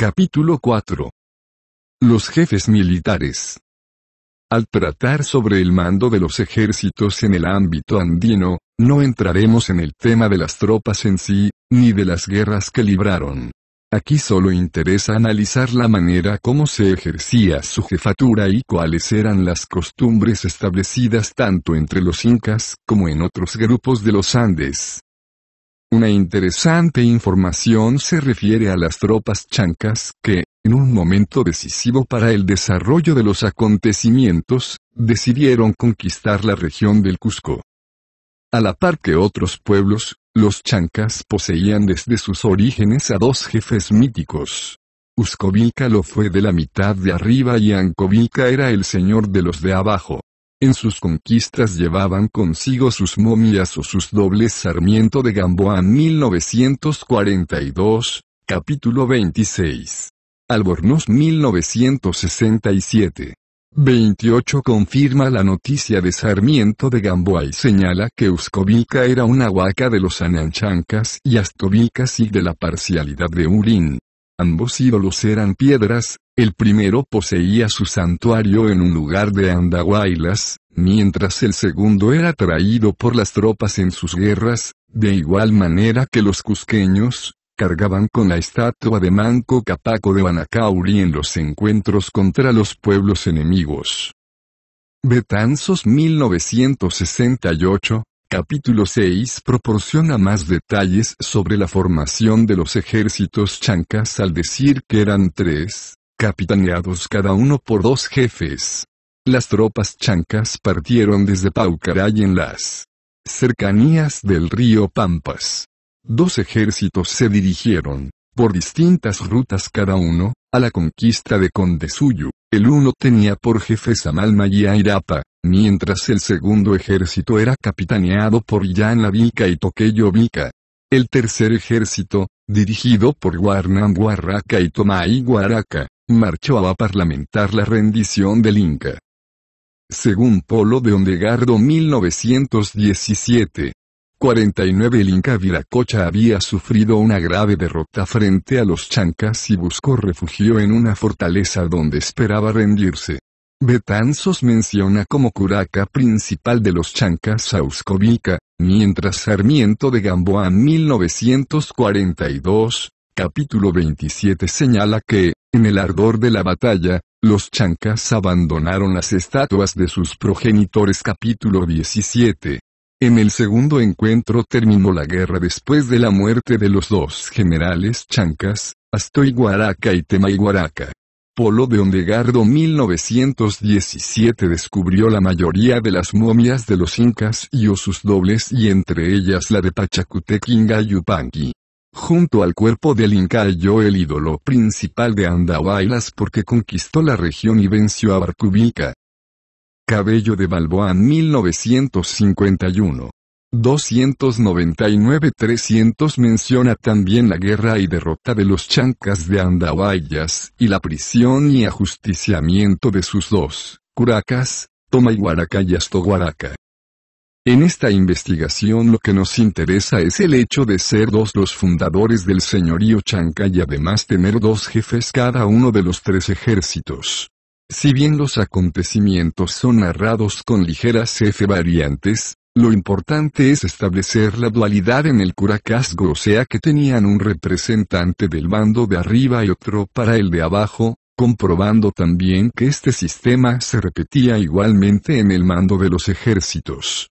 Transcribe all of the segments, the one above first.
Capítulo 4. Los jefes militares. Al tratar sobre el mando de los ejércitos en el ámbito andino, no entraremos en el tema de las tropas en sí, ni de las guerras que libraron. Aquí solo interesa analizar la manera como se ejercía su jefatura y cuáles eran las costumbres establecidas tanto entre los incas como en otros grupos de los Andes. Una interesante información se refiere a las tropas chancas que, en un momento decisivo para el desarrollo de los acontecimientos, decidieron conquistar la región del Cusco. A la par que otros pueblos, los chancas poseían desde sus orígenes a dos jefes míticos. Uscovilca lo fue de la mitad de arriba y Ancovilca era el señor de los de abajo. En sus conquistas llevaban consigo sus momias o sus dobles. Sarmiento de Gamboa 1942, capítulo 26. Albornoz 1967. 28 confirma la noticia de Sarmiento de Gamboa y señala que Uscovilca era una huaca de los ananchancas y astovilcas y de la parcialidad de Urín. Ambos ídolos eran piedras, el primero poseía su santuario en un lugar de Andahuaylas, mientras el segundo era traído por las tropas en sus guerras, de igual manera que los cusqueños, cargaban con la estatua de Manco Capaco de Banacauri en los encuentros contra los pueblos enemigos. Betanzos 1968. Capítulo 6 proporciona más detalles sobre la formación de los ejércitos chancas al decir que eran tres, capitaneados cada uno por dos jefes. Las tropas chancas partieron desde Paucaray en las cercanías del río Pampas. Dos ejércitos se dirigieron, por distintas rutas cada uno, a la conquista de Condesuyu. El uno tenía por jefes a Malma y a Irapa, mientras el segundo ejército era capitaneado por Yana Vica y Toqueyo Vica. El tercer ejército, dirigido por Guarnam Guarraca y Tomay Guaraca, marchó a parlamentar la rendición del Inca. Según Polo de Ondegardo 1917. 49 El Inca Viracocha había sufrido una grave derrota frente a los chancas y buscó refugio en una fortaleza donde esperaba rendirse. Betanzos menciona como curaca principal de los chancas a Uscovilca, mientras Sarmiento de Gamboa 1942, capítulo 27 señala que, en el ardor de la batalla, los chancas abandonaron las estatuas de sus progenitores. Capítulo 17. En el segundo encuentro terminó la guerra después de la muerte de los dos generales chancas, Astoy Guaraca y Temay Guaraca. Polo de Ondegardo 1917 descubrió la mayoría de las momias de los incas y o sus dobles y entre ellas la de Pachacutequinga Yupanqui. Junto al cuerpo del Inca halló el ídolo principal de Andahuaylas porque conquistó la región y venció a Barcubica. Cabello de Balboa 1951. 299-300 menciona también la guerra y derrota de los chancas de Andahuaylas y la prisión y ajusticiamiento de sus dos curacas, Tomayguaraca y Astoguaraca. En esta investigación lo que nos interesa es el hecho de ser dos los fundadores del señorío chanca y además tener dos jefes cada uno de los tres ejércitos. Si bien los acontecimientos son narrados con ligeras variantes, lo importante es establecer la dualidad en el curacazgo, o sea que tenían un representante del bando de arriba y otro para el de abajo, comprobando también que este sistema se repetía igualmente en el mando de los ejércitos.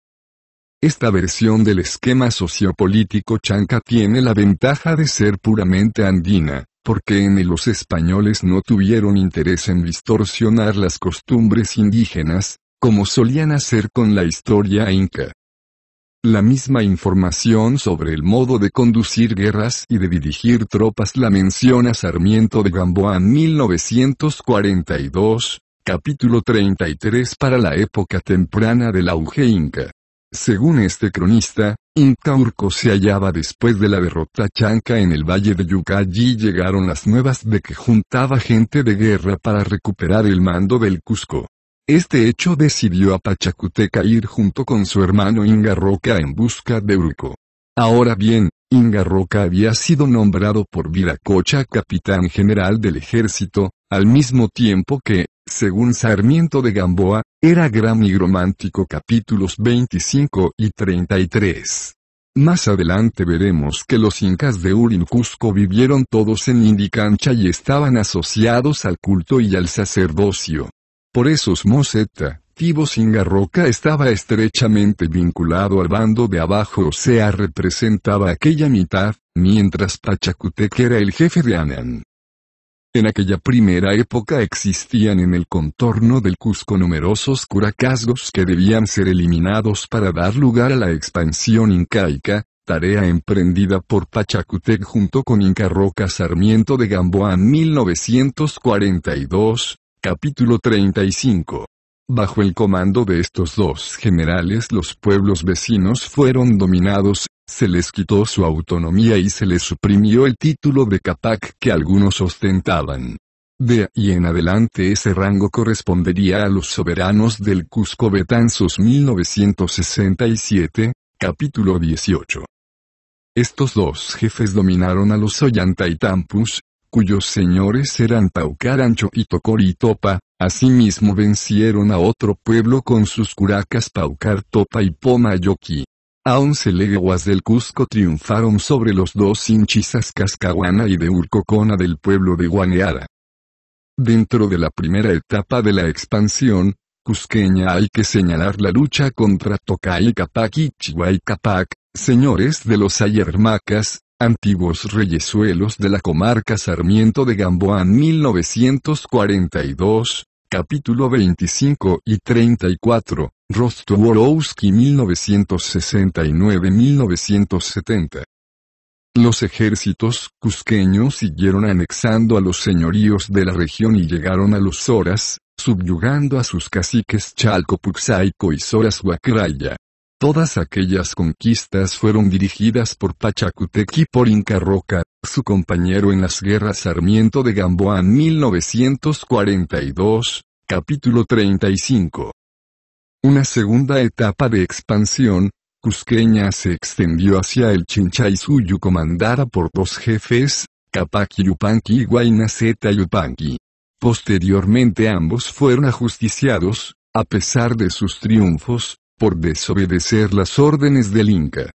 Esta versión del esquema sociopolítico chanca tiene la ventaja de ser puramente andina, porque en él los españoles no tuvieron interés en distorsionar las costumbres indígenas, como solían hacer con la historia inca. La misma información sobre el modo de conducir guerras y de dirigir tropas la menciona Sarmiento de Gamboa 1942, capítulo 33 para la época temprana del auge inca. Según este cronista, Inca Urco se hallaba después de la derrota chanca en el valle de Yucayí. Llegaron las nuevas de que juntaba gente de guerra para recuperar el mando del Cusco. Este hecho decidió a Pachacuteca ir junto con su hermano Inga Roca en busca de Urco. Ahora bien, Ingarroca había sido nombrado por Viracocha capitán general del ejército, al mismo tiempo que, según Sarmiento de Gamboa, era gran nigromántico capítulos 25 y 33. Más adelante veremos que los incas de Urin Cusco vivieron todos en Indicancha y estaban asociados al culto y al sacerdocio. Por esos Moseta, Tibos Ingarroca estaba estrechamente vinculado al bando de abajo, o sea representaba aquella mitad, mientras Pachacutec era el jefe de Anán. En aquella primera época existían en el contorno del Cusco numerosos curacazgos que debían ser eliminados para dar lugar a la expansión incaica, tarea emprendida por Pachacutec junto con Ingarroca Sarmiento de Gamboa en 1942, capítulo 35. Bajo el comando de estos dos generales los pueblos vecinos fueron dominados, se les quitó su autonomía y se les suprimió el título de Capac que algunos ostentaban. De ahí en adelante ese rango correspondería a los soberanos del Cusco Betanzos 1967, capítulo 18. Estos dos jefes dominaron a los Ollantaytampús, cuyos señores eran Paucarancho y Tocoritopa. Asimismo vencieron a otro pueblo con sus curacas Paucartopa y Pomayoqui. A 11 leguas del Cusco triunfaron sobre los dos inchisas Cascahuana y de Urcocona del pueblo de Guaneara. Dentro de la primera etapa de la expansión cusqueña hay que señalar la lucha contra Tocay Capac y Chihuay Capac, señores de los Ayermacas, antiguos reyesuelos de la comarca Sarmiento de Gamboa en 1942. Capítulo 25 y 34, Rostworowski 1969-1970. Los ejércitos cusqueños siguieron anexando a los señoríos de la región y llegaron a los Zoras, subyugando a sus caciques Chalco Puxaico y Zoras Huacraya. Todas aquellas conquistas fueron dirigidas por Pachacutec y por Ingarroca, su compañero en las guerras Sarmiento de Gamboa en 1942, capítulo 35. Una segunda etapa de expansión cusqueña se extendió hacia el Chinchaysuyu comandada por dos jefes, Capac Yupanqui y Guaynaceta Yupanqui. Posteriormente ambos fueron ajusticiados, a pesar de sus triunfos, por desobedecer las órdenes del Inca.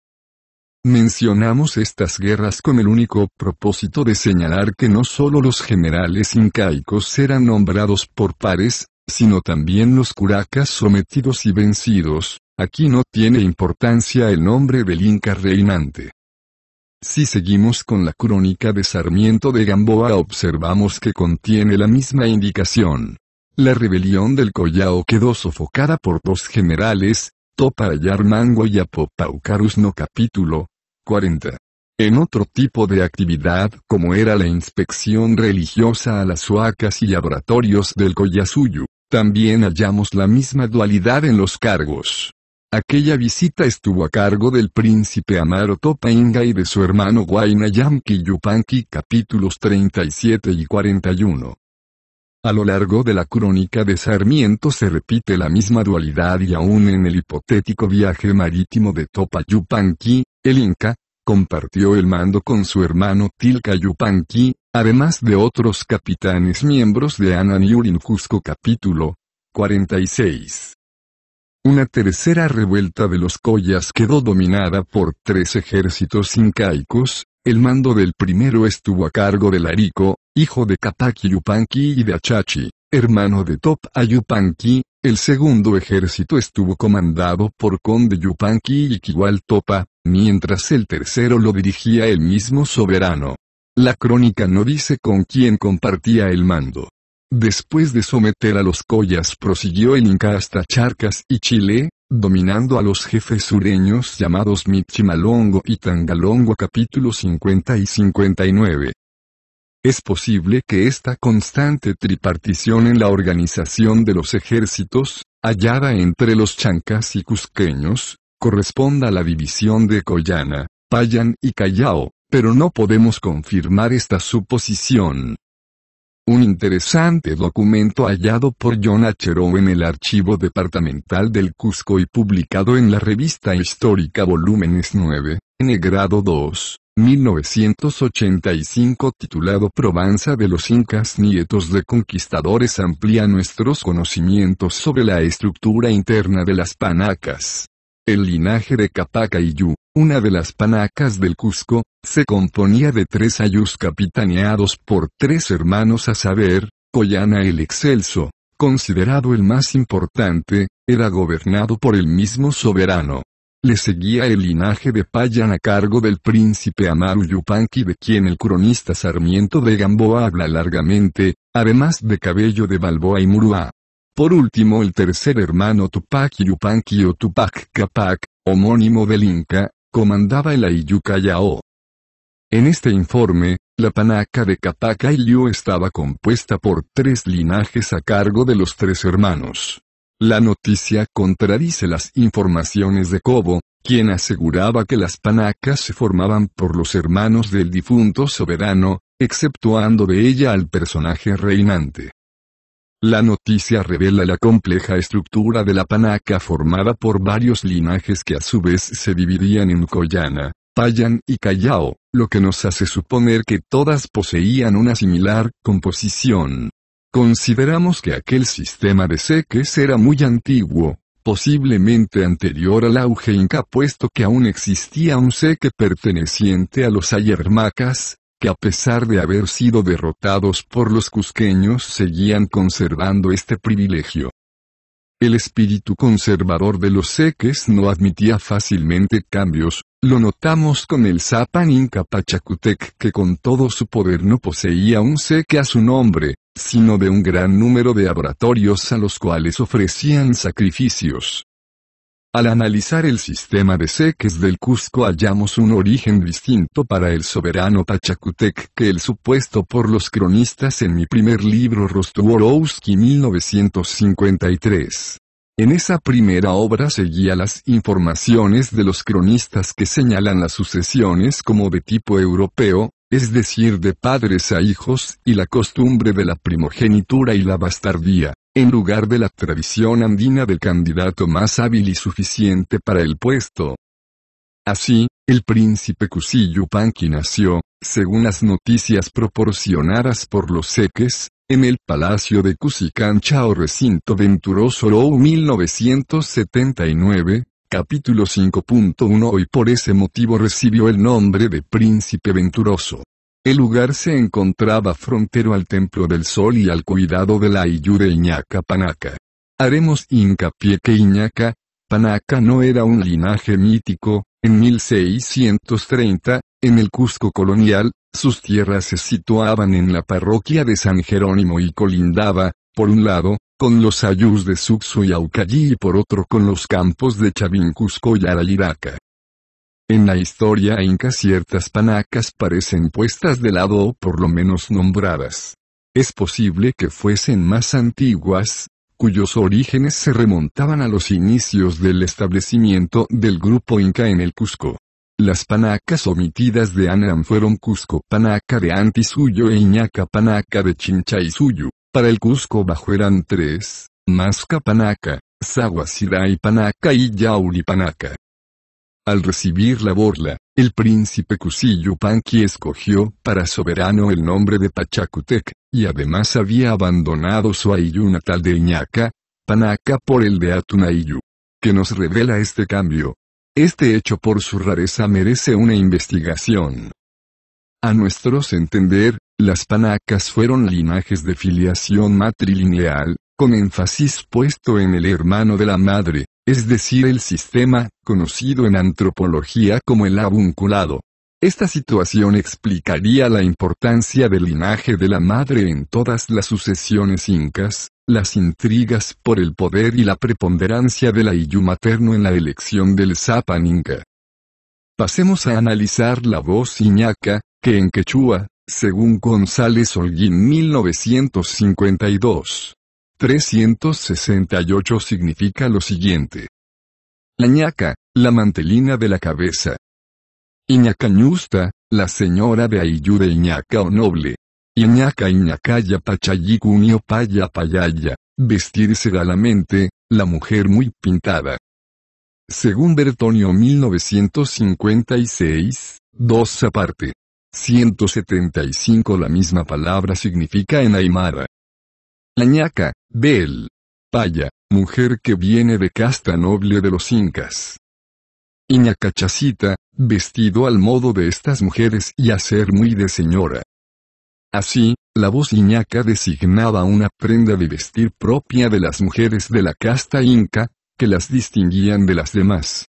Mencionamos estas guerras con el único propósito de señalar que no solo los generales incaicos eran nombrados por pares, sino también los curacas sometidos y vencidos. Aquí no tiene importancia el nombre del Inca reinante. Si seguimos con la crónica de Sarmiento de Gamboa observamos que contiene la misma indicación. La rebelión del Collao quedó sofocada por dos generales, Topa Yarmango y Apopaucarusno capítulo 40. En otro tipo de actividad como era la inspección religiosa a las huacas y abratorios del Collasuyu, también hallamos la misma dualidad en los cargos. Aquella visita estuvo a cargo del príncipe Amaro Topa Inga y de su hermano Guaynayamqui Yupanqui capítulos 37 y 41. A lo largo de la crónica de Sarmiento se repite la misma dualidad y aún en el hipotético viaje marítimo de Topa Yupanqui, el Inca, compartió el mando con su hermano Tilca Yupanqui, además de otros capitanes miembros de Anán y Urin Cusco capítulo 46. Una tercera revuelta de los Collas quedó dominada por tres ejércitos incaicos. El mando del primero estuvo a cargo de Larico, hijo de Capac Yupanqui y de Achachi, hermano de Topa Yupanqui. El segundo ejército estuvo comandado por Conde Yupanqui y Kiwal Topa, mientras el tercero lo dirigía el mismo soberano. La crónica no dice con quién compartía el mando. Después de someter a los Collas prosiguió el Inca hasta Charcas y Chile, dominando a los jefes sureños llamados Michimalongo y Tangalongo capítulos 50 y 59. Es posible que esta constante tripartición en la organización de los ejércitos, hallada entre los chancas y cusqueños, corresponda a la división de Collana, Payán y Callao, pero no podemos confirmar esta suposición. Un interesante documento hallado por John Acheró en el Archivo Departamental del Cusco y publicado en la Revista Histórica Volúmenes 9, N grado 2, 1985, titulado Probanza de los Incas nietos de conquistadores, amplía nuestros conocimientos sobre la estructura interna de las panacas. El linaje de Capacayú, una de las panacas del Cusco, se componía de tres ayús capitaneados por tres hermanos, a saber, Collana el Excelso, considerado el más importante, era gobernado por el mismo soberano. Le seguía el linaje de Payan a cargo del príncipe Amaru Yupanqui, de quien el cronista Sarmiento de Gamboa habla largamente, además de Cabello de Balboa y Murúa. Por último, el tercer hermano Tupac Yupanqui o Tupac Capac, homónimo del Inca, comandaba el Ayucayao. En este informe, la panaca de Capacayú estaba compuesta por tres linajes a cargo de los tres hermanos. La noticia contradice las informaciones de Cobo, quien aseguraba que las panacas se formaban por los hermanos del difunto soberano, exceptuando de ella al personaje reinante. La noticia revela la compleja estructura de la panaca, formada por varios linajes que a su vez se dividían en Collana, Payan y Callao, lo que nos hace suponer que todas poseían una similar composición. Consideramos que aquel sistema de seques era muy antiguo, posiblemente anterior al auge inca, puesto que aún existía un seque perteneciente a los ayermacas, que a pesar de haber sido derrotados por los cusqueños seguían conservando este privilegio. El espíritu conservador de los seques no admitía fácilmente cambios, lo notamos con el Zapan Inca Pachacutec, que con todo su poder no poseía un seque a su nombre, sino de un gran número de abratorios a los cuales ofrecían sacrificios. Al analizar el sistema de seques del Cusco hallamos un origen distinto para el soberano Pachacutec que el supuesto por los cronistas en mi primer libro Rostworowski 1953. En esa primera obra seguía las informaciones de los cronistas que señalan las sucesiones como de tipo europeo, es decir, de padres a hijos, y la costumbre de la primogenitura y la bastardía, en lugar de la tradición andina del candidato más hábil y suficiente para el puesto. Así, el príncipe Cusiyupanqui nació, según las noticias proporcionadas por los seques, en el Palacio de Cusicancha o Recinto Venturoso Low 1979, capítulo 5.1, y por ese motivo recibió el nombre de Príncipe Venturoso. El lugar se encontraba frontero al Templo del Sol y al cuidado de la Iyú de Iñaca Panaca. Haremos hincapié que Iñaca Panaca no era un linaje mítico. En 1630, en el Cusco colonial, sus tierras se situaban en la parroquia de San Jerónimo y colindaba, por un lado, con los ayús de Suxo y Aucayí y por otro con los campos de Chavín, Cusco y Arayiraca. En la historia inca ciertas panacas parecen puestas de lado o por lo menos nombradas. Es posible que fuesen más antiguas, cuyos orígenes se remontaban a los inicios del establecimiento del grupo inca en el Cusco. Las panacas omitidas de Anan fueron Cusco Panaca de Antisuyo e Iñaca Panaca de Chinchaysuyo. Para el Cusco bajo eran tres: Masca Panaca, Sahuaciray Panaca y Yauri Panaca. Al recibir la borla, el príncipe Cusiyupanqui escogió para soberano el nombre de Pachacutec, y además había abandonado su Aiyú natal de Iñaca Panaca por el de Atunaiyú. ¿Qué nos revela este cambio? Este hecho por su rareza merece una investigación. A nuestros entender, las panacas fueron linajes de filiación matrilineal, con énfasis puesto en el hermano de la madre, es decir, el sistema, conocido en antropología como el avunculado. Esta situación explicaría la importancia del linaje de la madre en todas las sucesiones incas, las intrigas por el poder y la preponderancia del Aiyú materno en la elección del Zapan inca. Pasemos a analizar la voz Iñaca, que en quechua, según González Holguín 1952. 368 significa lo siguiente: Iñaca, la mantelina de la cabeza. Iñacañusta, la señora de Aiyú de Iñaca o noble. Iñaca Iñacaya Pachayicunio Paya Payaya, vestirse galamente, la mujer muy pintada. Según Bertonio 1956, Dos aparte. 175 La misma palabra significa en aymara. Añaca, bel, paya, mujer que viene de casta noble de los incas. Iñacachacita, vestido al modo de estas mujeres y hacer muy de señora. Así, la voz iñaca designaba una prenda de vestir propia de las mujeres de la casta inca, que las distinguían de las demás.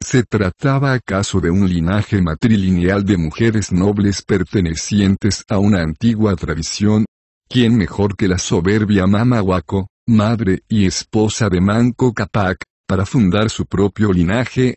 ¿Se trataba acaso de un linaje matrilineal de mujeres nobles pertenecientes a una antigua tradición? ¿Quién mejor que la soberbia Mama Huaco, madre y esposa de Manco Cápac, para fundar su propio linaje?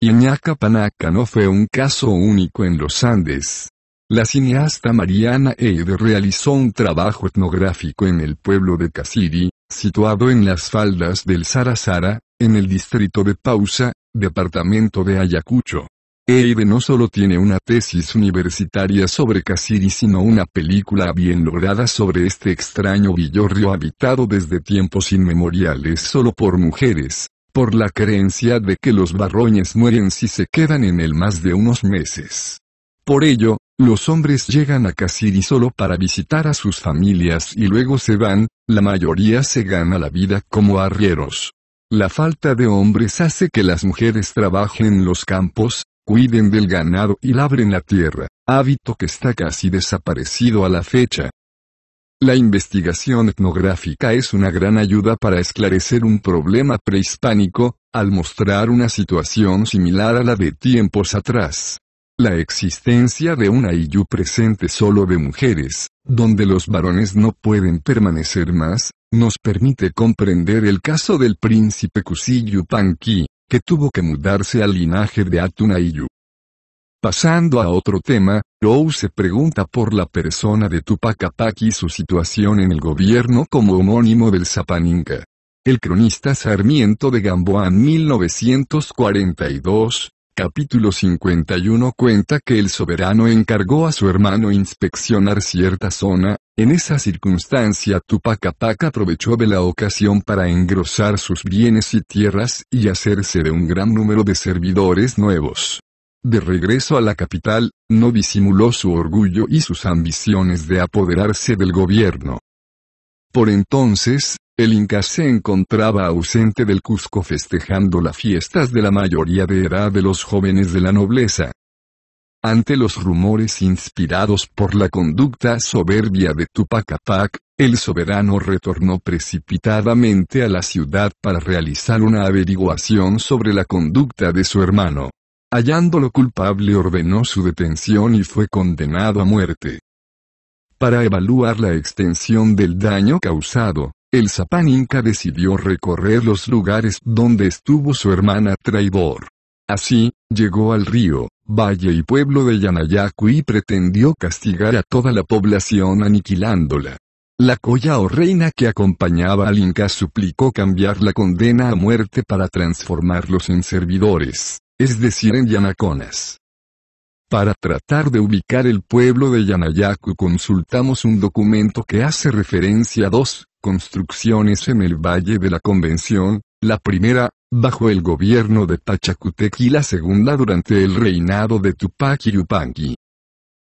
Iñaca Panaca no fue un caso único en los Andes. La cineasta Mariana Eide realizó un trabajo etnográfico en el pueblo de Casiri, situado en las faldas del Sarasara, en el distrito de Pausa, departamento de Ayacucho. Eide no solo tiene una tesis universitaria sobre Casiri sino una película bien lograda sobre este extraño villorrio habitado desde tiempos inmemoriales solo por mujeres, por la creencia de que los varones mueren si se quedan en él más de unos meses. Por ello, los hombres llegan a Casiri solo para visitar a sus familias y luego se van, la mayoría se gana la vida como arrieros. La falta de hombres hace que las mujeres trabajen en los campos, cuiden del ganado y labren la tierra, hábito que está casi desaparecido a la fecha. La investigación etnográfica es una gran ayuda para esclarecer un problema prehispánico, al mostrar una situación similar a la de tiempos atrás. La existencia de una iyú presente solo de mujeres, donde los varones no pueden permanecer más, nos permite comprender el caso del príncipe Cusiyu Panqui, que tuvo que mudarse al linaje de Atunayu. Pasando a otro tema, Low se pregunta por la persona de Túpac Cápac y su situación en el gobierno como homónimo del Zapaninca. El cronista Sarmiento de Gamboa en 1942, capítulo 51 cuenta que el soberano encargó a su hermano inspeccionar cierta zona. En esa circunstancia Túpac Cápac aprovechó de la ocasión para engrosar sus bienes y tierras y hacerse de un gran número de servidores nuevos. De regreso a la capital, no disimuló su orgullo y sus ambiciones de apoderarse del gobierno. Por entonces, el Inca se encontraba ausente del Cusco festejando las fiestas de la mayoría de edad de los jóvenes de la nobleza. Ante los rumores inspirados por la conducta soberbia de Túpac Cápac, el soberano retornó precipitadamente a la ciudad para realizar una averiguación sobre la conducta de su hermano. Hallándolo culpable ordenó su detención y fue condenado a muerte. Para evaluar la extensión del daño causado, el Zapaninca decidió recorrer los lugares donde estuvo su hermana traidor. Así, llegó al río, valle y pueblo de Yanayacu y pretendió castigar a toda la población aniquilándola. La coya o reina que acompañaba al Inca suplicó cambiar la condena a muerte para transformarlos en servidores, es decir, en yanaconas. Para tratar de ubicar el pueblo de Yanayacu consultamos un documento que hace referencia a dos construcciones en el Valle de la Convención, la primera, bajo el gobierno de Pachacútec y la segunda durante el reinado de Túpac Yupanqui.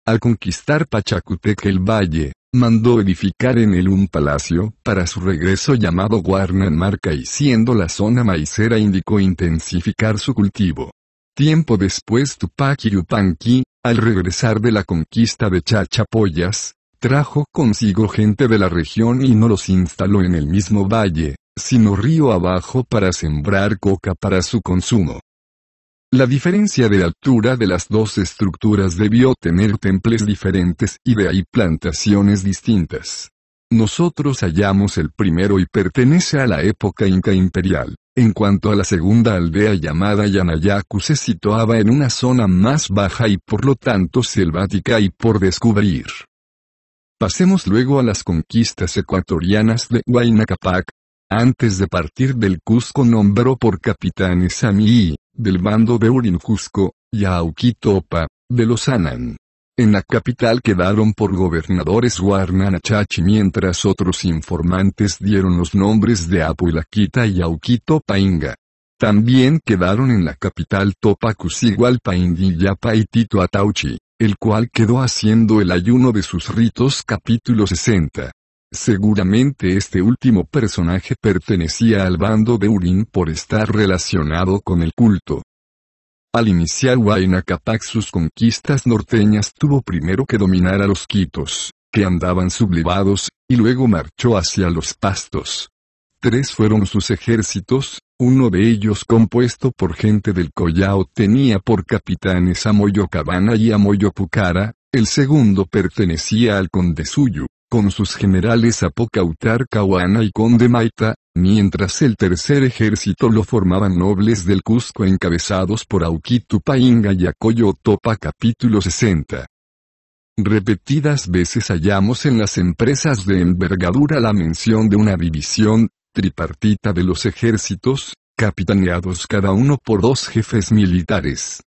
Al conquistar Pachacútec el valle, mandó edificar en él un palacio, para su regreso llamado Guarnanmarca y siendo la zona maicera indicó intensificar su cultivo. Tiempo después Túpac Yupanqui, al regresar de la conquista de Chachapoyas, trajo consigo gente de la región y no los instaló en el mismo valle, sino río abajo para sembrar coca para su consumo. La diferencia de altura de las dos estructuras debió tener temples diferentes y de ahí plantaciones distintas. Nosotros hallamos el primero y pertenece a la época inca imperial. En cuanto a la segunda aldea llamada Yanayacu se situaba en una zona más baja y por lo tanto selvática y por descubrir. Pasemos luego a las conquistas ecuatorianas de Huayna Cápac. Antes de partir del Cusco nombró por capitanes a Mi'i, del bando de Urinjusco, y a Auquitopa, de los Anan. En la capital quedaron por gobernadores Huarnan Achachi mientras otros informantes dieron los nombres de Apuilaquita y Auquitopa Inga. También quedaron en la capital Topacucigualpa Indiyapa y Tito Atauchi, el cual quedó haciendo el ayuno de sus ritos capítulo 60. Seguramente este último personaje pertenecía al bando de Urín por estar relacionado con el culto. Al iniciar Huayna Cápac sus conquistas norteñas tuvo primero que dominar a los quitos, que andaban sublevados, y luego marchó hacia los pastos. Tres fueron sus ejércitos, uno de ellos compuesto por gente del Collao tenía por capitanes a Moyocabana y a Moyopucara, el segundo pertenecía al conde Suyu, con sus generales a Pocautar Cahuana y conde Maita, mientras el tercer ejército lo formaban nobles del Cusco encabezados por Auquitupainga y Acoyo Topa capítulo 60. Repetidas veces hallamos en las empresas de envergadura la mención de una división tripartita de los ejércitos, capitaneados cada uno por dos jefes militares.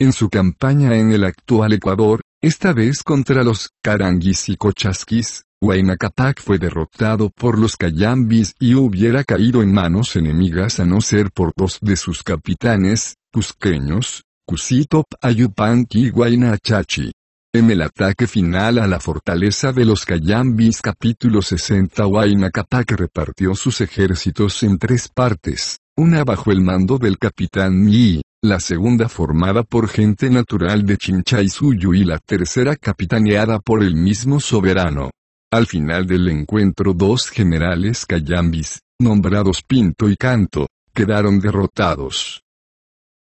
En su campaña en el actual Ecuador, esta vez contra los caranguis y cochasquis, Huayna Cápac fue derrotado por los cayambis y hubiera caído en manos enemigas a no ser por dos de sus capitanes, cusqueños, Cusitop Ayupanqui y Huayna Achachi. En el ataque final a la fortaleza de los Cayambis capítulo 60 Huayna Cápac repartió sus ejércitos en tres partes, una bajo el mando del capitán Yi, la segunda formada por gente natural de Chincha y Suyu y la tercera capitaneada por el mismo soberano. Al final del encuentro dos generales Cayambis, nombrados Pinto y Canto, quedaron derrotados.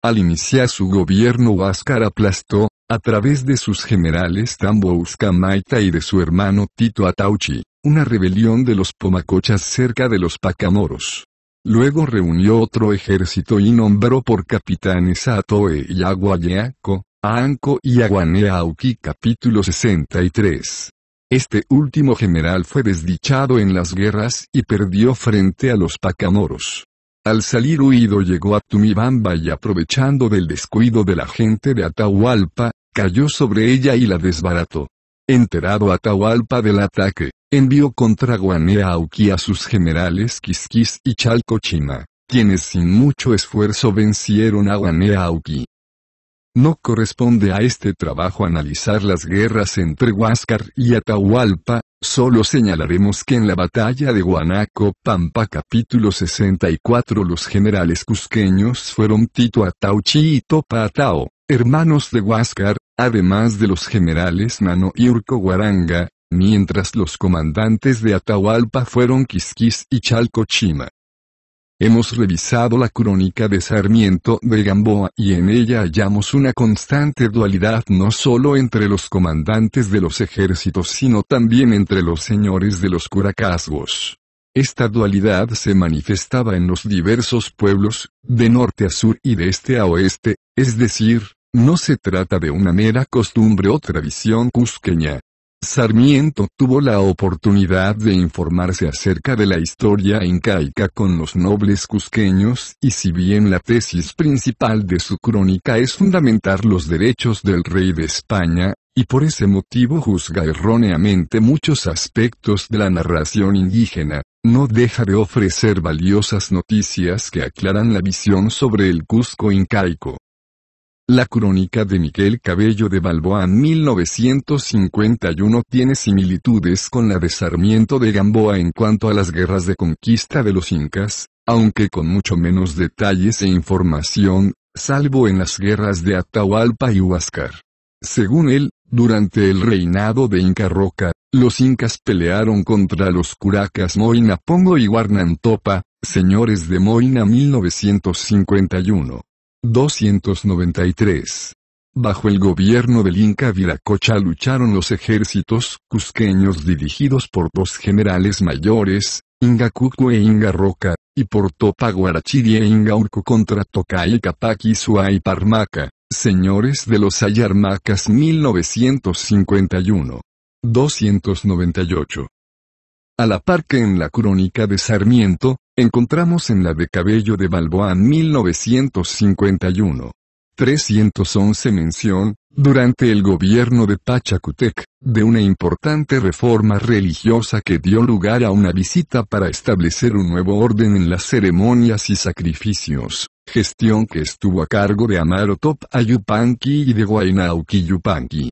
Al iniciar su gobierno Huáscar aplastó, a través de sus generales Tambo Uscamaita y de su hermano Tito Atauchi, una rebelión de los pomacochas cerca de los Pacamoros. Luego reunió otro ejército y nombró por capitanes a Atoe y Aguayaco, a Anco y a Guaneauqui capítulo 63. Este último general fue desdichado en las guerras y perdió frente a los Pacamoros. Al salir huido llegó a Tumibamba y aprovechando del descuido de la gente de Atahualpa, cayó sobre ella y la desbarató. Enterado Atahualpa del ataque, envió contra Guaneauqui a sus generales Quisquis y Chalcochima, quienes sin mucho esfuerzo vencieron a Guaneauqui. No corresponde a este trabajo analizar las guerras entre Huáscar y Atahualpa, solo señalaremos que en la batalla de Guanaco Pampa capítulo 64 los generales cusqueños fueron Tito Atauchi y Topa Atao, hermanos de Huáscar, además de los generales Nano y Urco Guaranga, mientras los comandantes de Atahualpa fueron Quisquis y Chalcochima. Hemos revisado la crónica de Sarmiento de Gamboa y en ella hallamos una constante dualidad no solo entre los comandantes de los ejércitos sino también entre los señores de los curacazgos. Esta dualidad se manifestaba en los diversos pueblos, de norte a sur y de este a oeste, es decir, no se trata de una mera costumbre o tradición cusqueña. Sarmiento tuvo la oportunidad de informarse acerca de la historia incaica con los nobles cusqueños y si bien la tesis principal de su crónica es fundamentar los derechos del rey de España, y por ese motivo juzga erróneamente muchos aspectos de la narración indígena, no deja de ofrecer valiosas noticias que aclaran la visión sobre el Cusco incaico. La crónica de Miguel Cabello de Balboa 1951 tiene similitudes con la de Sarmiento de Gamboa en cuanto a las guerras de conquista de los incas, aunque con mucho menos detalles e información, salvo en las guerras de Atahualpa y Huáscar. Según él, durante el reinado de Inca Roca, los incas pelearon contra los curacas Moina Pongo y Guarnantopa, señores de Moina 1951. 293. Bajo el gobierno del Inca Viracocha lucharon los ejércitos cusqueños dirigidos por dos generales mayores, Inga Cucu e Inga Roca, y por Topa Guarachiri e Inga Urco contra Tocay Cápac y Suay Parmaca, señores de los Ayarmacas 1951. 298. A la par que en la crónica de Sarmiento, encontramos en la de Cabello de Balboa 1951. 311 mención, durante el gobierno de Pachacútec, de una importante reforma religiosa que dio lugar a una visita para establecer un nuevo orden en las ceremonias y sacrificios, gestión que estuvo a cargo de Amaro Top Ayupanqui y de Guainauqui Yupanqui.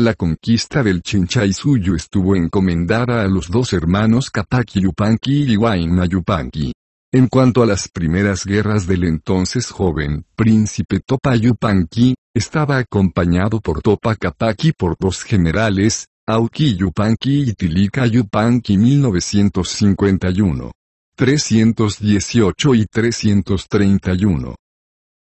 La conquista del Chinchaysuyo estuvo encomendada a los dos hermanos Cápac Yupanqui y Huayna Yupanqui. En cuanto a las primeras guerras del entonces joven príncipe Topa Yupanqui, estaba acompañado por Topa Cápac y por dos generales, Auqui Yupanqui y Tilica Yupanqui 1951. 318 y 331.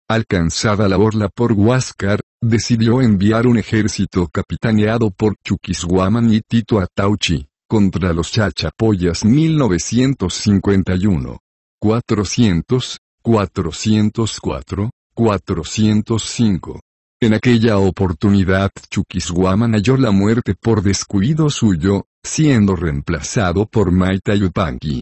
Alcanzada la orla por Huáscar, decidió enviar un ejército capitaneado por Chuquisguaman y Tito Atauchi, contra los Chachapoyas 1951. 400, 404, 405. En aquella oportunidad Chuquisguaman halló la muerte por descuido suyo, siendo reemplazado por Mayta Yupanqui.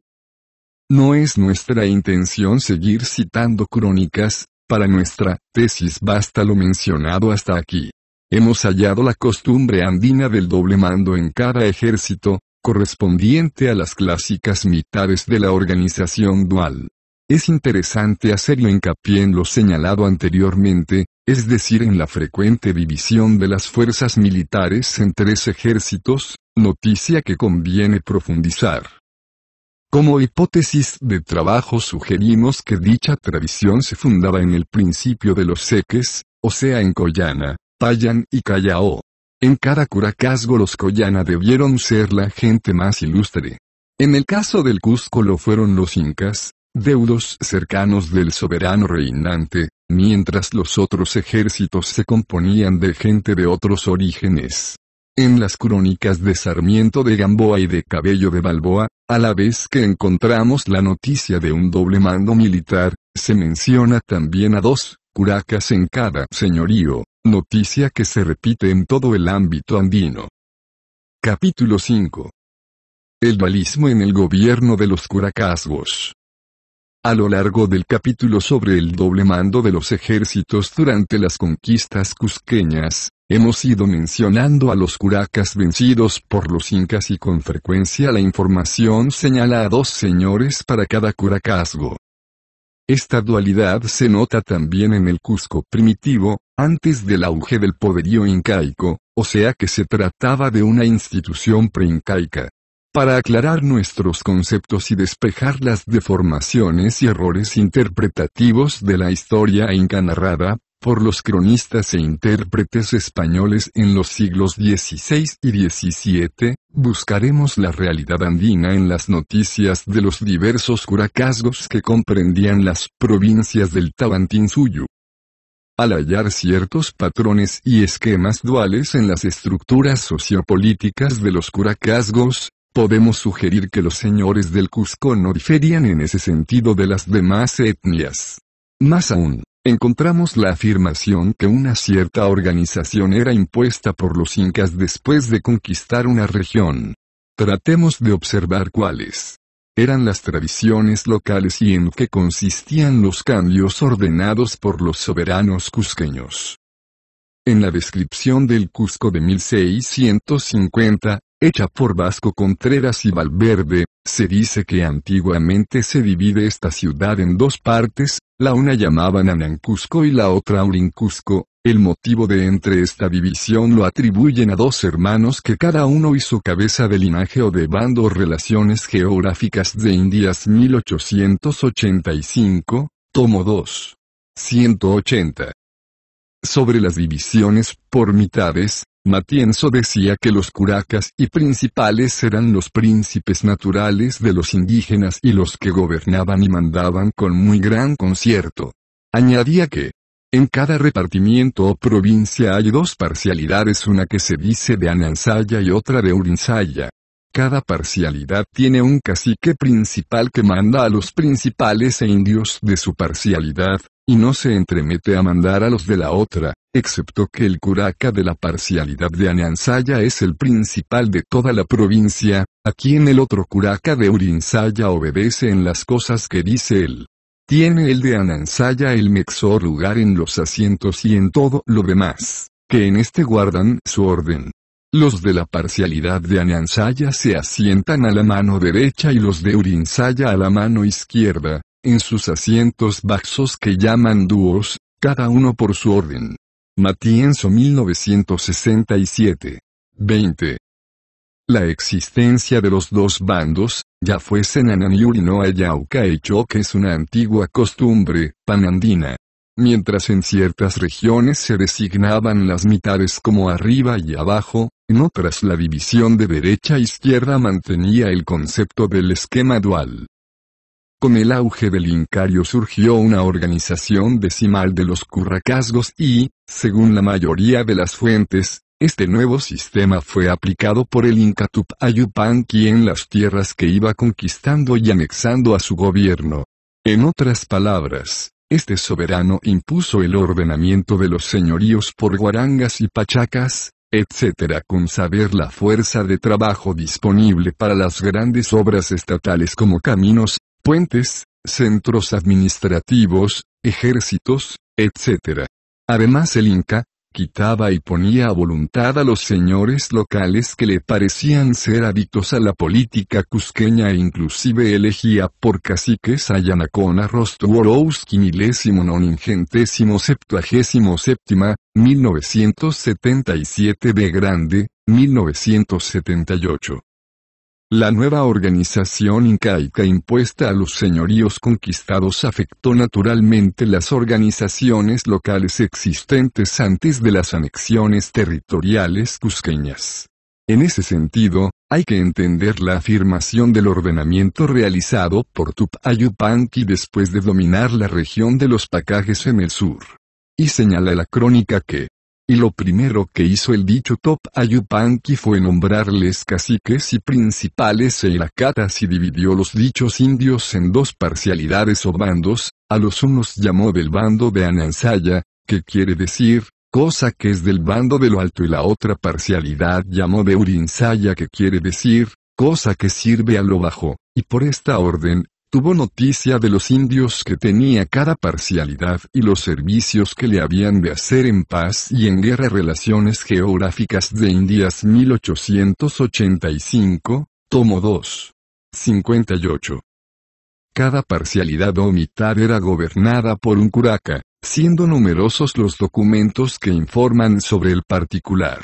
No es nuestra intención seguir citando crónicas. Para nuestra tesis basta lo mencionado hasta aquí. Hemos hallado la costumbre andina del doble mando en cada ejército, correspondiente a las clásicas mitades de la organización dual. Es interesante hacer hincapié en lo señalado anteriormente, es decir, en la frecuente división de las fuerzas militares en tres ejércitos, noticia que conviene profundizar. Como hipótesis de trabajo sugerimos que dicha tradición se fundaba en el principio de los seques, o sea en Coyana, Payán y Callao. En cada curacazgo los Coyana debieron ser la gente más ilustre. En el caso del Cusco lo fueron los incas, deudos cercanos del soberano reinante, mientras los otros ejércitos se componían de gente de otros orígenes. En las crónicas de Sarmiento de Gamboa y de Cabello de Balboa, a la vez que encontramos la noticia de un doble mando militar, se menciona también a dos curacas en cada señorío, noticia que se repite en todo el ámbito andino. Capítulo 5. El dualismo en el gobierno de los curacazgos. A lo largo del capítulo sobre el doble mando de los ejércitos durante las conquistas cusqueñas, hemos ido mencionando a los curacas vencidos por los incas y con frecuencia la información señala a dos señores para cada curacazgo. Esta dualidad se nota también en el Cusco primitivo, antes del auge del poderío incaico, o sea que se trataba de una institución preincaica. Para aclarar nuestros conceptos y despejar las deformaciones y errores interpretativos de la historia inca narrada por los cronistas e intérpretes españoles en los siglos XVI y XVII, buscaremos la realidad andina en las noticias de los diversos curacazgos que comprendían las provincias del Tabantinsuyo. Al hallar ciertos patrones y esquemas duales en las estructuras sociopolíticas de los curacazgos, podemos sugerir que los señores del Cusco no diferían en ese sentido de las demás etnias. Más aún, encontramos la afirmación que una cierta organización era impuesta por los incas después de conquistar una región. Tratemos de observar cuáles eran las tradiciones locales y en qué consistían los cambios ordenados por los soberanos cusqueños. En la descripción del Cusco de 1650, hecha por Vasco Contreras y Valverde, se dice que antiguamente se divide esta ciudad en dos partes, la una llamaban Anancusco y la otra Aurincusco. El motivo de entre esta división lo atribuyen a dos hermanos que cada uno hizo cabeza de linaje o de bando o relaciones geográficas de Indias 1885, tomo 2. 180. Sobre las divisiones por mitades, Matienzo decía que los curacas y principales eran los príncipes naturales de los indígenas y los que gobernaban y mandaban con muy gran concierto. Añadía que, en cada repartimiento o provincia hay dos parcialidades, una que se dice de Anansaya y otra de Urinsaya. Cada parcialidad tiene un cacique principal que manda a los principales e indios de su parcialidad, y no se entremete a mandar a los de la otra, excepto que el curaca de la parcialidad de Anansaya es el principal de toda la provincia, a quien el otro curaca de Urinsaya obedece en las cosas que dice él. Tiene el de Anansaya el mejor lugar en los asientos y en todo lo demás. que en este guardan su orden. Los de la parcialidad de Anansaya se asientan a la mano derecha y los de Urinsaya a la mano izquierda, en sus asientos baxos que llaman dúos, cada uno por su orden. Matienzo 1967. 20. La existencia de los dos bandos, ya fuesen Ananiuri no Ayauca y Choque, es una antigua costumbre panandina. Mientras en ciertas regiones se designaban las mitades como arriba y abajo, en otras la división de derecha a izquierda mantenía el concepto del esquema dual. Con el auge del Incario surgió una organización decimal de los curracasgos y, según la mayoría de las fuentes, este nuevo sistema fue aplicado por el Inca Tupayupanqui en las tierras que iba conquistando y anexando a su gobierno. En otras palabras, este soberano impuso el ordenamiento de los señoríos por guarangas y pachacas, etc., con saber la fuerza de trabajo disponible para las grandes obras estatales como caminos, puentes, centros administrativos, ejércitos, etc. Además el Inca quitaba y ponía a voluntad a los señores locales que le parecían ser adictos a la política cusqueña e inclusive elegía por caciques a Yanacona Rostworowski milésimo noningentésimo septuagésimo séptima, 1977 de Grande, 1978. La nueva organización incaica impuesta a los señoríos conquistados afectó naturalmente las organizaciones locales existentes antes de las anexiones territoriales cusqueñas. En ese sentido, hay que entender la afirmación del ordenamiento realizado por Tupayupanqui después de dominar la región de los pacajes en el sur. Y señala la crónica que y lo primero que hizo el dicho Tupayupanqui fue nombrarles caciques y principales e iracatas y dividió los dichos indios en dos parcialidades o bandos, a los unos llamó del bando de Anansaya, que quiere decir, cosa que es del bando de lo alto y la otra parcialidad llamó de Urinsaya que quiere decir, cosa que sirve a lo bajo, y por esta orden, tuvo noticia de los indios que tenía cada parcialidad y los servicios que le habían de hacer en paz y en guerra Relaciones Geográficas de Indias 1885, tomo 2. 58. Cada parcialidad o mitad era gobernada por un curaca, siendo numerosos los documentos que informan sobre el particular.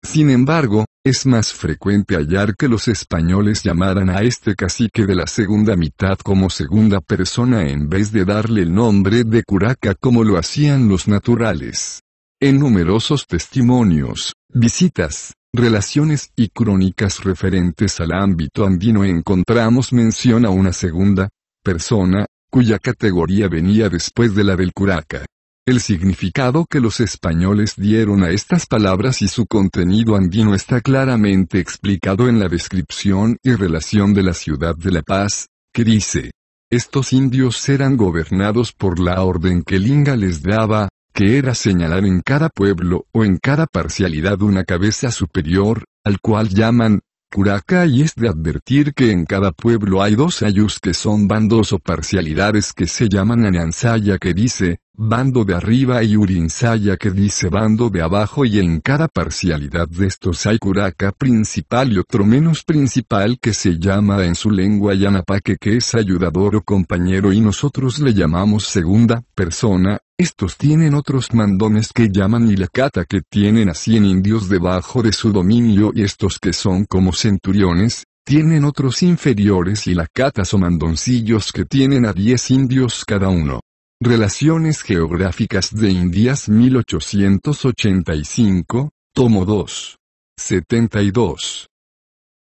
Sin embargo, es más frecuente hallar que los españoles llamaran a este cacique de la segunda mitad como segunda persona en vez de darle el nombre de curaca como lo hacían los naturales. En numerosos testimonios, visitas, relaciones y crónicas referentes al ámbito andino encontramos mención a una segunda persona, cuya categoría venía después de la del curaca. El significado que los españoles dieron a estas palabras y su contenido andino está claramente explicado en la descripción y relación de la ciudad de La Paz, que dice: estos indios eran gobernados por la orden que el Inca les daba, que era señalar en cada pueblo o en cada parcialidad una cabeza superior, al cual llaman curaca, y es de advertir que en cada pueblo hay dos ayus que son bandos o parcialidades que se llaman Anansaya que dice bando de arriba y Urinsaya que dice bando de abajo, y en cada parcialidad de estos hay curaca principal y otro menos principal que se llama en su lengua Yanapaque que es ayudador o compañero y nosotros le llamamos segunda persona. Estos tienen otros mandones que llaman Ilacata que tienen a 100 indios debajo de su dominio y estos que son como centuriones, tienen otros inferiores Ilacatas o mandoncillos que tienen a 10 indios cada uno. Relaciones Geográficas de Indias 1885, tomo 2. 72.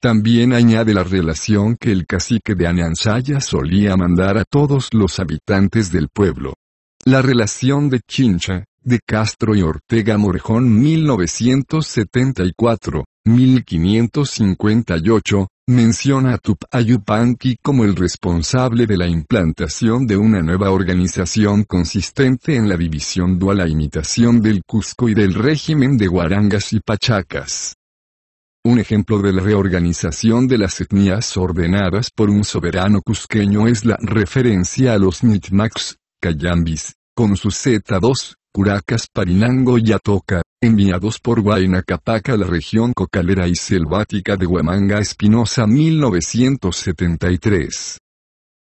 También añade la relación que el cacique de Anansaya solía mandar a todos los habitantes del pueblo. La relación de Chincha, de Castro y Ortega Morejón 1974, 1558, menciona a Tupayupanqui como el responsable de la implantación de una nueva organización consistente en la división dual a imitación del Cusco y del régimen de guarangas y pachacas. Un ejemplo de la reorganización de las etnias ordenadas por un soberano cusqueño es la referencia a los Micmacs, Cayambis, con su Z2, Curacas, Parinango y Atoca, enviados por Huayna Cápac a la región cocalera y selvática de Huamanga. Espinosa, 1973.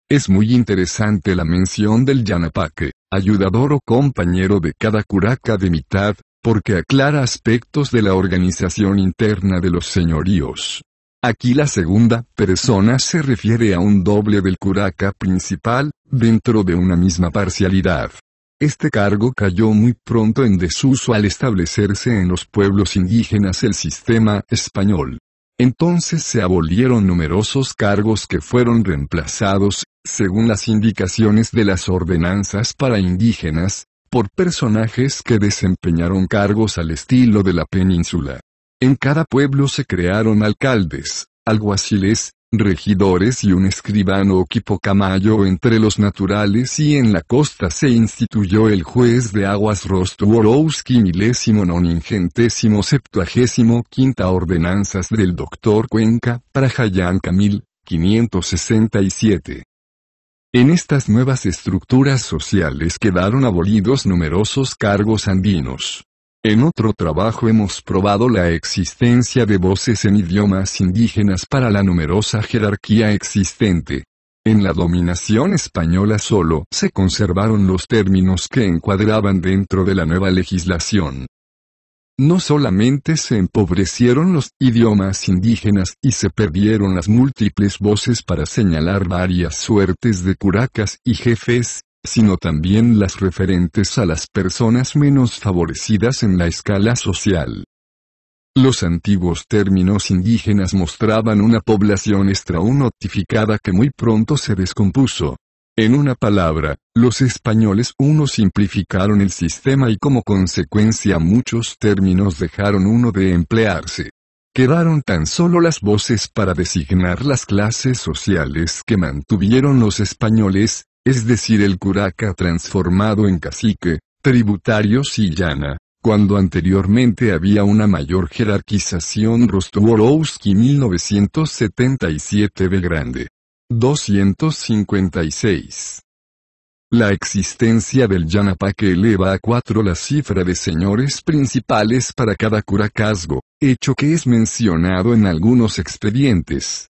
Es muy interesante la mención del Yanapaque, ayudador o compañero de cada curaca de mitad, porque aclara aspectos de la organización interna de los señoríos. Aquí la segunda persona se refiere a un doble del curaca principal, dentro de una misma parcialidad. Este cargo cayó muy pronto en desuso al establecerse en los pueblos indígenas el sistema español. Entonces se abolieron numerosos cargos que fueron reemplazados, según las indicaciones de las ordenanzas para indígenas, por personajes que desempeñaron cargos al estilo de la península. En cada pueblo se crearon alcaldes, alguaciles, regidores y un escribano o quipocamayo entre los naturales, y en la costa se instituyó el juez de aguas Rostworowski, 1990, 75ª ordenanzas del doctor Cuenca, Prajayán Camil, 567. En estas nuevas estructuras sociales quedaron abolidos numerosos cargos andinos. En otro trabajo hemos probado la existencia de voces en idiomas indígenas para la numerosa jerarquía existente. En la dominación española solo se conservaron los términos que encuadraban dentro de la nueva legislación. No solamente se empobrecieron los idiomas indígenas y se perdieron las múltiples voces para señalar varias suertes de curacas y jefes, sino también las referentes a las personas menos favorecidas en la escala social. Los antiguos términos indígenas mostraban una población extraunotificada que muy pronto se descompuso. En una palabra, los españoles simplificaron el sistema y como consecuencia muchos términos dejaron de emplearse. Quedaron tan solo las voces para designar las clases sociales que mantuvieron los españoles, es decir, el curaca transformado en cacique, tributarios y llana, cuando anteriormente había una mayor jerarquización. Rostworowski, 1977, de Grande. 256. La existencia del Yanapaque eleva a 4 la cifra de señores principales para cada curacazgo, hecho que es mencionado en algunos expedientes.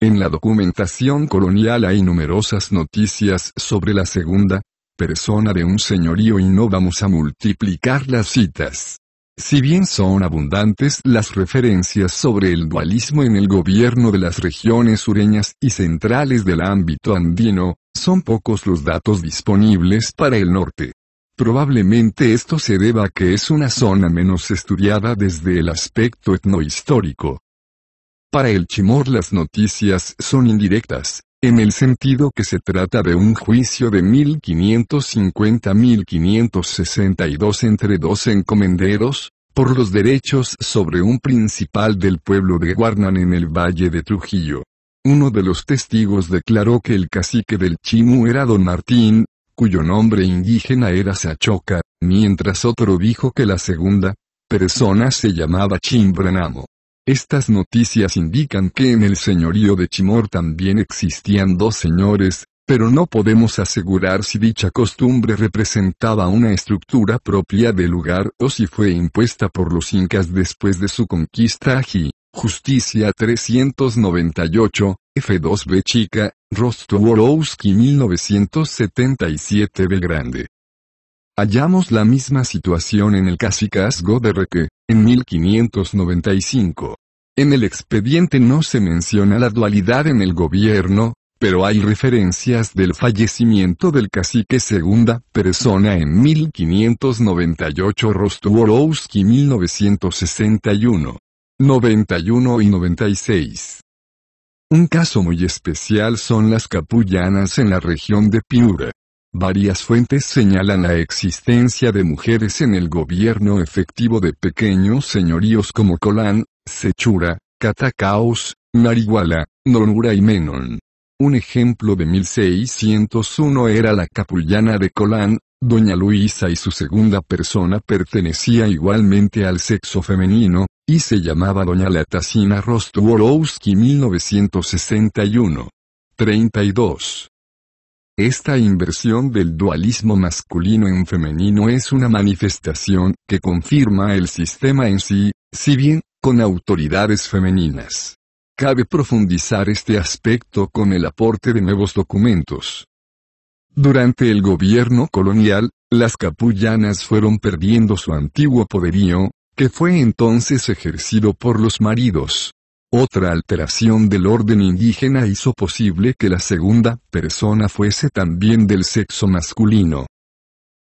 En la documentación colonial hay numerosas noticias sobre la segunda persona de un señorío y no vamos a multiplicar las citas. Si bien son abundantes las referencias sobre el dualismo en el gobierno de las regiones sureñas y centrales del ámbito andino, son pocos los datos disponibles para el norte. Probablemente esto se deba a que es una zona menos estudiada desde el aspecto etnohistórico. Para el Chimor las noticias son indirectas, en el sentido que se trata de un juicio de 1550-1562 entre dos encomenderos, por los derechos sobre un principal del pueblo de Guarnan en el valle de Trujillo. Uno de los testigos declaró que el cacique del Chimú era Don Martín, cuyo nombre indígena era Sachoca, mientras otro dijo que la segunda persona se llamaba Chimbranamo. Estas noticias indican que en el señorío de Chimor también existían dos señores, pero no podemos asegurar si dicha costumbre representaba una estructura propia del lugar o si fue impuesta por los incas después de su conquista allí. Justicia 398, F2B Chica, Rostworowski, 1977, Belgrande. Hallamos la misma situación en el cacicazgo de Reque, en 1595. En el expediente no se menciona la dualidad en el gobierno, pero hay referencias del fallecimiento del cacique segunda persona en 1598. Rostworowski, 1961. 91 y 96. Un caso muy especial son las capullanas en la región de Piura. Varias fuentes señalan la existencia de mujeres en el gobierno efectivo de pequeños señoríos como Colán, Sechura, Catacaos, Nariguala, Nonura y Menon. Un ejemplo de 1601 era la capullana de Colán, Doña Luisa, y su segunda persona pertenecía igualmente al sexo femenino, y se llamaba Doña Latasina. Rostworowski, 1961. 32. Esta inversión del dualismo masculino en femenino es una manifestación que confirma el sistema en sí, si bien, con autoridades femeninas. Cabe profundizar este aspecto con el aporte de nuevos documentos. Durante el gobierno colonial, las capullanas fueron perdiendo su antiguo poderío, que fue entonces ejercido por los maridos. Otra alteración del orden indígena hizo posible que la segunda persona fuese también del sexo masculino.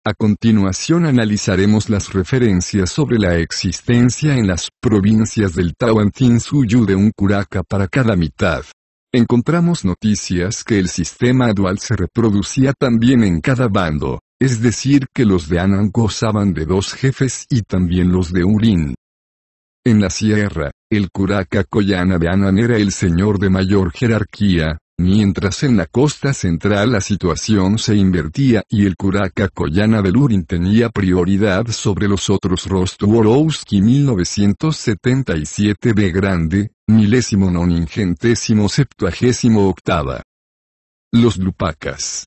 A continuación analizaremos las referencias sobre la existencia en las provincias del Tahuantinsuyo de un curaca para cada mitad. Encontramos noticias que el sistema dual se reproducía también en cada bando, es decir que los de Anan gozaban de dos jefes y también los de Urín. En la sierra, el curaca Collana de Anan era el señor de mayor jerarquía, mientras en la costa central la situación se invertía y el curaca Collana del Urín tenía prioridad sobre los otros. Rostworowski 1977 de Grande, 1978. Los Lupacas.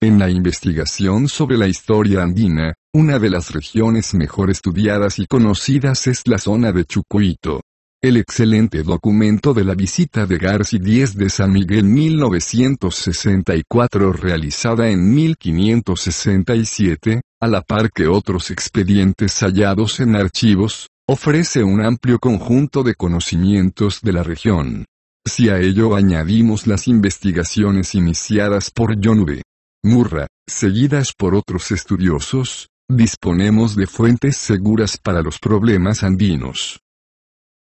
En la investigación sobre la historia andina, una de las regiones mejor estudiadas y conocidas es la zona de Chucuito. El excelente documento de la visita de Garci Díez de San Miguel 1964 realizada en 1567, a la par que otros expedientes hallados en archivos, ofrece un amplio conjunto de conocimientos de la región. Si a ello añadimos las investigaciones iniciadas por John V. Murra, seguidas por otros estudiosos, disponemos de fuentes seguras para los problemas andinos.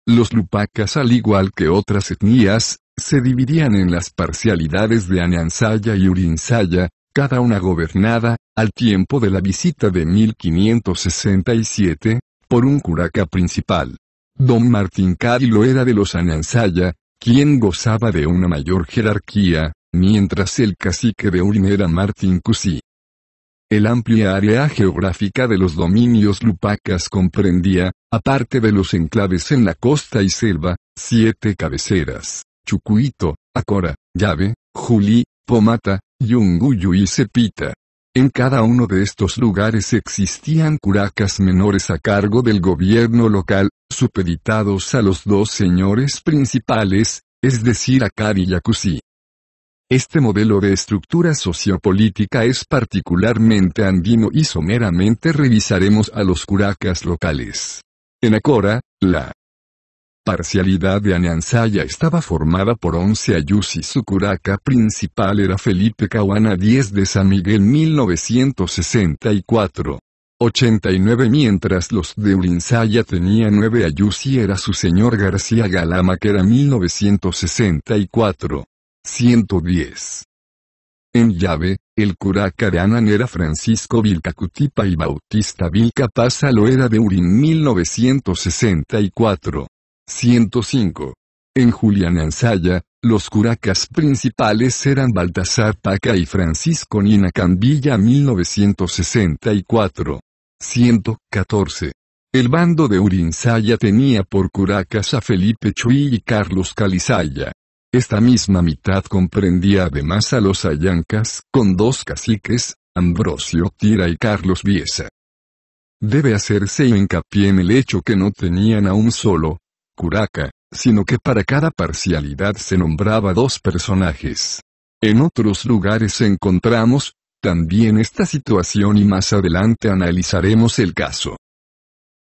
Los Lupacas, al igual que otras etnias, se dividían en las parcialidades de Anansaya y Urinsaya, cada una gobernada, al tiempo de la visita de 1567, por un curaca principal. Don Martín Carilo era de los Anansaya, quien gozaba de una mayor jerarquía, mientras el cacique de Urín era Martín Cusí. El amplia área geográfica de los dominios lupacas comprendía, aparte de los enclaves en la costa y selva, 7 cabeceras: Chucuito, Acora, Llave, Julí, Pomata, Yunguyu y Cepita. En cada uno de estos lugares existían curacas menores a cargo del gobierno local, supeditados a los dos señores principales, es decir a Cari y a Cusí. Este modelo de estructura sociopolítica es particularmente andino y someramente revisaremos a los curacas locales. En Acora, la parcialidad de Anansaya estaba formada por 11 ayús y su curaca principal era Felipe Cahuana Díez de San Miguel 1964-89, mientras los de Urinsaya tenían 9 ayús y era su señor García Galama que era 1964-110. En Llave, el curaca de Anan era Francisco Vilcacutipa y Bautista Vilcapasa lo era de Urín 1964-105. En Julianansaya, los curacas principales eran Baltasar Paca y Francisco Nina Cambilla 1964-114. El bando de Urinsaya tenía por curacas a Felipe Chuy y Carlos Calizaya. Esta misma mitad comprendía además a los ayancas, con 2 caciques, Ambrosio Tira y Carlos Biesa. Debe hacerse hincapié en el hecho que no tenían a un solo curaca, sino que para cada parcialidad se nombraba 2 personajes. En otros lugares encontramos también esta situación y más adelante analizaremos el caso.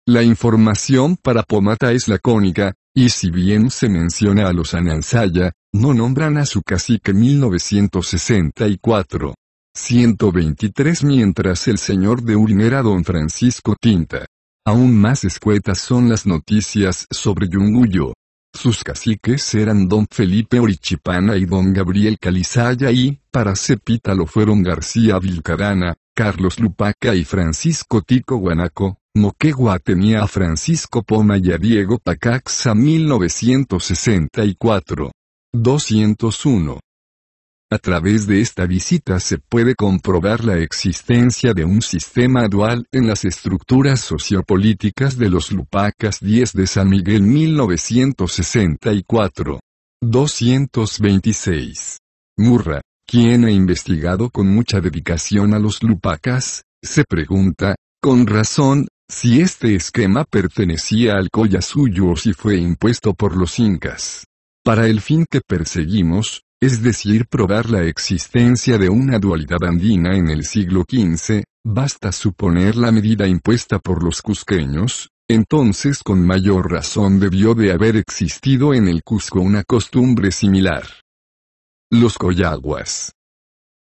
La información para Pomata es lacónica, y si bien se menciona a los Anansaya, no nombran a su cacique 1964-123, mientras el señor de Urín era don Francisco Tinta. Aún más escuetas son las noticias sobre Yunguyo. Sus caciques eran don Felipe Orichipana y don Gabriel Calizaya y, para Cepita lo fueron García Vilcarana, Carlos Lupaca y Francisco Tico Guanaco. Moquegua tenía a Francisco Poma y a Diego Pacaxa 1964-201. A través de esta visita se puede comprobar la existencia de un sistema dual en las estructuras sociopolíticas de los Lupacas Díez de San Miguel 1964-226. Murra, quien ha investigado con mucha dedicación a los Lupacas, se pregunta, con razón, si este esquema pertenecía al colla suyo o si fue impuesto por los incas. Para el fin que perseguimos, es decir, probar la existencia de una dualidad andina en el siglo XV, basta suponer la medida impuesta por los cusqueños, entonces con mayor razón debió de haber existido en el Cusco una costumbre similar. Los Collaguas.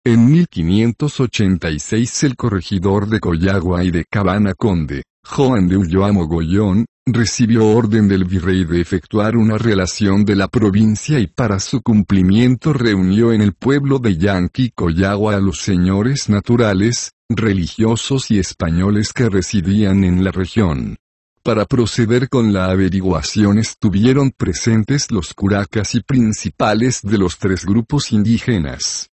En 1586 el corregidor de Collagua y de Cabana Conde, Juan de Ulloa Mogollón, recibió orden del virrey de efectuar una relación de la provincia y para su cumplimiento reunió en el pueblo de Yanqui Collagua a los señores naturales, religiosos y españoles que residían en la región. Para proceder con la averiguación estuvieron presentes los curacas y principales de los tres grupos indígenas.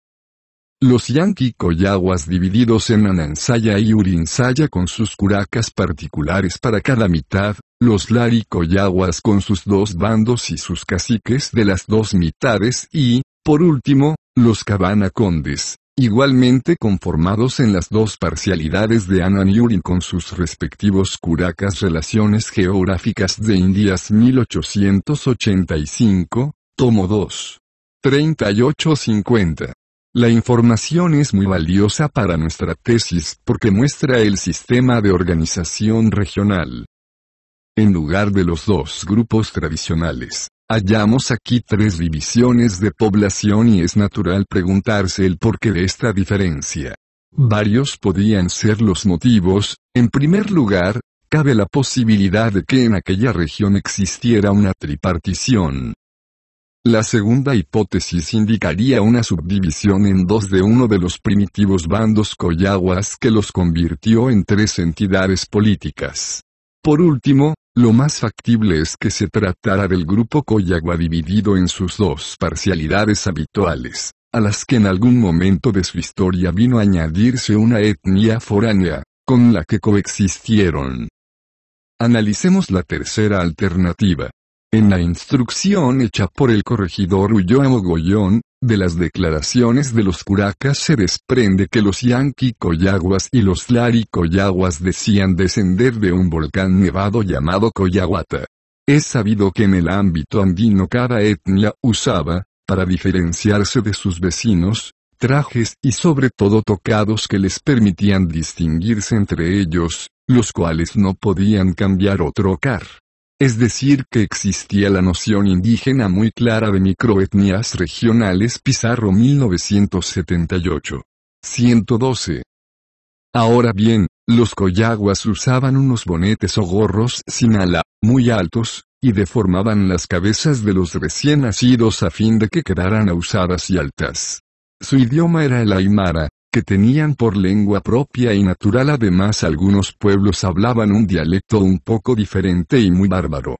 Los yanqui collaguas divididos en Anansaya y Urinsaya con sus curacas particulares para cada mitad, los lari collaguas con sus dos bandos y sus caciques de las dos mitades y, por último, los cabana condes, igualmente conformados en las dos parcialidades de Anan y Urin con sus respectivos curacas. Relaciones geográficas de Indias 1885, tomo 2. 38-50. La información es muy valiosa para nuestra tesis porque muestra el sistema de organización regional. En lugar de los dos grupos tradicionales, hallamos aquí tres divisiones de población y es natural preguntarse el porqué de esta diferencia. Varios podían ser los motivos. En primer lugar, cabe la posibilidad de que en aquella región existiera una tripartición. La segunda hipótesis indicaría una subdivisión en dos de uno de los primitivos bandos collaguas que los convirtió en tres entidades políticas. Por último, lo más factible es que se tratara del grupo collagua dividido en sus dos parcialidades habituales, a las que en algún momento de su historia vino a añadirse una etnia foránea, con la que coexistieron. Analicemos la tercera alternativa. En la instrucción hecha por el corregidor Ulloa Mogollón, de las declaraciones de los curacas se desprende que los yanqui collaguas y los lari collaguas decían descender de un volcán nevado llamado Collahuata. Es sabido que en el ámbito andino cada etnia usaba, para diferenciarse de sus vecinos, trajes y sobre todo tocados que les permitían distinguirse entre ellos, los cuales no podían cambiar o trocar. Es decir que existía la noción indígena muy clara de microetnias regionales. Pizarro 1978. 112. Ahora bien, los collaguas usaban unos bonetes o gorros sin ala, muy altos, y deformaban las cabezas de los recién nacidos a fin de que quedaran ahusadas y altas. Su idioma era el aymara, que tenían por lengua propia y natural. Además algunos pueblos hablaban un dialecto un poco diferente y muy bárbaro.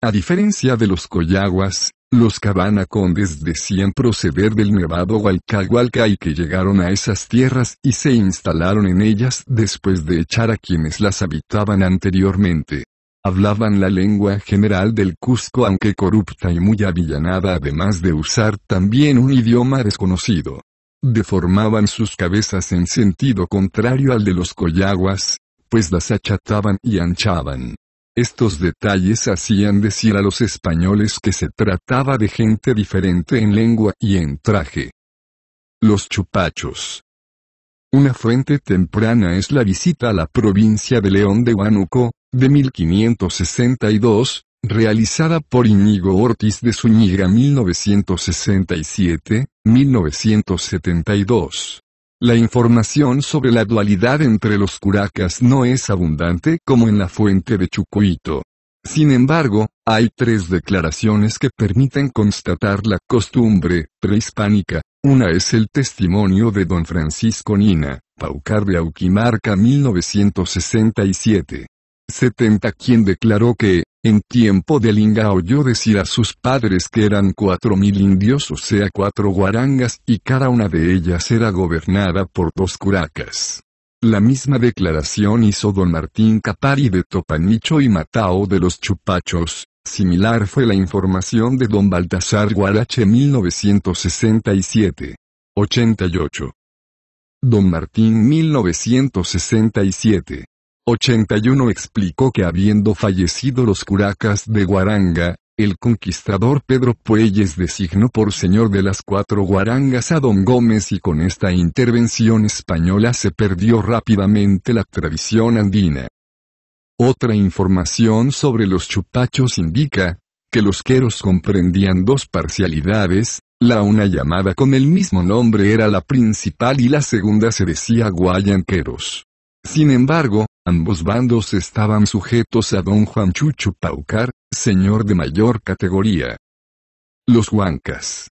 A diferencia de los collaguas, los cabana condes decían proceder del nevado Hualcahualca y que llegaron a esas tierras y se instalaron en ellas después de echar a quienes las habitaban anteriormente. Hablaban la lengua general del Cusco aunque corrupta y muy avillanada, además de usar también un idioma desconocido. Deformaban sus cabezas en sentido contrario al de los collaguas, pues las achataban y anchaban. Estos detalles hacían decir a los españoles que se trataba de gente diferente en lengua y en traje. Los chupachos. Una fuente temprana es la visita a la provincia de León de Huánuco, de 1562, realizada por Íñigo Ortiz de Zúñiga 1967-1972. La información sobre la dualidad entre los curacas no es abundante como en la fuente de Chucuito. Sin embargo, hay tres declaraciones que permiten constatar la costumbre prehispánica. Una es el testimonio de don Francisco Nina, Paucar de Auquimarca 1967-70, quien declaró que, en tiempo del Inga oyó decir a sus padres que eran 4000 indios, o sea 4 guarangas, y cada una de ellas era gobernada por 2 curacas. La misma declaración hizo don Martín Capari de Topanicho y Matao de los Chupachos. Similar fue la información de don Baltasar Guarache 1967. 88. Don Martín 1967. 81 explicó que habiendo fallecido los curacas de Guaranga, el conquistador Pedro Puelles designó por señor de las 4 guarangas a don Gómez y con esta intervención española se perdió rápidamente la tradición andina. Otra información sobre los chupachos indica que los queros comprendían 2 parcialidades, la una llamada con el mismo nombre era la principal y la segunda se decía guayanqueros. Sin embargo, ambos bandos estaban sujetos a don Juan Chucho Paucar, señor de mayor categoría. Los huancas.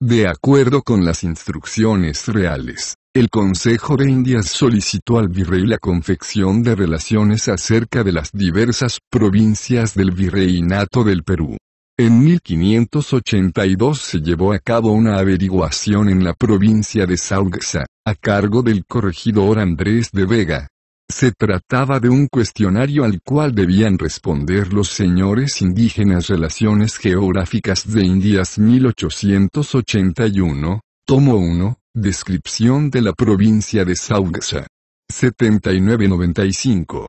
De acuerdo con las instrucciones reales, el Consejo de Indias solicitó al virrey la confección de relaciones acerca de las diversas provincias del virreinato del Perú. En 1582 se llevó a cabo una averiguación en la provincia de Sauxa, a cargo del corregidor Andrés de Vega. Se trataba de un cuestionario al cual debían responder los señores indígenas Relaciones Geográficas de Indias 1881, tomo 1, descripción de la provincia de Sauxa. 79-95.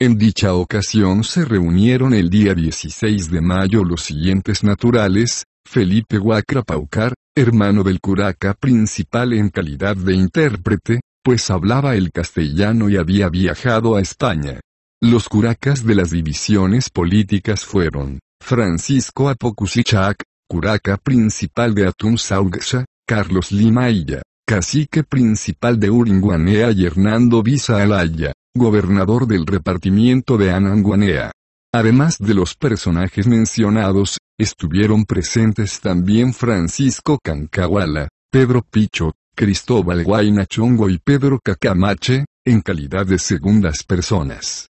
En dicha ocasión se reunieron el día 16 de mayo los siguientes naturales: Felipe Huacra Paucar, hermano del curaca principal en calidad de intérprete, pues hablaba el castellano y había viajado a España. Los curacas de las divisiones políticas fueron Francisco Apocusichac, curaca principal de Atún Sauxa, Carlos Limailla, cacique principal de Uringuanea y Hernando Visa Alaya, gobernador del repartimiento de Ananguanea. Además de los personajes mencionados, estuvieron presentes también Francisco Cancahuala, Pedro Picho, Cristóbal Guaynachongo y Pedro Cacamache, en calidad de segundas personas.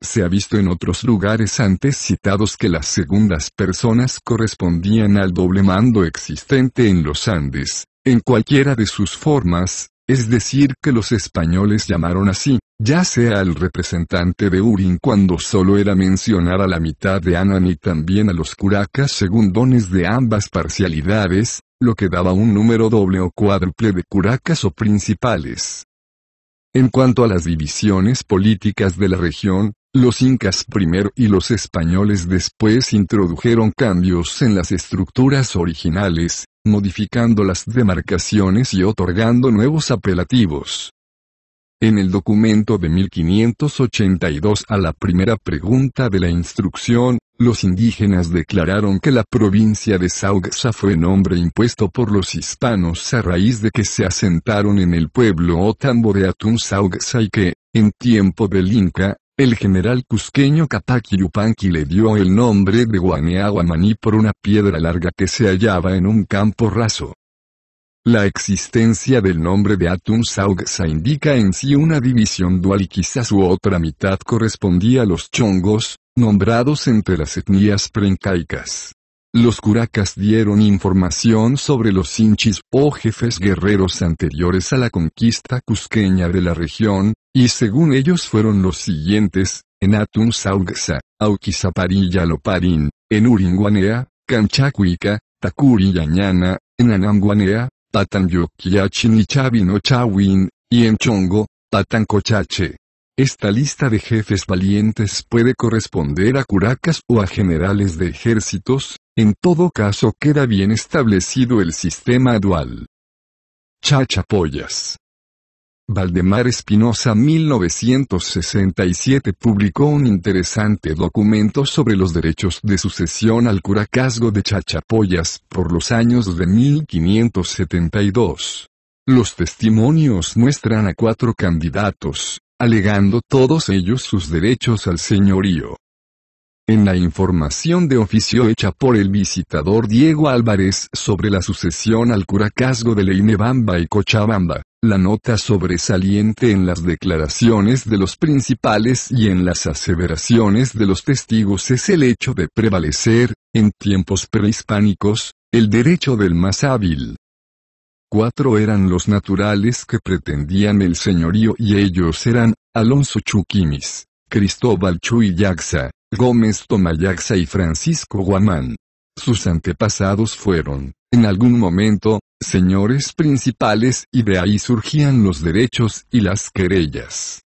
Se ha visto en otros lugares antes citados que las segundas personas correspondían al doble mando existente en los Andes, en cualquiera de sus formas, es decir que los españoles llamaron así, ya sea al representante de Urín cuando solo era mencionada la mitad de Anan y también a los curacas segundones de ambas parcialidades, lo que daba un número doble o cuádruple de curacas o principales. En cuanto a las divisiones políticas de la región, los incas primero y los españoles después introdujeron cambios en las estructuras originales, modificando las demarcaciones y otorgando nuevos apelativos. En el documento de 1582 a la primera pregunta de la instrucción, los indígenas declararon que la provincia de Sauxa fue nombre impuesto por los hispanos a raíz de que se asentaron en el pueblo Otambo de Atún Sauxa y que, en tiempo del Inca, el general cusqueño Cápac Yupanqui le dio el nombre de Guaneaguamaní por una piedra larga que se hallaba en un campo raso. La existencia del nombre de Atún Sauxa indica en sí una división dual y quizás su otra mitad correspondía a los chongos, nombrados entre las etnias preincaicas. Los curacas dieron información sobre los sinchis o jefes guerreros anteriores a la conquista cusqueña de la región, y según ellos fueron los siguientes: en Atún Sauxa, Auquizapari y Aloparín, en Uringuanea, Canchacuica, Tacuri y Añana, en Ananguanea, Patanyoquiachin y Chavinochawin, y en Chongo, Patancochache. Esta lista de jefes valientes puede corresponder a curacas o a generales de ejércitos, en todo caso queda bien establecido el sistema dual. Chachapoyas. Valdemar Espinosa 1967 publicó un interesante documento sobre los derechos de sucesión al curacazgo de Chachapoyas por los años de 1572. Los testimonios muestran a 4 candidatos, alegando todos ellos sus derechos al señorío. En la información de oficio hecha por el visitador Diego Álvarez sobre la sucesión al curacazgo de Leínebamba y Cochabamba, la nota sobresaliente en las declaraciones de los principales y en las aseveraciones de los testigos es el hecho de prevalecer, en tiempos prehispánicos, el derecho del más hábil. 4 eran los naturales que pretendían el señorío y ellos eran Alonso Chuquimis, Cristóbal Chuillaxa, Gómez Tomayaxa y Francisco Guamán. Sus antepasados fueron, en algún momento, señores principales y de ahí surgían los derechos y las querellas.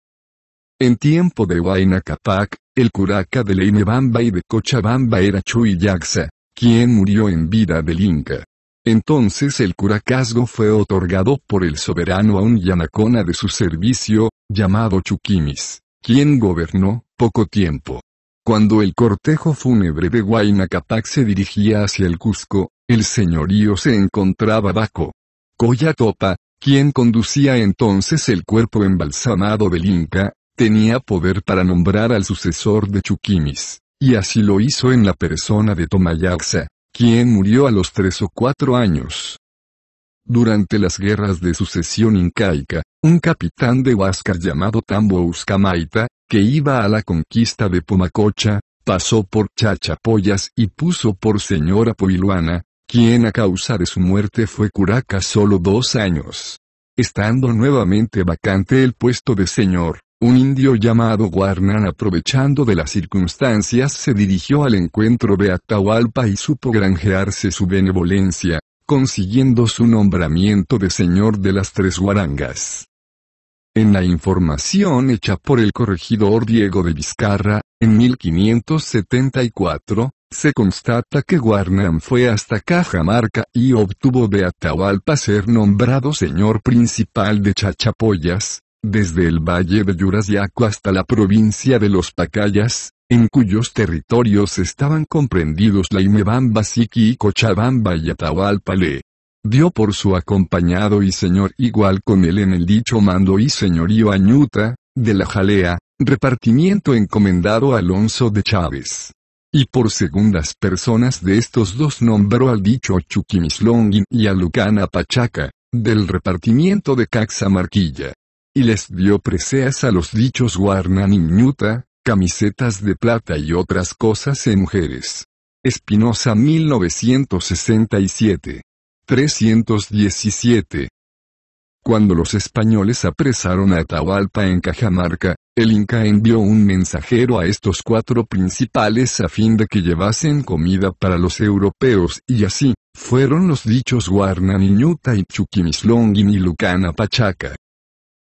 En tiempo de Huayna Cápac, el curaca de Leimebamba y de Cochabamba era Chuy Yaxa, quien murió en vida del Inca. Entonces el curacazgo fue otorgado por el soberano a un yanacona de su servicio, llamado Chuquimis, quien gobernó poco tiempo. Cuando el cortejo fúnebre de Huayna Cápac se dirigía hacia el Cusco, el señorío se encontraba bajo Collatopa, quien conducía entonces el cuerpo embalsamado del Inca, tenía poder para nombrar al sucesor de Chuquimis, y así lo hizo en la persona de Tomayaxa, quien murió a los 3 o 4 años. Durante las guerras de sucesión incaica, un capitán de Huáscar llamado Tambo Uscamaita, que iba a la conquista de Pomacocha, pasó por Chachapoyas y puso por señora Poiluana, quien a causa de su muerte fue curaca solo 2 años. Estando nuevamente vacante el puesto de señor, un indio llamado Guarnán, aprovechando de las circunstancias, se dirigió al encuentro de Atahualpa y supo granjearse su benevolencia, consiguiendo su nombramiento de señor de las 3 Huarangas. En la información hecha por el corregidor Diego de Vizcarra, en 1574, se constata que Guarnán fue hasta Cajamarca y obtuvo de Atahualpa ser nombrado señor principal de Chachapoyas, desde el valle de Yurayaco hasta la provincia de los Pacayas, en cuyos territorios estaban comprendidos la Imebamba, Siqui, Cochabamba y Atahualpa le dio por su acompañado y señor igual con él en el dicho mando y señorío Añuta, de la Jalea, repartimiento encomendado a Alonso de Chávez. Y por segundas personas de estos dos nombró al dicho Chuquimislonguín y a Lucana Pachaca, del repartimiento de Caxamarquilla. Y les dio preseas a los dichos Guarnán y Ñuta, camisetas de plata y otras cosas en mujeres. Espinosa 1967. 317. Cuando los españoles apresaron a Atahualpa en Cajamarca, el Inca envió un mensajero a estos 4 principales a fin de que llevasen comida para los europeos y así, fueron los dichos Guarnán y Ñuta y Chuquimislonguín y Lucana Pachaca.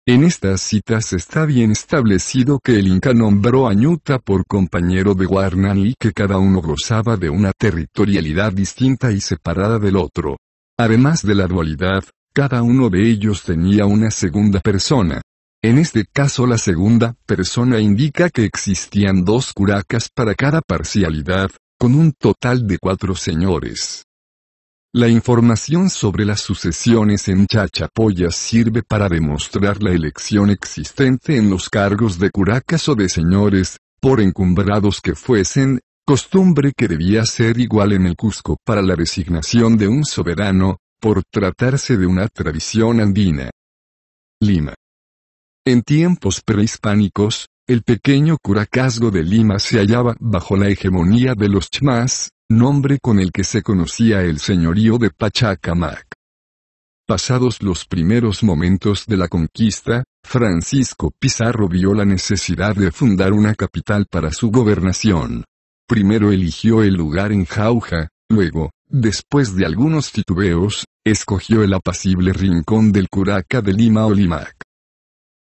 En estas citas está bien establecido que el Inca nombró a Ñuta por compañero de Guarnán y que cada uno gozaba de una territorialidad distinta y separada del otro. Además de la dualidad, cada uno de ellos tenía una segunda persona. En este caso la segunda persona indica que existían 2 curacas para cada parcialidad, con un total de 4 señores. La información sobre las sucesiones en Chachapoyas sirve para demostrar la elección existente en los cargos de curacas o de señores, por encumbrados que fuesen, costumbre que debía ser igual en el Cusco para la designación de un soberano, por tratarse de una tradición andina. Lima. En tiempos prehispánicos, el pequeño curacazgo de Lima se hallaba bajo la hegemonía de los chmás, nombre con el que se conocía el señorío de Pachacamac. Pasados los primeros momentos de la conquista, Francisco Pizarro vio la necesidad de fundar una capital para su gobernación. Primero eligió el lugar en Jauja, luego, después de algunos titubeos, escogió el apacible rincón del curaca de Lima o Limac.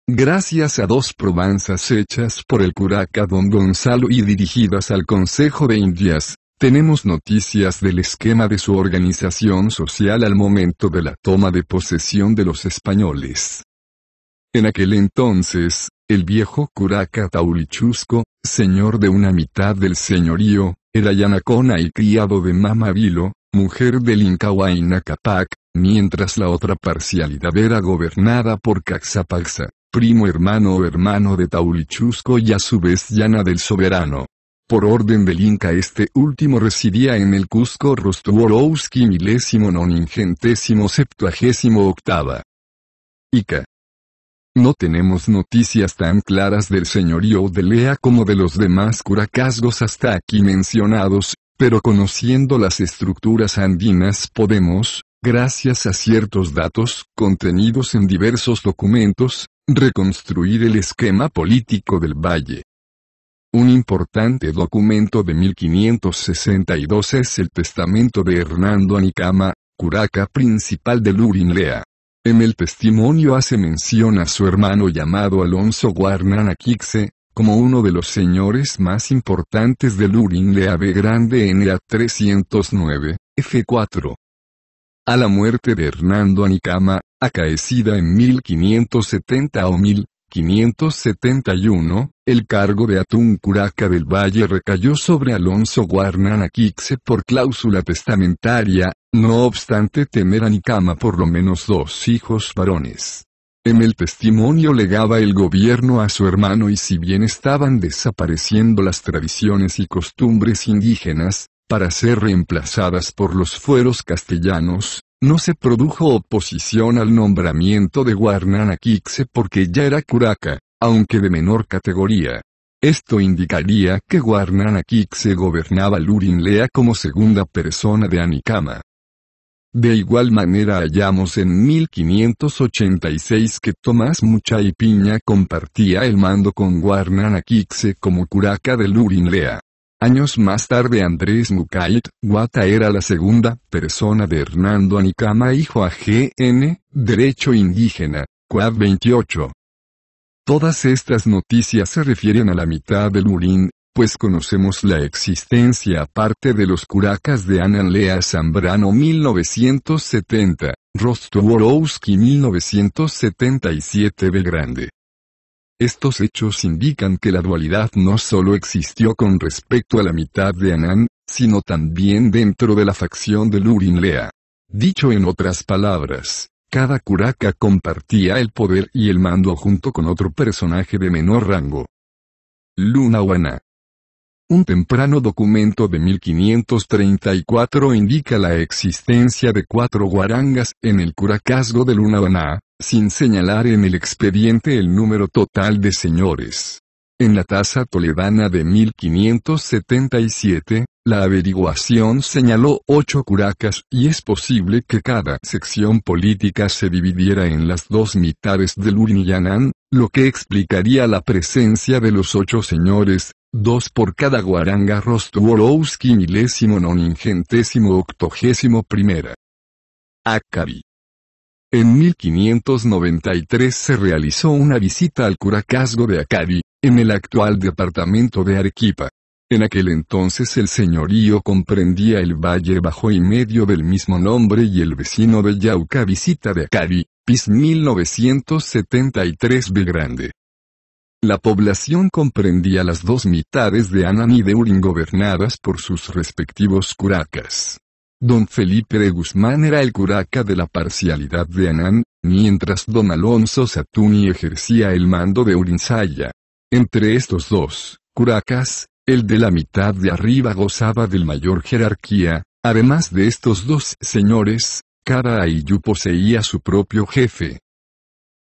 Gracias a 2 probanzas hechas por el curaca don Gonzalo y dirigidas al Consejo de Indias, tenemos noticias del esquema de su organización social al momento de la toma de posesión de los españoles. En aquel entonces, el viejo curaca Taulichusco, señor de una mitad del señorío, era yanacona y criado de Mamavilo, mujer del Inca Huayna Cápac, mientras la otra parcialidad era gobernada por Caxapaxa, primo hermano o hermano de Taulichusco y a su vez llana del soberano. Por orden del Inca este último residía en el Cusco Rostworowski 1978. Ica. No tenemos noticias tan claras del señorío de Lea como de los demás curacazgos hasta aquí mencionados, pero conociendo las estructuras andinas podemos, gracias a ciertos datos contenidos en diversos documentos, reconstruir el esquema político del valle. Un importante documento de 1562 es el testamento de Hernando Anicama, curaca principal de Lurinlea. En el testimonio hace mención a su hermano llamado Alonso Guarnanaquixe, como uno de los señores más importantes de Lurinlea B. Grande na 309, f4. A la muerte de Hernando Anicama, acaecida en 1570 o 1571, el cargo de Atún Curaca del Valle recayó sobre Alonso Guarnanaquixe por cláusula testamentaria, no obstante tener a Anicama por lo menos dos hijos varones. En el testimonio legaba el gobierno a su hermano y si bien estaban desapareciendo las tradiciones y costumbres indígenas, para ser reemplazadas por los fueros castellanos, no se produjo oposición al nombramiento de Guarnanaquixe porque ya era curaca, aunque de menor categoría. Esto indicaría que Guarnanaquixe gobernaba Lurinlea como segunda persona de Anicama. De igual manera hallamos en 1586 que Tomás Muchay Piña compartía el mando con Guarnanaquixe como curaca de Lurinlea. Años más tarde Andrés Mucayt Guata era la segunda persona de Hernando Anicama hijo a G.N., Derecho Indígena, Quad 28. Todas estas noticias se refieren a la mitad del Lurín, pues conocemos la existencia aparte de los curacas de Analea Zambrano 1970, Rostworowski 1977 B. Grande. Estos hechos indican que la dualidad no solo existió con respecto a la mitad de Anán, sino también dentro de la facción de Lurinlea. Dicho en otras palabras, cada curaca compartía el poder y el mando junto con otro personaje de menor rango. Lunahuana. Un temprano documento de 1534 indica la existencia de 4 guarangas en el curacazgo de Lunahuana, sin señalar en el expediente el número total de señores. En la tasa toledana de 1577, la averiguación señaló 8 curacas y es posible que cada sección política se dividiera en las dos mitades de Lurín y Anán, lo que explicaría la presencia de los 8 señores, 2 por cada guaranga Rostworowski milésimo noningentésimo octogésimo primera. Acabi. En 1593 se realizó una visita al curacazgo de Acabi, en el actual departamento de Arequipa. En aquel entonces el señorío comprendía el valle bajo y medio del mismo nombre y el vecino de Yauca. Visita de Acabi, Pis 1973 B. Grande. La población comprendía las dos mitades de Anán y de Urín gobernadas por sus respectivos curacas. Don Felipe de Guzmán era el curaca de la parcialidad de Anán, mientras don Alonso Satuni ejercía el mando de Urinsaya. Entre estos dos curacas, el de la mitad de arriba gozaba del mayor jerarquía. Además de estos dos señores, cada ayllú poseía su propio jefe.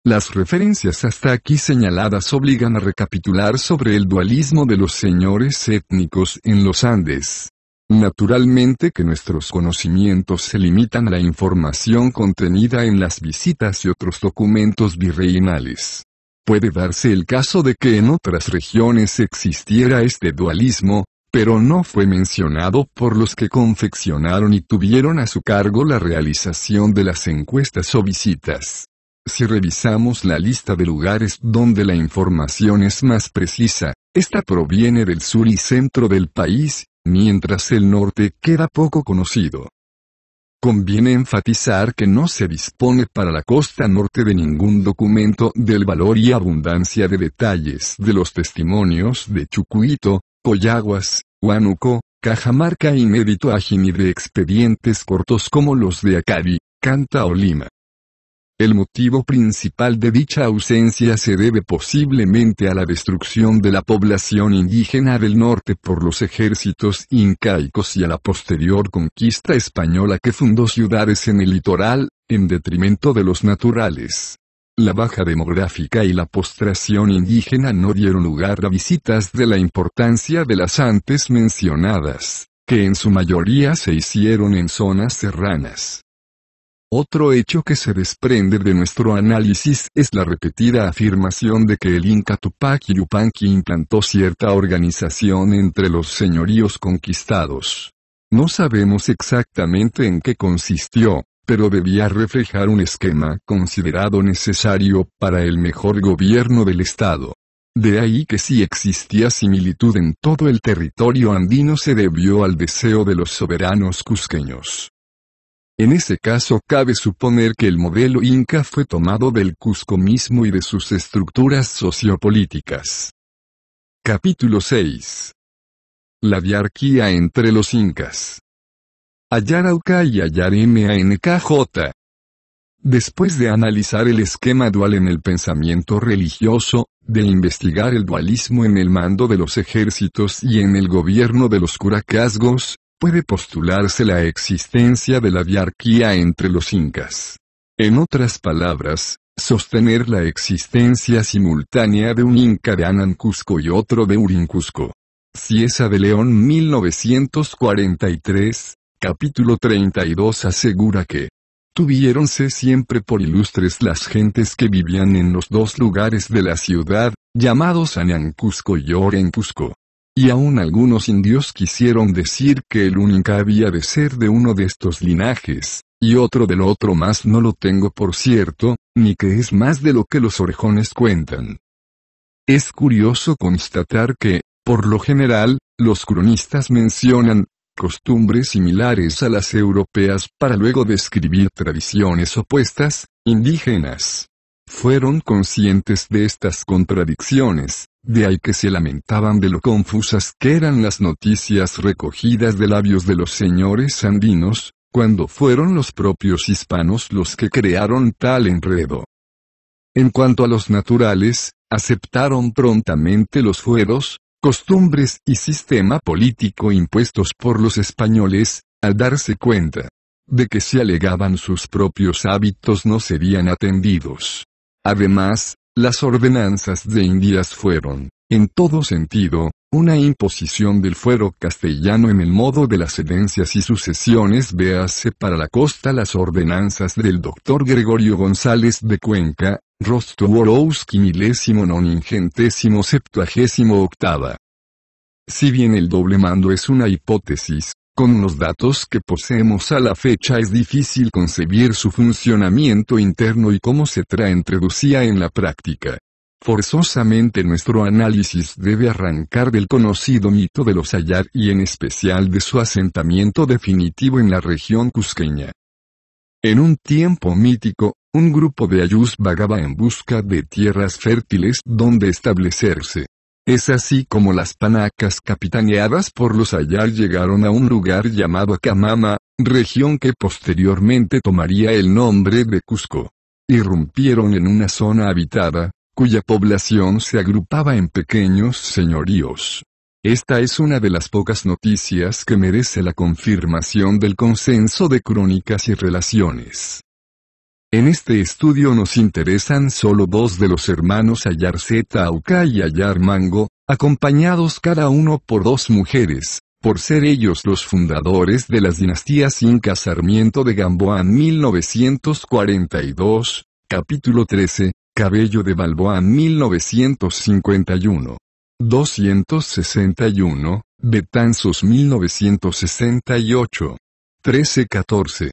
Las referencias hasta aquí señaladas obligan a recapitular sobre el dualismo de los señores étnicos en los Andes. Naturalmente que nuestros conocimientos se limitan a la información contenida en las visitas y otros documentos virreinales. Puede darse el caso de que en otras regiones existiera este dualismo, pero no fue mencionado por los que confeccionaron y tuvieron a su cargo la realización de las encuestas o visitas. Si revisamos la lista de lugares donde la información es más precisa, esta proviene del sur y centro del país, mientras el norte queda poco conocido. Conviene enfatizar que no se dispone para la costa norte de ningún documento del valor y abundancia de detalles de los testimonios de Chucuito, Coyahuas, Huánuco, Cajamarca y Meritoágini de expedientes cortos como los de Acabi, Canta o Lima. El motivo principal de dicha ausencia se debe posiblemente a la destrucción de la población indígena del norte por los ejércitos incaicos y a la posterior conquista española que fundó ciudades en el litoral, en detrimento de los naturales. La baja demográfica y la postración indígena no dieron lugar a visitas de la importancia de las antes mencionadas, que en su mayoría se hicieron en zonas serranas. Otro hecho que se desprende de nuestro análisis es la repetida afirmación de que el Inca Tupac Yupanqui implantó cierta organización entre los señoríos conquistados. No sabemos exactamente en qué consistió, pero debía reflejar un esquema considerado necesario para el mejor gobierno del Estado. De ahí que si existía similitud en todo el territorio andino se debió al deseo de los soberanos cusqueños. En ese caso cabe suponer que el modelo inca fue tomado del Cusco mismo y de sus estructuras sociopolíticas. Capítulo 6. La diarquía entre los incas. Ayarauca y Ayar-MANKJ. Después de analizar el esquema dual en el pensamiento religioso, de investigar el dualismo en el mando de los ejércitos y en el gobierno de los curacazgos, puede postularse la existencia de la diarquía entre los incas. En otras palabras, sostener la existencia simultánea de un inca de Anancusco y otro de Urincusco. Cieza de León 1943, capítulo 32 asegura que tuviéronse siempre por ilustres las gentes que vivían en los dos lugares de la ciudad, llamados Anancusco y Orencusco. Y aún algunos indios quisieron decir que el un inca había de ser de uno de estos linajes, y otro del otro, más no lo tengo por cierto, ni que es más de lo que los orejones cuentan. Es curioso constatar que, por lo general, los cronistas mencionan costumbres similares a las europeas para luego describir tradiciones opuestas, indígenas. Fueron conscientes de estas contradicciones, de ahí que se lamentaban de lo confusas que eran las noticias recogidas de labios de los señores andinos, cuando fueron los propios hispanos los que crearon tal enredo. En cuanto a los naturales, aceptaron prontamente los fueros, costumbres y sistema político impuestos por los españoles, al darse cuenta de que si alegaban sus propios hábitos no serían atendidos. Además, las ordenanzas de Indias fueron, en todo sentido, una imposición del fuero castellano en el modo de las herencias y sucesiones. Véase para la costa las ordenanzas del doctor Gregorio González de Cuenca, Rostworowski 1978. Si bien el doble mando es una hipótesis, con los datos que poseemos a la fecha es difícil concebir su funcionamiento interno y cómo se introducía en la práctica. Forzosamente nuestro análisis debe arrancar del conocido mito de los Ayar y en especial de su asentamiento definitivo en la región cusqueña. En un tiempo mítico, un grupo de ayús vagaba en busca de tierras fértiles donde establecerse. Es así como las panacas capitaneadas por los Ayar llegaron a un lugar llamado Acamama, región que posteriormente tomaría el nombre de Cusco. Irrumpieron en una zona habitada, cuya población se agrupaba en pequeños señoríos. Esta es una de las pocas noticias que merece la confirmación del consenso de crónicas y relaciones. En este estudio nos interesan solo dos de los hermanos Ayar Zauca y Ayar Mango, acompañados cada uno por dos mujeres, por ser ellos los fundadores de las dinastías Inca. Sarmiento de Gamboa 1942, capítulo 13, Cabello de Balboa 1951. 261, Betanzos 1968. 13-14.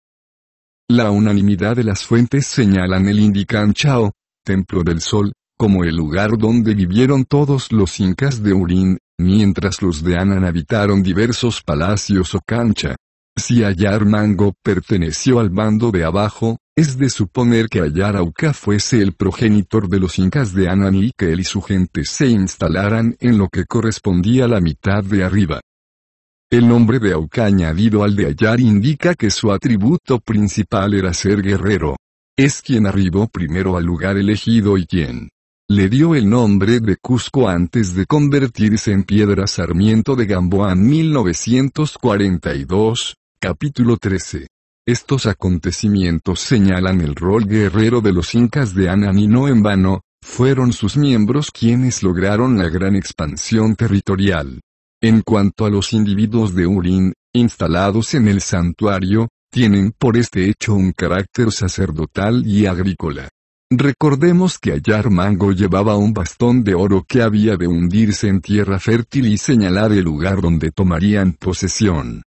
La unanimidad de las fuentes señalan el Indicanchao, Templo del Sol, como el lugar donde vivieron todos los incas de Urín, mientras los de Anan habitaron diversos palacios o cancha. Si Ayar Mango perteneció al bando de abajo, es de suponer que Ayarauca fuese el progenitor de los incas de Anan y que él y su gente se instalaran en lo que correspondía a la mitad de arriba. El nombre de Auca añadido al de Ayar indica que su atributo principal era ser guerrero. Es quien arribó primero al lugar elegido y quien le dio el nombre de Cusco antes de convertirse en piedra. Sarmiento de Gamboa 1942, capítulo 13. Estos acontecimientos señalan el rol guerrero de los incas de Anan y no en vano, fueron sus miembros quienes lograron la gran expansión territorial. En cuanto a los individuos de Urín, instalados en el santuario, tienen por este hecho un carácter sacerdotal y agrícola. Recordemos que Ayar Mango llevaba un bastón de oro que había de hundirse en tierra fértil y señalar el lugar donde tomarían posesión.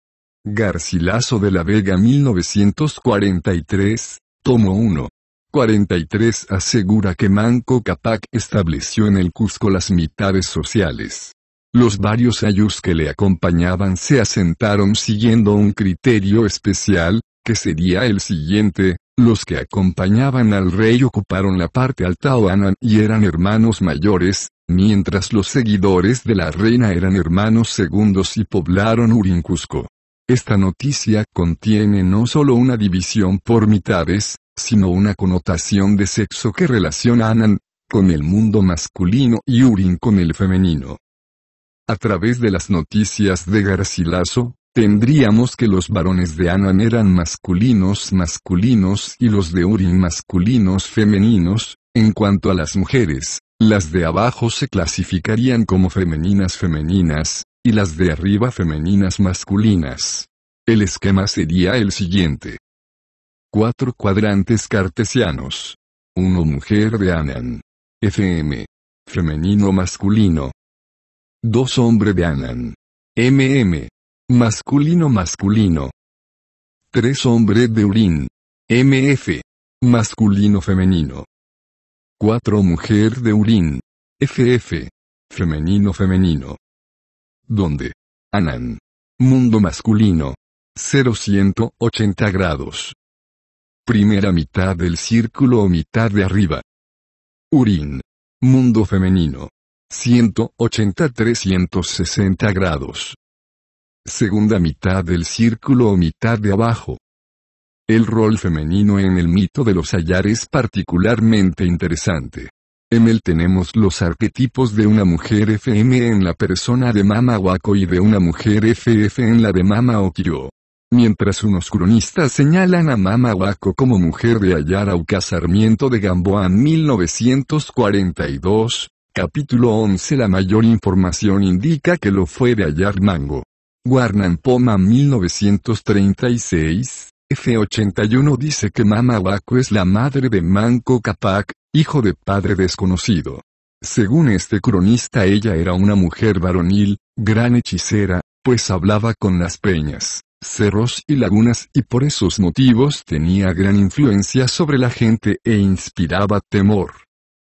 Garcilaso de la Vega 1943, tomo 1. 43 asegura que Manco Cápac estableció en el Cusco las mitades sociales. Los varios ayllús que le acompañaban se asentaron siguiendo un criterio especial, que sería el siguiente: los que acompañaban al rey ocuparon la parte alta o anan y eran hermanos mayores, mientras los seguidores de la reina eran hermanos segundos y poblaron Urincusco. Esta noticia contiene no solo una división por mitades, sino una connotación de sexo que relaciona a Anan con el mundo masculino y Urin con el femenino. A través de las noticias de Garcilaso, tendríamos que los varones de Anan eran masculinos y los de Urin femeninos. En cuanto a las mujeres, las de abajo se clasificarían como femeninas, y las de arriba femeninas. El esquema sería el siguiente: 4 cuadrantes cartesianos. 1 mujer de Anan. FM. Femenino-masculino. 2 hombre de Anan. MM. Masculino-masculino. 3 hombre de Urín. MF. Masculino-femenino. 4 mujer de Urín. FF. Femenino-femenino. Donde Anan, mundo masculino, 0-180 grados. Primera mitad del círculo o mitad de arriba. Urín, mundo femenino, 180-360 grados. Segunda mitad del círculo o mitad de abajo. El rol femenino en el mito de los Ayar es particularmente interesante. En él tenemos los arquetipos de una mujer FM en la persona de Mama Huaco y de una mujer FF en la de Mama Oquiró. Mientras unos cronistas señalan a Mama Huaco como mujer de Ayarauca. Sarmiento de Gamboa 1942, capítulo 11. La mayor información indica que lo fue de Ayar Mango. Guaman Poma 1936, F81 dice que Mama Huaco es la madre de Manco Cápac, hijo de padre desconocido. Según este cronista, ella era una mujer varonil, gran hechicera, pues hablaba con las peñas, cerros y lagunas y por esos motivos tenía gran influencia sobre la gente e inspiraba temor.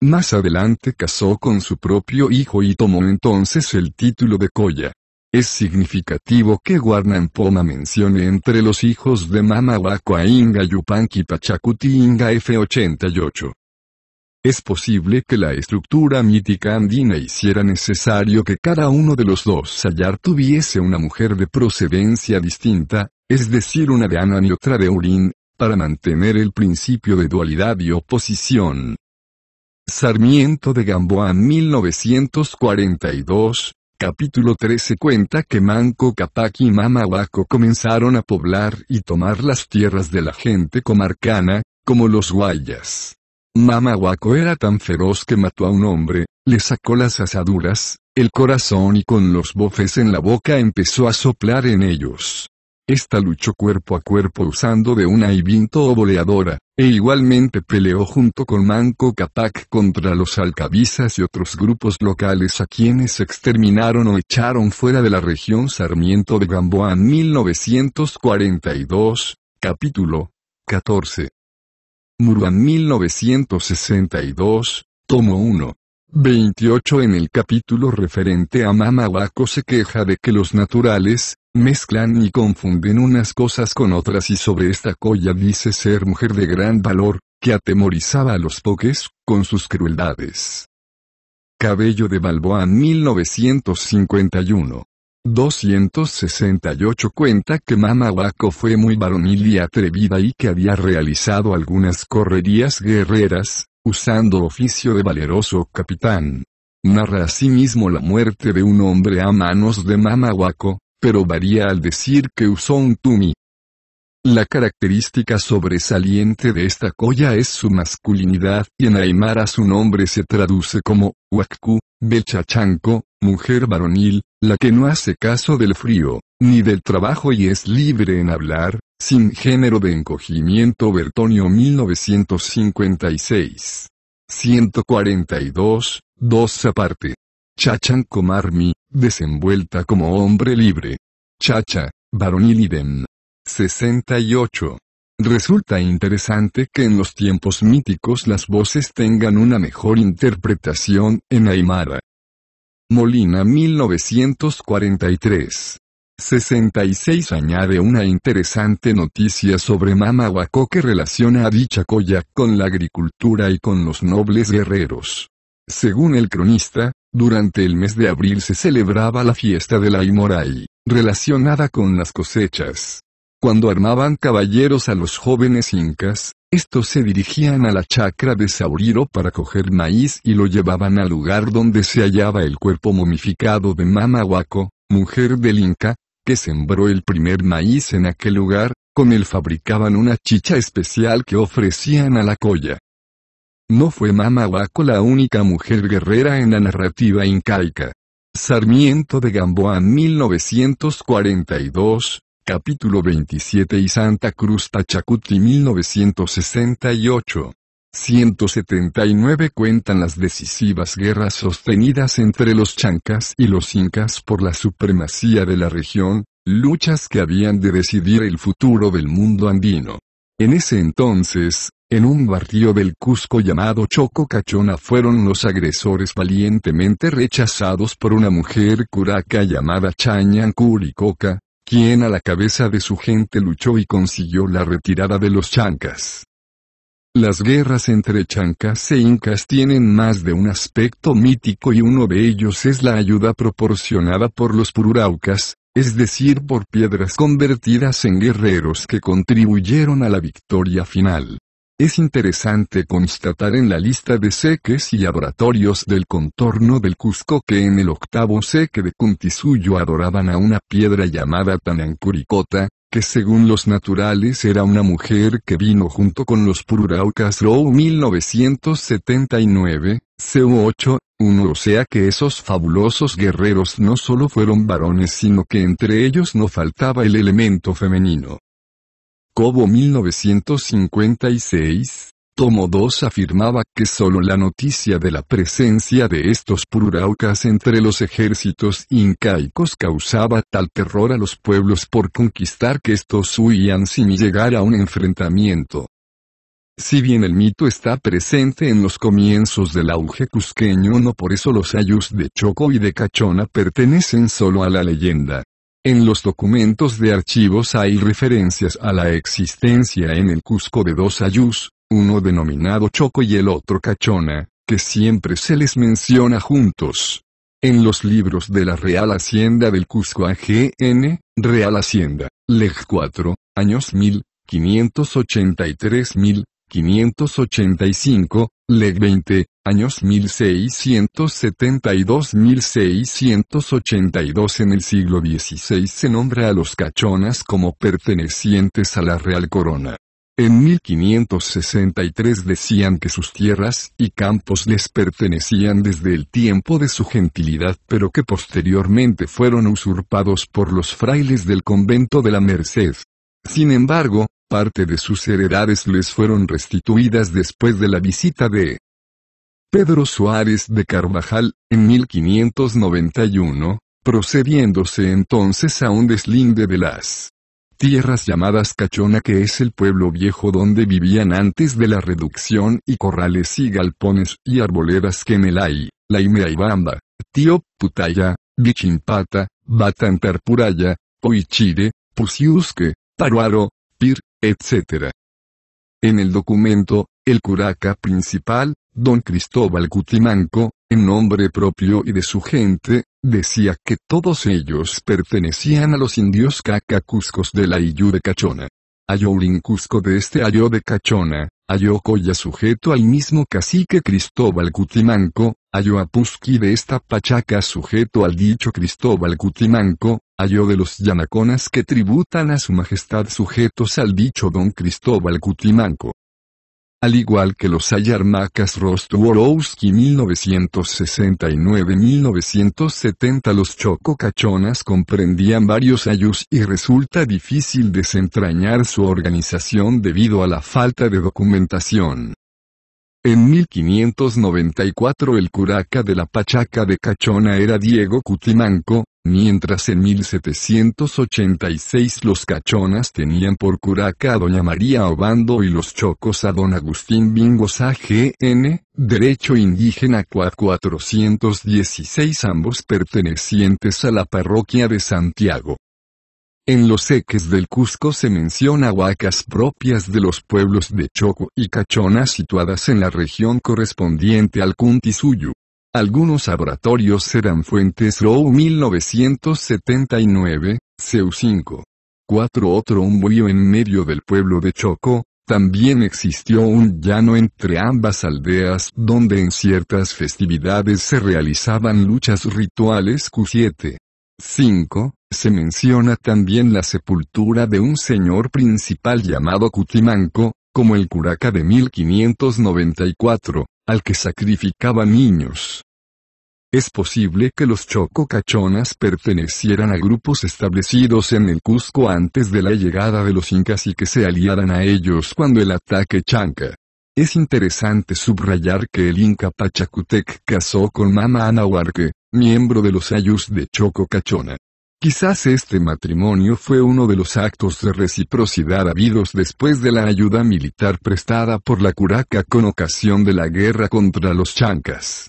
Más adelante casó con su propio hijo y tomó entonces el título de Coya. Es significativo que Guaman Poma mencione entre los hijos de Mama Huaco a Inga Yupanqui Pachacuti Inga F88. Es posible que la estructura mítica andina hiciera necesario que cada uno de los dos Ayar tuviese una mujer de procedencia distinta, es decir, una de Anan y otra de Urín, para mantener el principio de dualidad y oposición. Sarmiento de Gamboa 1942, capítulo 13 cuenta que Manco Cápac y Mama Huaco comenzaron a poblar y tomar las tierras de la gente comarcana, como los Guayas. Mama Huaco era tan feroz que mató a un hombre, le sacó las asaduras, el corazón y con los bofes en la boca empezó a soplar en ellos. Esta luchó cuerpo a cuerpo usando de una ibinto o boleadora, e igualmente peleó junto con Manco Cápac contra los alcabizas y otros grupos locales a quienes exterminaron o echaron fuera de la región. Sarmiento de Gamboa 1942, capítulo 14. Murúa 1962, tomo 1. 28. En el capítulo referente a Mama Huaco se queja de que los naturales mezclan y confunden unas cosas con otras y sobre esta Coya dice ser mujer de gran valor, que atemorizaba a los poques con sus crueldades. Cabello de Balboa 1951. 268 cuenta que Mama Huaco fue muy varonil y atrevida y que había realizado algunas correrías guerreras, usando oficio de valeroso capitán. Narra asimismo la muerte de un hombre a manos de Mama Huaco, pero varía al decir que usó un tumi. La característica sobresaliente de esta Coya es su masculinidad y en aymara su nombre se traduce como Huaccu, Belchachanco, mujer varonil, la que no hace caso del frío, ni del trabajo y es libre en hablar, sin género de encogimiento. Bertonio 1956. 142, 2 aparte. Chachanco Marmi, desenvuelta como hombre libre. Chacha, Baronil idem. 68. Resulta interesante que en los tiempos míticos las voces tengan una mejor interpretación en aimara. Molina 1943. 66 añade una interesante noticia sobre Mama Huacó que relaciona a dicha colla con la agricultura y con los nobles guerreros. Según el cronista, durante el mes de abril se celebraba la fiesta de la Aimoray, relacionada con las cosechas. Cuando armaban caballeros a los jóvenes incas, estos se dirigían a la chacra de Sauriro para coger maíz y lo llevaban al lugar donde se hallaba el cuerpo momificado de Mama Huacó, mujer del Inca, que sembró el primer maíz en aquel lugar. Con él fabricaban una chicha especial que ofrecían a la colla. No fue Mama Huacó la única mujer guerrera en la narrativa incaica. Sarmiento de Gamboa 1942, capítulo 27 y Santa Cruz Pachacuti 1968. 179 cuentan las decisivas guerras sostenidas entre los chancas y los incas por la supremacía de la región, luchas que habían de decidir el futuro del mundo andino. En ese entonces, en un barrio del Cusco llamado Choco Cachona fueron los agresores valientemente rechazados por una mujer curaca llamada Chañan Curicoca, quien a la cabeza de su gente luchó y consiguió la retirada de los chancas. Las guerras entre chancas e incas tienen más de un aspecto mítico y uno de ellos es la ayuda proporcionada por los pururaucas, es decir por piedras convertidas en guerreros que contribuyeron a la victoria final. Es interesante constatar en la lista de seques y adoratorios del contorno del Cusco que en el octavo seque de Cuntisuyo adoraban a una piedra llamada Tanancuricota, que según los naturales era una mujer que vino junto con los pururaucas Low 1979, CO8, 1 o sea que esos fabulosos guerreros no solo fueron varones sino que entre ellos no faltaba el elemento femenino. Cobo 1956, tomo 2 afirmaba que solo la noticia de la presencia de estos pururaucas entre los ejércitos incaicos causaba tal terror a los pueblos por conquistar que estos huían sin llegar a un enfrentamiento. Si bien el mito está presente en los comienzos del auge cusqueño, no por eso los ayus de Choco y de Cachona pertenecen solo a la leyenda. En los documentos de archivos hay referencias a la existencia en el Cusco de dos ayús, uno denominado Choco y el otro Cachona, que siempre se les menciona juntos. En los libros de la Real Hacienda del Cusco AGN, Real Hacienda, Leg 4, años 1583-1585, Leg 20, años 1672-1682. En el siglo XVI se nombra a los cachonas como pertenecientes a la Real Corona. En 1563 decían que sus tierras y campos les pertenecían desde el tiempo de su gentilidad, pero que posteriormente fueron usurpados por los frailes del convento de la Merced. Sin embargo, parte de sus heredades les fueron restituidas después de la visita de Pedro Suárez de Carvajal, en 1591, procediéndose entonces a un deslinde de las tierras llamadas Cachona, que es el pueblo viejo donde vivían antes de la reducción, y corrales y galpones y arboledas que en el hay, la Imeaibamba, Tío, Putaya, Bichimpata, Batantarpuraya, Oichire, Pusiusque, Paruaro, Pir, etc. En el documento, el curaca principal, don Cristóbal Cutimanco, en nombre propio y de su gente, decía que todos ellos pertenecían a los indios cacacuscos de la Iyú de Cachona. Ayourin Cusco de este Ayó de Cachona, Ayocoya sujeto al mismo cacique Cristóbal Cutimanco, Ayoapusqui de esta Pachaca sujeto al dicho Cristóbal Cutimanco, Ayó de los Yanaconas que tributan a su majestad sujetos al dicho don Cristóbal Cutimanco. Al igual que los ayarmacas Rostworowski 1969-1970, los chococachonas comprendían varios ayús y resulta difícil desentrañar su organización debido a la falta de documentación. En 1594 el curaca de la Pachaca de Cachona era Diego Cutimanco, Mientras en 1786 los cachonas tenían por curaca a doña María Obando y los chocos a don Agustín Bingos a G.N., derecho indígena Quad 416, ambos pertenecientes a la parroquia de Santiago. En los eques del Cusco se menciona huacas propias de los pueblos de Choco y Cachona situadas en la región correspondiente al Cuntisuyu. Algunos abratorios eran Fuentes Low 1979, CEU 5. 4. Otro umbrío en medio del pueblo de Choco. También existió un llano entre ambas aldeas donde en ciertas festividades se realizaban luchas rituales. Q7. 5. Se menciona también la sepultura de un señor principal llamado Cutimanco, como el curaca de 1594, al que sacrificaba niños. Es posible que los chococachonas pertenecieran a grupos establecidos en el Cusco antes de la llegada de los incas y que se aliaran a ellos cuando el ataque chanca. Es interesante subrayar que el inca Pachacutec casó con Mama Anahuarque, miembro de los ayllus de Chococachona. Quizás este matrimonio fue uno de los actos de reciprocidad habidos después de la ayuda militar prestada por la curaca con ocasión de la guerra contra los chancas.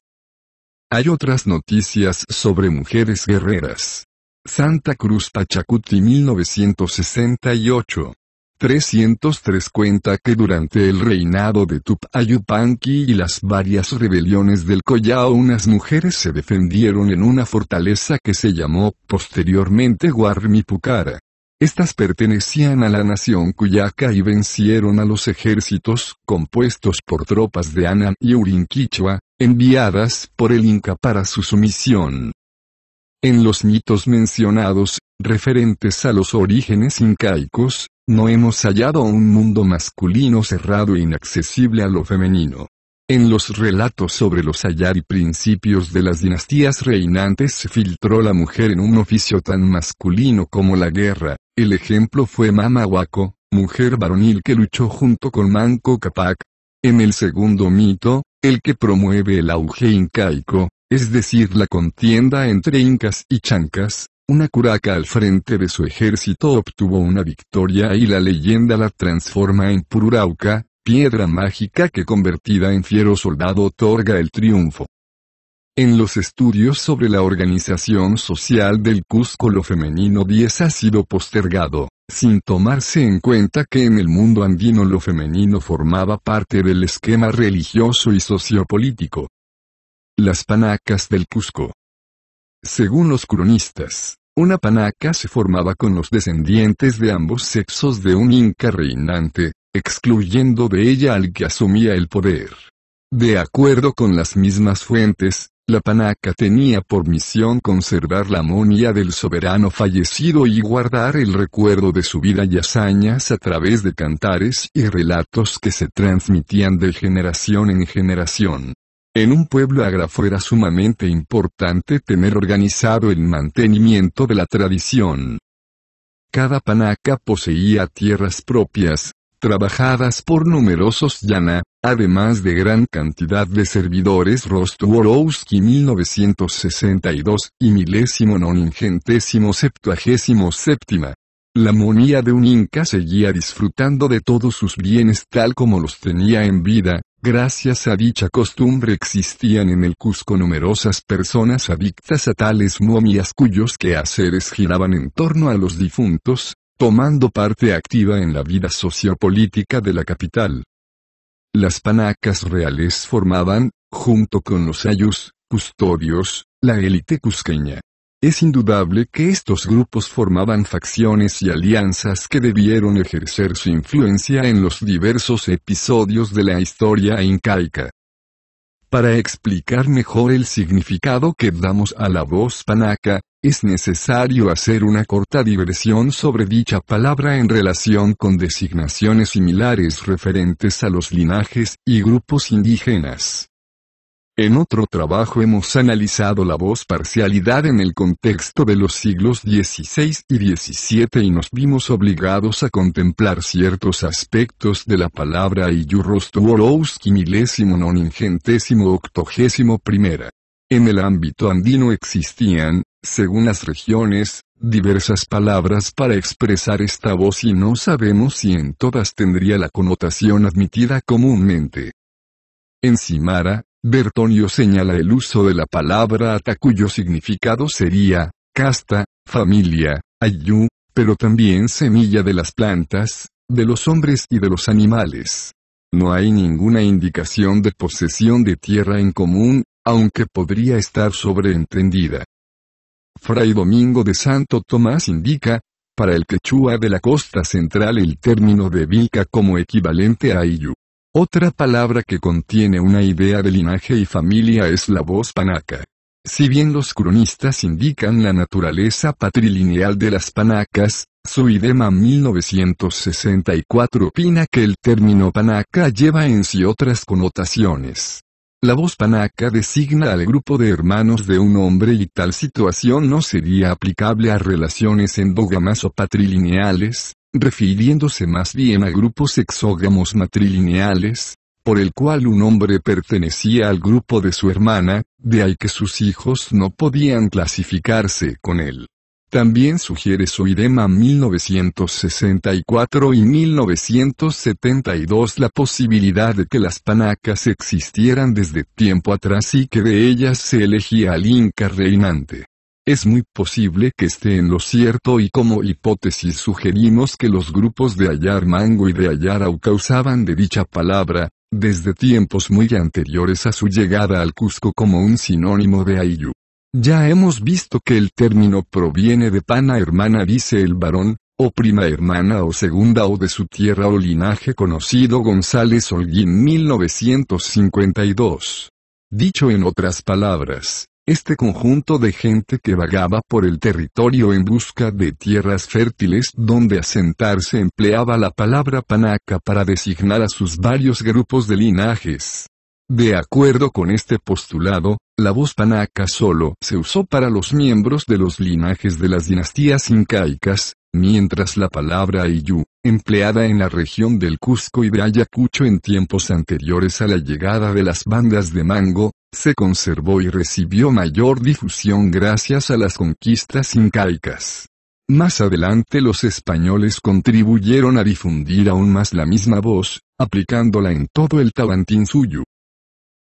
Hay otras noticias sobre mujeres guerreras. Santa Cruz Pachacuti 1968. 303 cuenta que durante el reinado de Tupac Yupanqui y las varias rebeliones del Collao unas mujeres se defendieron en una fortaleza que se llamó posteriormente Guarmipucara. Estas pertenecían a la nación Cuyaca y vencieron a los ejércitos compuestos por tropas de Anan y Urinquichua, enviadas por el Inca para su sumisión. En los mitos mencionados, referentes a los orígenes incaicos, no hemos hallado un mundo masculino cerrado e inaccesible a lo femenino. En los relatos sobre los ayar y principios de las dinastías reinantes se filtró la mujer en un oficio tan masculino como la guerra. El ejemplo fue Mama Huaco, mujer varonil que luchó junto con Manco Cápac. En el segundo mito, el que promueve el auge incaico, es decir la contienda entre incas y chancas, una curaca al frente de su ejército obtuvo una victoria y la leyenda la transforma en Pururauca, piedra mágica que convertida en fiero soldado otorga el triunfo. En los estudios sobre la organización social del Cusco lo femenino 10 ha sido postergado, sin tomarse en cuenta que en el mundo andino lo femenino formaba parte del esquema religioso y sociopolítico. Las panacas del Cusco. Según los cronistas, una panaca se formaba con los descendientes de ambos sexos de un inca reinante, excluyendo de ella al que asumía el poder. De acuerdo con las mismas fuentes, la panaca tenía por misión conservar la momia del soberano fallecido y guardar el recuerdo de su vida y hazañas a través de cantares y relatos que se transmitían de generación en generación. En un pueblo agrafo era sumamente importante tener organizado el mantenimiento de la tradición. Cada panaca poseía tierras propias, trabajadas por numerosos llana, además de gran cantidad de servidores. Rostworowski 1962 y milésimo noningentésimo septuagésimo séptima. La monía de un inca seguía disfrutando de todos sus bienes tal como los tenía en vida. Gracias a dicha costumbre existían en el Cusco numerosas personas adictas a tales momias cuyos quehaceres giraban en torno a los difuntos, tomando parte activa en la vida sociopolítica de la capital. Las panacas reales formaban, junto con los ayllus, custodios, la élite cusqueña. Es indudable que estos grupos formaban facciones y alianzas que debieron ejercer su influencia en los diversos episodios de la historia incaica. Para explicar mejor el significado que damos a la voz panaca, es necesario hacer una corta digresión sobre dicha palabra en relación con designaciones similares referentes a los linajes y grupos indígenas. En otro trabajo hemos analizado la voz parcialidad en el contexto de los siglos XVI y XVII y nos vimos obligados a contemplar ciertos aspectos de la palabra Rostworowski milésimo noningentésimo octogésimo primera. En el ámbito andino existían, según las regiones, diversas palabras para expresar esta voz y no sabemos si en todas tendría la connotación admitida comúnmente. En Cimara, Bertonio señala el uso de la palabra ata cuyo significado sería, casta, familia, ayú, pero también semilla de las plantas, de los hombres y de los animales. No hay ninguna indicación de posesión de tierra en común, aunque podría estar sobreentendida. Fray Domingo de Santo Tomás indica, para el quechua de la costa central el término de vilca como equivalente a ayú. Otra palabra que contiene una idea de linaje y familia es la voz panaca. Si bien los cronistas indican la naturaleza patrilineal de las panacas, Zuidema 1964 opina que el término panaca lleva en sí otras connotaciones. La voz panaca designa al grupo de hermanos de un hombre y tal situación no sería aplicable a relaciones endógamas o patrilineales, refiriéndose más bien a grupos exógamos matrilineales, por el cual un hombre pertenecía al grupo de su hermana, de ahí que sus hijos no podían clasificarse con él. También sugiere Zuidema 1964 y 1972 la posibilidad de que las panacas existieran desde tiempo atrás y que de ellas se elegía al inca reinante. Es muy posible que esté en lo cierto y como hipótesis sugerimos que los grupos de Ayar Mango y de Ayar Auca usaban de dicha palabra, desde tiempos muy anteriores a su llegada al Cusco como un sinónimo de Ayú. Ya hemos visto que el término proviene de pana hermana, dice el varón, o prima hermana o segunda o de su tierra o linaje conocido González Holguín 1952. Dicho en otras palabras, este conjunto de gente que vagaba por el territorio en busca de tierras fértiles donde asentarse empleaba la palabra panaca para designar a sus varios grupos de linajes. De acuerdo con este postulado, la voz panaca solo se usó para los miembros de los linajes de las dinastías incaicas, mientras la palabra ayú, empleada en la región del Cusco y de Ayacucho en tiempos anteriores a la llegada de las bandas de Mango, se conservó y recibió mayor difusión gracias a las conquistas incaicas. Más adelante los españoles contribuyeron a difundir aún más la misma voz, aplicándola en todo el Tahuantinsuyo.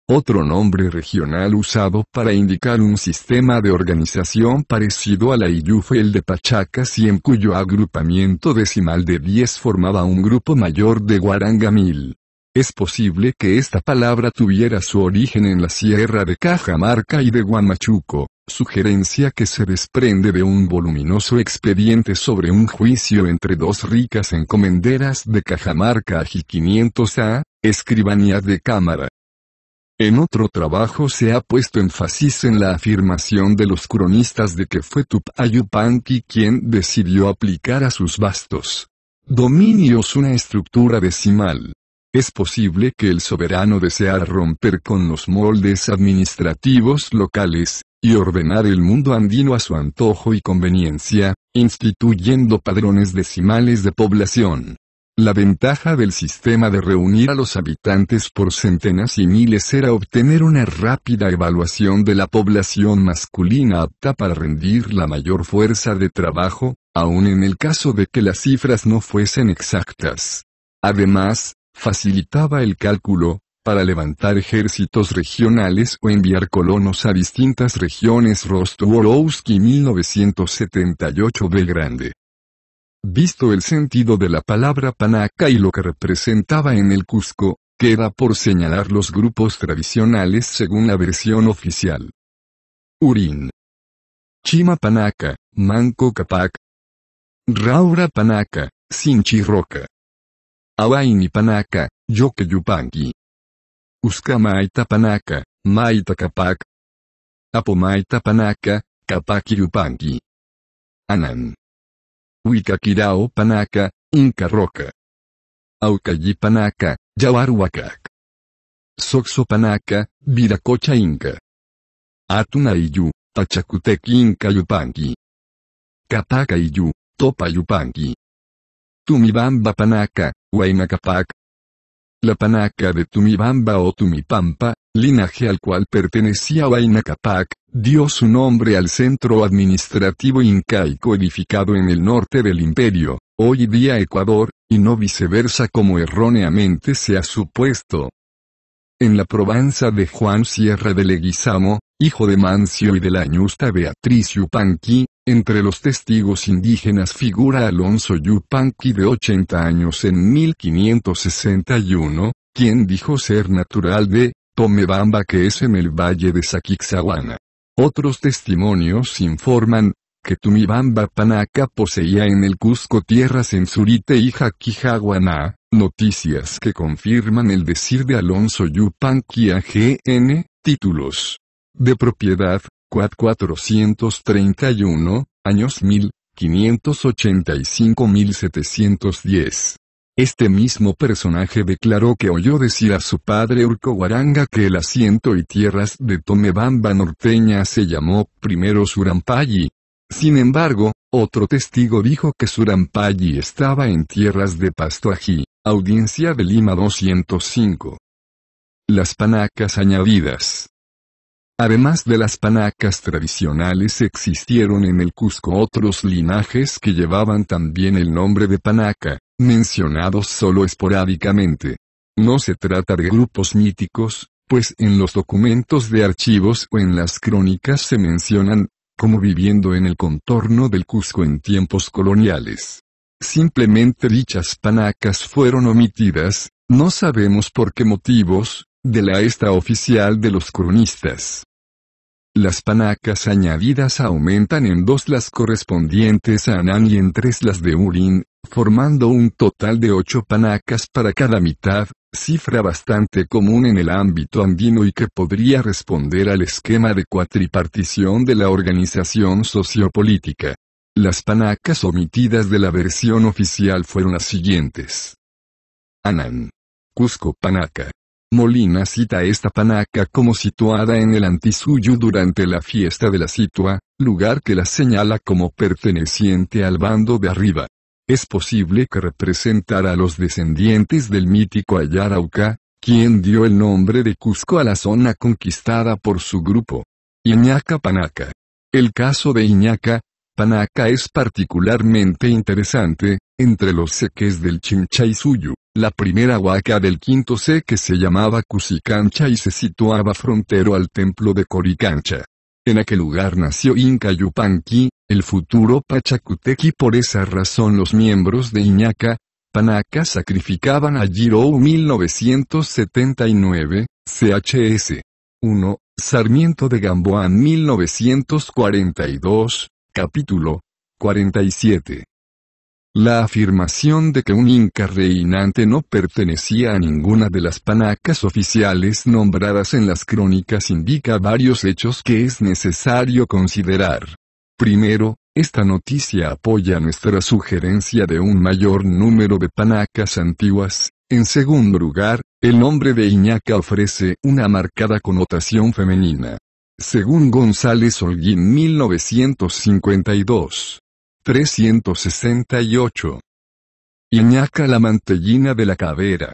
Otro nombre regional usado para indicar un sistema de organización parecido a la ayú fue el de Pachacas y en cuyo agrupamiento decimal de 10 formaba un grupo mayor de Guarangamil. Es posible que esta palabra tuviera su origen en la sierra de Cajamarca y de Huamachuco, sugerencia que se desprende de un voluminoso expediente sobre un juicio entre dos ricas encomenderas de Cajamarca G500A, escribanía de cámara. En otro trabajo se ha puesto énfasis en la afirmación de los cronistas de que fue Tupac Yupanqui quien decidió aplicar a sus vastos dominios una estructura decimal. Es posible que el soberano deseara romper con los moldes administrativos locales, y ordenar el mundo andino a su antojo y conveniencia, instituyendo padrones decimales de población. La ventaja del sistema de reunir a los habitantes por centenas y miles era obtener una rápida evaluación de la población masculina apta para rendir la mayor fuerza de trabajo, aun en el caso de que las cifras no fuesen exactas. Además, facilitaba el cálculo, para levantar ejércitos regionales o enviar colonos a distintas regiones. Rostworowski 1978 de Grande. Visto el sentido de la palabra panaca y lo que representaba en el Cusco, queda por señalar los grupos tradicionales según la versión oficial. Urín. Chima panaca, Manco Capac. Raura panaca, Sinchirroca. Awaini panaca, Yoqueyupanqui. Uscamaita panaca, Maita Capac. Apomaita panaca, Capaquiyupanqui. Anan. Huicaquirao panaca, Inca Roca. Aucalli panaca, Yahuarhuacac. Soxo panaca, Viracocha Inca. Atunayú, Pachacutec Inca Yupanqui. Capacayú, Topa Yupanqui. Tumibamba panaca, Huayna Capac. La panaca de Tumibamba o Tumipampa, linaje al cual pertenecía Huayna Cápac, dio su nombre al centro administrativo incaico edificado en el norte del imperio, hoy día Ecuador, y no viceversa como erróneamente se ha supuesto. En la Provenza de Juan Sierra de Leguizamo, hijo de Mancio y de la añusta Beatriz Yupanqui, entre los testigos indígenas figura Alonso Yupanqui de 80 años en 1561, quien dijo ser natural de Tomebamba, que es en el valle de Saquixahuana. Otros testimonios informan que Tumibamba Panaca poseía en el Cusco tierras en Zurite y Jaquijaguaná. Noticias que confirman el decir de Alonso Yupanqui AGN, títulos de propiedad, Quad 431, años 1585-1710. Este mismo personaje declaró que oyó decir a su padre Urcoguaranga que el asiento y tierras de Tomebamba norteña se llamó primero Surampalli. Sin embargo, otro testigo dijo que Surampalli estaba en tierras de Pastoají. Audiencia de Lima 205. Las panacas añadidas. Además de las panacas tradicionales existieron en el Cusco otros linajes que llevaban también el nombre de panaca, mencionados solo esporádicamente. No se trata de grupos míticos, pues en los documentos de archivos o en las crónicas se mencionan, como viviendo en el contorno del Cusco en tiempos coloniales. Simplemente dichas panacas fueron omitidas, no sabemos por qué motivos, de la esta oficial de los cronistas. Las panacas añadidas aumentan en 2 las correspondientes a Anán y en 3 las de Urín, formando un total de 8 panacas para cada mitad, cifra bastante común en el ámbito andino y que podría responder al esquema de cuatripartición de la organización sociopolítica. Las panacas omitidas de la versión oficial fueron las siguientes. Anán. Cusco Panaca. Molina cita esta panaca como situada en el Antisuyu durante la fiesta de la Situa, lugar que la señala como perteneciente al bando de arriba. Es posible que representara a los descendientes del mítico Ayarauca, quien dio el nombre de Cusco a la zona conquistada por su grupo. Iñaca Panaca. El caso de Iñaca Panaca es particularmente interesante, entre los seques del Chinchaysuyu, la primera huaca del quinto seque se llamaba Cusicancha y se situaba frontero al templo de Coricancha. En aquel lugar nació Inca Yupanqui, el futuro Pachacutequi, por esa razón los miembros de Iñaca Panaca sacrificaban a Girou 1979, chs. 1, Sarmiento de Gamboa 1942. Capítulo 47. La afirmación de que un inca reinante no pertenecía a ninguna de las panacas oficiales nombradas en las crónicas indica varios hechos que es necesario considerar. Primero, esta noticia apoya nuestra sugerencia de un mayor número de panacas antiguas. En segundo lugar, el nombre de Iñaca ofrece una marcada connotación femenina. Según González Holguín 1952. 368. Iñaca la mantellina de la Cavera.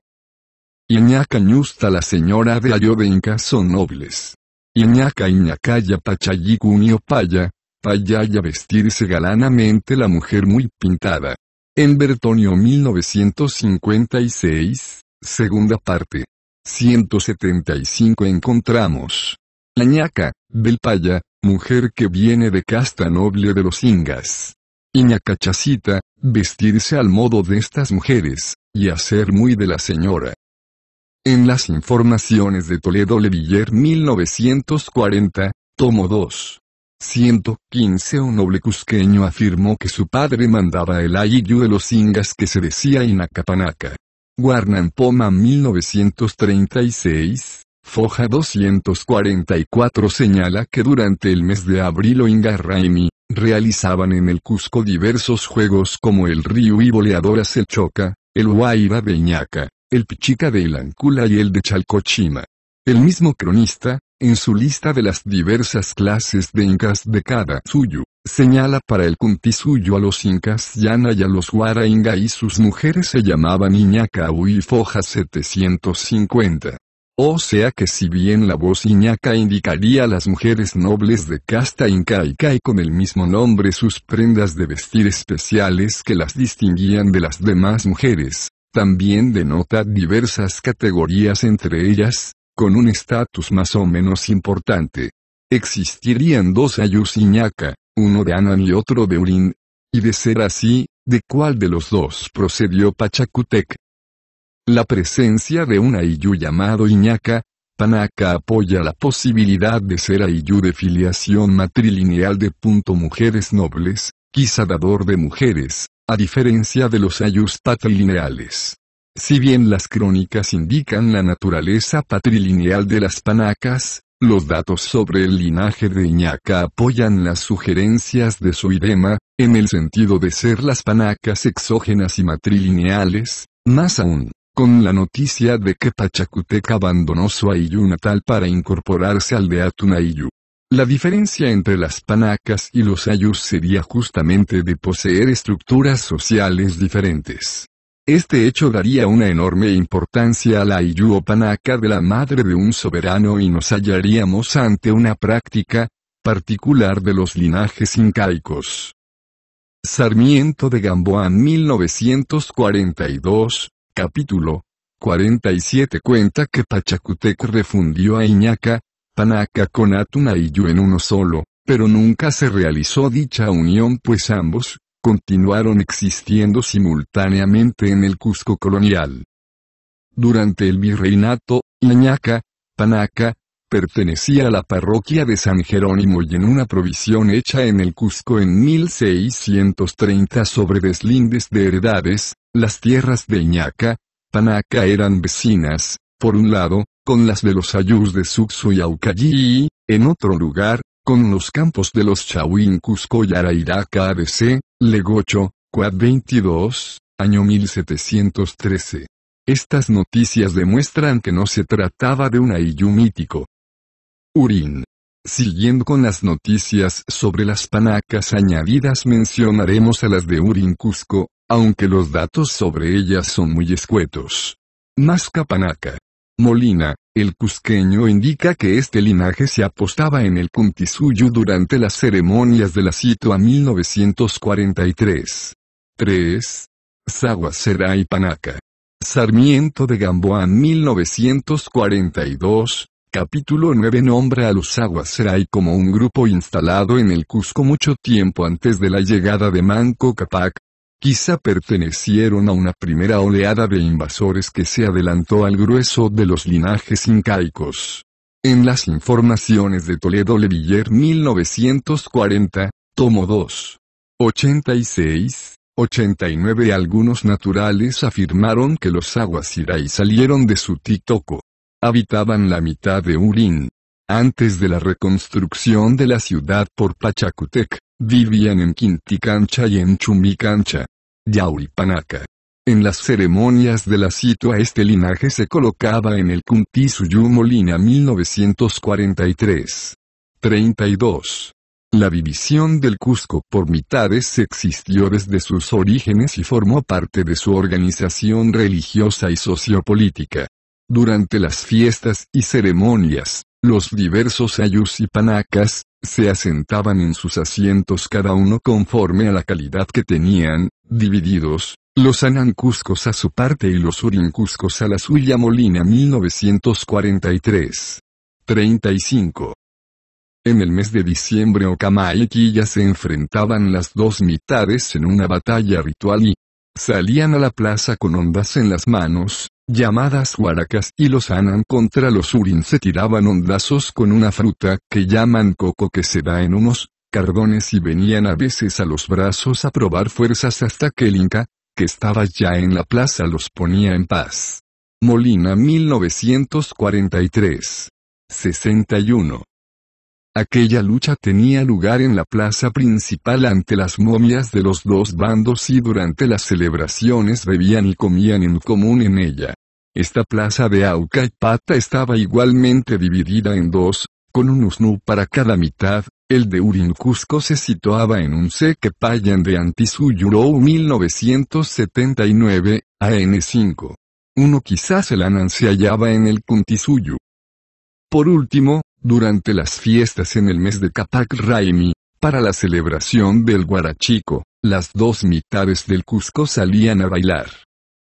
Iñaca ñusta la señora de Ayo de Inca son nobles. Iñaca Iñacaya Pachayicunio Paya, Payaya vestirse galanamente la mujer muy pintada. En Bertonio 1956, segunda parte. 175 encontramos. Iñaca, del Paya, mujer que viene de casta noble de los ingas. Iñaca Chacita, vestirse al modo de estas mujeres, y hacer muy de la señora. En las informaciones de Toledo Levillier 1940, tomo 2. 115 un noble cusqueño afirmó que su padre mandaba el ayllu de los ingas que se decía Inacapanaca. Guaman Poma 1936. Foja 244 señala que durante el mes de abril o Inga Raimi, realizaban en el Cusco diversos juegos como el río y boleadora Selchoca, el Huayra de Iñaca, el Pichica de Ilancula y el de Chalcochima. El mismo cronista, en su lista de las diversas clases de incas de cada suyu, señala para el Cuntisuyo a los incas Llana y a los Huara Inga y sus mujeres se llamaban Iñaca Uy Foja 750. O sea que si bien la voz iñaca indicaría a las mujeres nobles de casta incaica y con el mismo nombre sus prendas de vestir especiales que las distinguían de las demás mujeres, también denota diversas categorías entre ellas, con un estatus más o menos importante. Existirían dos ayus iñaca, uno de Anan y otro de Urín. Y de ser así, ¿de cuál de los dos procedió Pachacútec? La presencia de un ayllú llamado Iñaca, Panaca apoya la posibilidad de ser ayllú de filiación matrilineal de mujeres nobles, quizá dador de mujeres, a diferencia de los ayllús patrilineales. Si bien las crónicas indican la naturaleza patrilineal de las Panacas, los datos sobre el linaje de Iñaca apoyan las sugerencias de Zuidema, en el sentido de ser las Panacas exógenas y matrilineales, más aún, con la noticia de que Pachacútec abandonó su ayllú natal para incorporarse al de Atunaillú. La diferencia entre las Panacas y los ayllús sería justamente de poseer estructuras sociales diferentes. Este hecho daría una enorme importancia a la ayllú o Panaca de la madre de un soberano y nos hallaríamos ante una práctica particular de los linajes incaicos. Sarmiento de Gamboa 1942, capítulo 47 cuenta que Pachacútec refundió a Iñaca, Panaca con Atunaillú en uno solo, pero nunca se realizó dicha unión pues ambos continuaron existiendo simultáneamente en el Cusco colonial. Durante el virreinato, Iñaca, Panaca, pertenecía a la parroquia de San Jerónimo y en una provisión hecha en el Cusco en 1630 sobre deslindes de heredades, las tierras de Iñaca, Panaca eran vecinas, por un lado, con las de los ayllús de Suxo y Aucayí, y, en otro lugar, con los campos de los Chahuín Cusco y Arairaca ABC, Legocho, Cuad 22, año 1713. Estas noticias demuestran que no se trataba de un ayllú mítico. Urín. Siguiendo con las noticias sobre las Panacas añadidas mencionaremos a las de Urín Cusco, aunque los datos sobre ellas son muy escuetos. Masca Panaca. Molina, el cusqueño indica que este linaje se apostaba en el Cuntisuyu durante las ceremonias de la Cito a 1943. 3. Saguacerá y Panaca. Sarmiento de Gamboa 1942, capítulo 9 nombra a los Saguaceray como un grupo instalado en el Cusco mucho tiempo antes de la llegada de Manco Cápac. Quizá pertenecieron a una primera oleada de invasores que se adelantó al grueso de los linajes incaicos. En las informaciones de Toledo Levillier 1940, tomo 2. 86, 89 algunos naturales afirmaron que los Saguaciray salieron de su Titoco. Habitaban la mitad de Urín. Antes de la reconstrucción de la ciudad por Pachacútec, vivían en Quinticancha y en Chumbicancha. Yauri Panaca. En las ceremonias de la Cito a este linaje se colocaba en el Cuntisuyu Molina 1943. 32. La división del Cusco por mitades existió desde sus orígenes y formó parte de su organización religiosa y sociopolítica. Durante las fiestas y ceremonias, los diversos ayllús y Panacas se asentaban en sus asientos cada uno conforme a la calidad que tenían, divididos, los anancuscos a su parte y los urincuscos a la suya. Molina 1943. 35. En el mes de diciembre Ocamá y Quilla se enfrentaban las dos mitades en una batalla ritual y salían a la plaza con ondas en las manos, llamadas huaracas, y los anan contra los urin se tiraban ondazos con una fruta que llaman coco que se da en unos cardones y venían a veces a los brazos a probar fuerzas hasta que el Inca, que estaba ya en la plaza, los ponía en paz. Molina 1943. 61. Aquella lucha tenía lugar en la plaza principal ante las momias de los dos bandos y durante las celebraciones bebían y comían en común en ella. Esta plaza de Aucaipata estaba igualmente dividida en dos, con un usnú para cada mitad. El de Urincusco se situaba en un sequepayan de Antisuyurou 1979, AN5. Uno quizás el Anan se hallaba en el Kuntisuyu. Por último, durante las fiestas en el mes de Capac Raimi, para la celebración del Guarachico, las dos mitades del Cusco salían a bailar.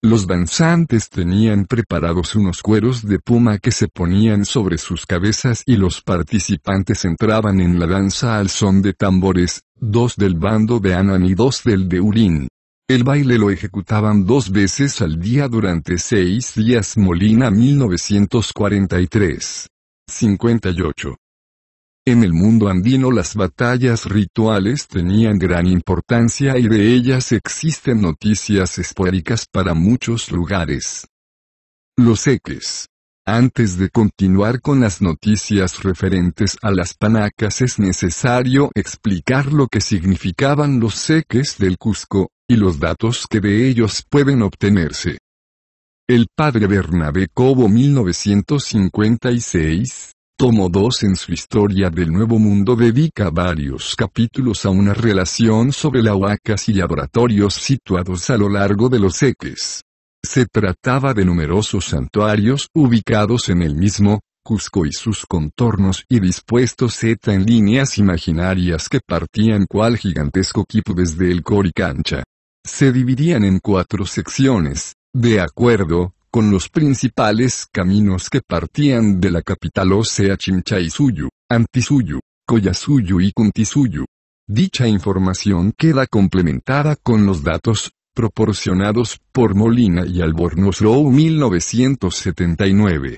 Los danzantes tenían preparados unos cueros de puma que se ponían sobre sus cabezas y los participantes entraban en la danza al son de tambores, dos del bando de Anan y dos del de Urín. El baile lo ejecutaban dos veces al día durante 6 días. Molina 1943. 58. En el mundo andino las batallas rituales tenían gran importancia y de ellas existen noticias esporádicas para muchos lugares. Los eques. Antes de continuar con las noticias referentes a las panacas es necesario explicar lo que significaban los eques del Cusco, y los datos que de ellos pueden obtenerse. El padre Bernabé Cobo 1956, tomo 2 en su Historia del Nuevo Mundo dedica varios capítulos a una relación sobre las huacas y laboratorios situados a lo largo de los eques. Se trataba de numerosos santuarios ubicados en el mismo Cusco y sus contornos y dispuestos Z en líneas imaginarias que partían cual gigantesco quipu desde el Coricancha. Se dividían en 4 secciones, de acuerdo con los principales caminos que partían de la capital, o sea Chinchaysuyu, Antisuyu, Collasuyu y Kuntisuyu. Dicha información queda complementada con los datos proporcionados por Molina y Albornoz Low 1979.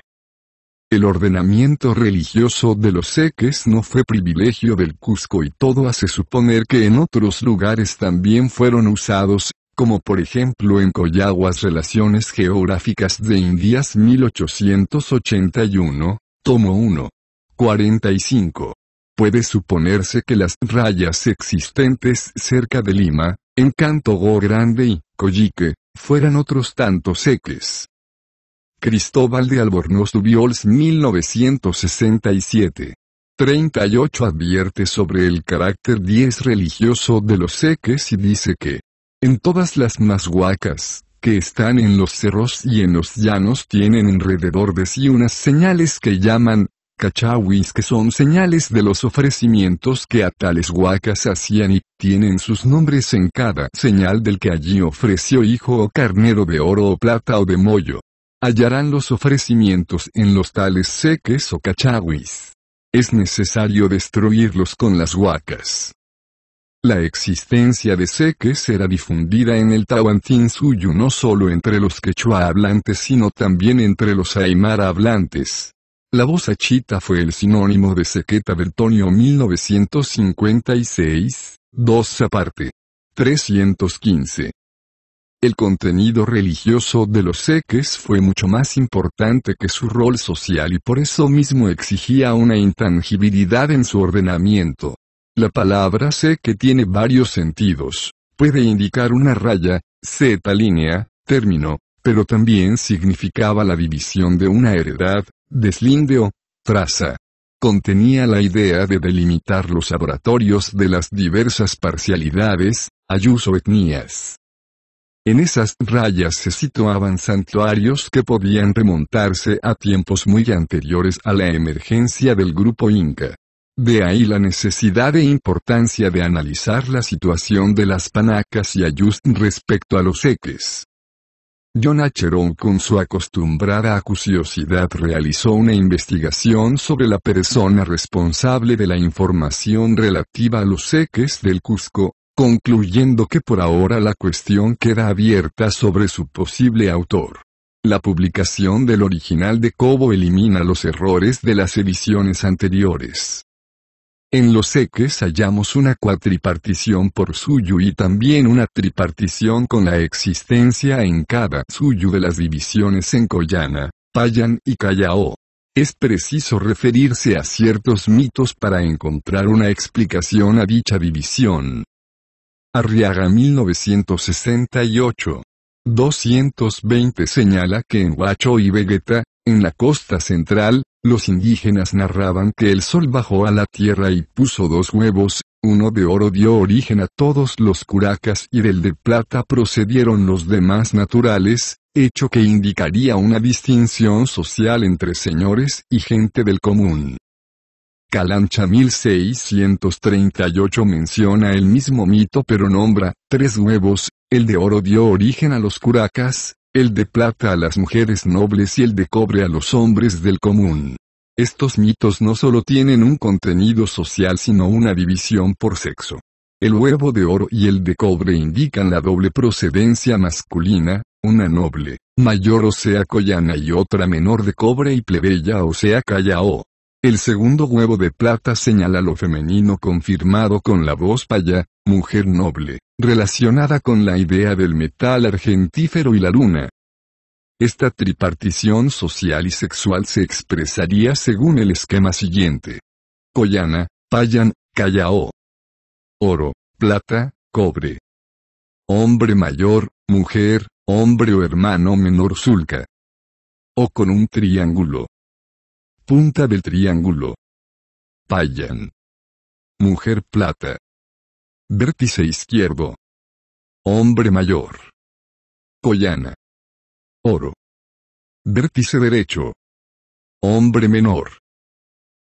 El ordenamiento religioso de los eques no fue privilegio del Cusco y todo hace suponer que en otros lugares también fueron usados, como por ejemplo en Coyahuas Relaciones Geográficas de Indias 1881, tomo 1. 45. Puede suponerse que las rayas existentes cerca de Lima, en Cantogó Grande y Coyique, fueran otros tantos eques. Cristóbal de Albornoz Duviols 1967. 38 advierte sobre el carácter 10 religioso de los eques y dice que en todas las mashuacas, que están en los cerros y en los llanos tienen alrededor de sí unas señales que llaman cachawis, que son señales de los ofrecimientos que a tales huacas hacían y tienen sus nombres en cada señal del que allí ofreció hijo o carnero de oro o plata o de mollo. Hallarán los ofrecimientos en los tales seques o cachawis. Es necesario destruirlos con las huacas. La existencia de seques era difundida en el Tahuantinsuyu no solo entre los quechua hablantes sino también entre los aymara hablantes. La voz achita fue el sinónimo de sequeta. Bertonio 1956, 2 aparte. 315. El contenido religioso de los eques fue mucho más importante que su rol social y por eso mismo exigía una intangibilidad en su ordenamiento. La palabra seque tiene varios sentidos, puede indicar una raya, zeta línea, término, pero también significaba la división de una heredad, deslinde o traza. Contenía la idea de delimitar los laboratorios de las diversas parcialidades, ayus o etnias. En esas rayas se situaban santuarios que podían remontarse a tiempos muy anteriores a la emergencia del grupo inca. De ahí la necesidad e importancia de analizar la situación de las panacas y ayus respecto a los eques. John Acheró, con su acostumbrada acuciosidad, realizó una investigación sobre la persona responsable de la información relativa a los eques del Cusco, concluyendo que por ahora la cuestión queda abierta sobre su posible autor. La publicación del original de Cobo elimina los errores de las ediciones anteriores. En los eques hallamos una cuatripartición por suyu y también una tripartición con la existencia en cada suyu de las divisiones en Collana, Payán y Callao. Es preciso referirse a ciertos mitos para encontrar una explicación a dicha división. Arriaga 1968. 220 señala que en Huacho y Vegeta, en la costa central, los indígenas narraban que el sol bajó a la tierra y puso 2 huevos, uno de oro dio origen a todos los curacas y del de plata procedieron los demás naturales, hecho que indicaría una distinción social entre señores y gente del común. Calancha 1638 menciona el mismo mito pero nombra tres huevos: el de oro dio origen a los curacas, el de plata a las mujeres nobles y el de cobre a los hombres del común. Estos mitos no solo tienen un contenido social sino una división por sexo. El huevo de oro y el de cobre indican la doble procedencia masculina, una noble, mayor o sea coyana y otra menor de cobre y plebeya o sea callao. El segundo huevo de plata señala lo femenino confirmado con la voz paya, mujer noble, relacionada con la idea del metal argentífero y la luna. Esta tripartición social y sexual se expresaría según el esquema siguiente: coyana, payan, callao. Oro, plata, cobre. Hombre mayor, mujer, hombre o hermano menor sulca. O con un triángulo. Punta del triángulo. Payan. Mujer plata. Vértice izquierdo. Hombre mayor. Coyana. Oro. Vértice derecho. Hombre menor.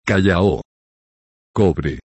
Callao. Cobre.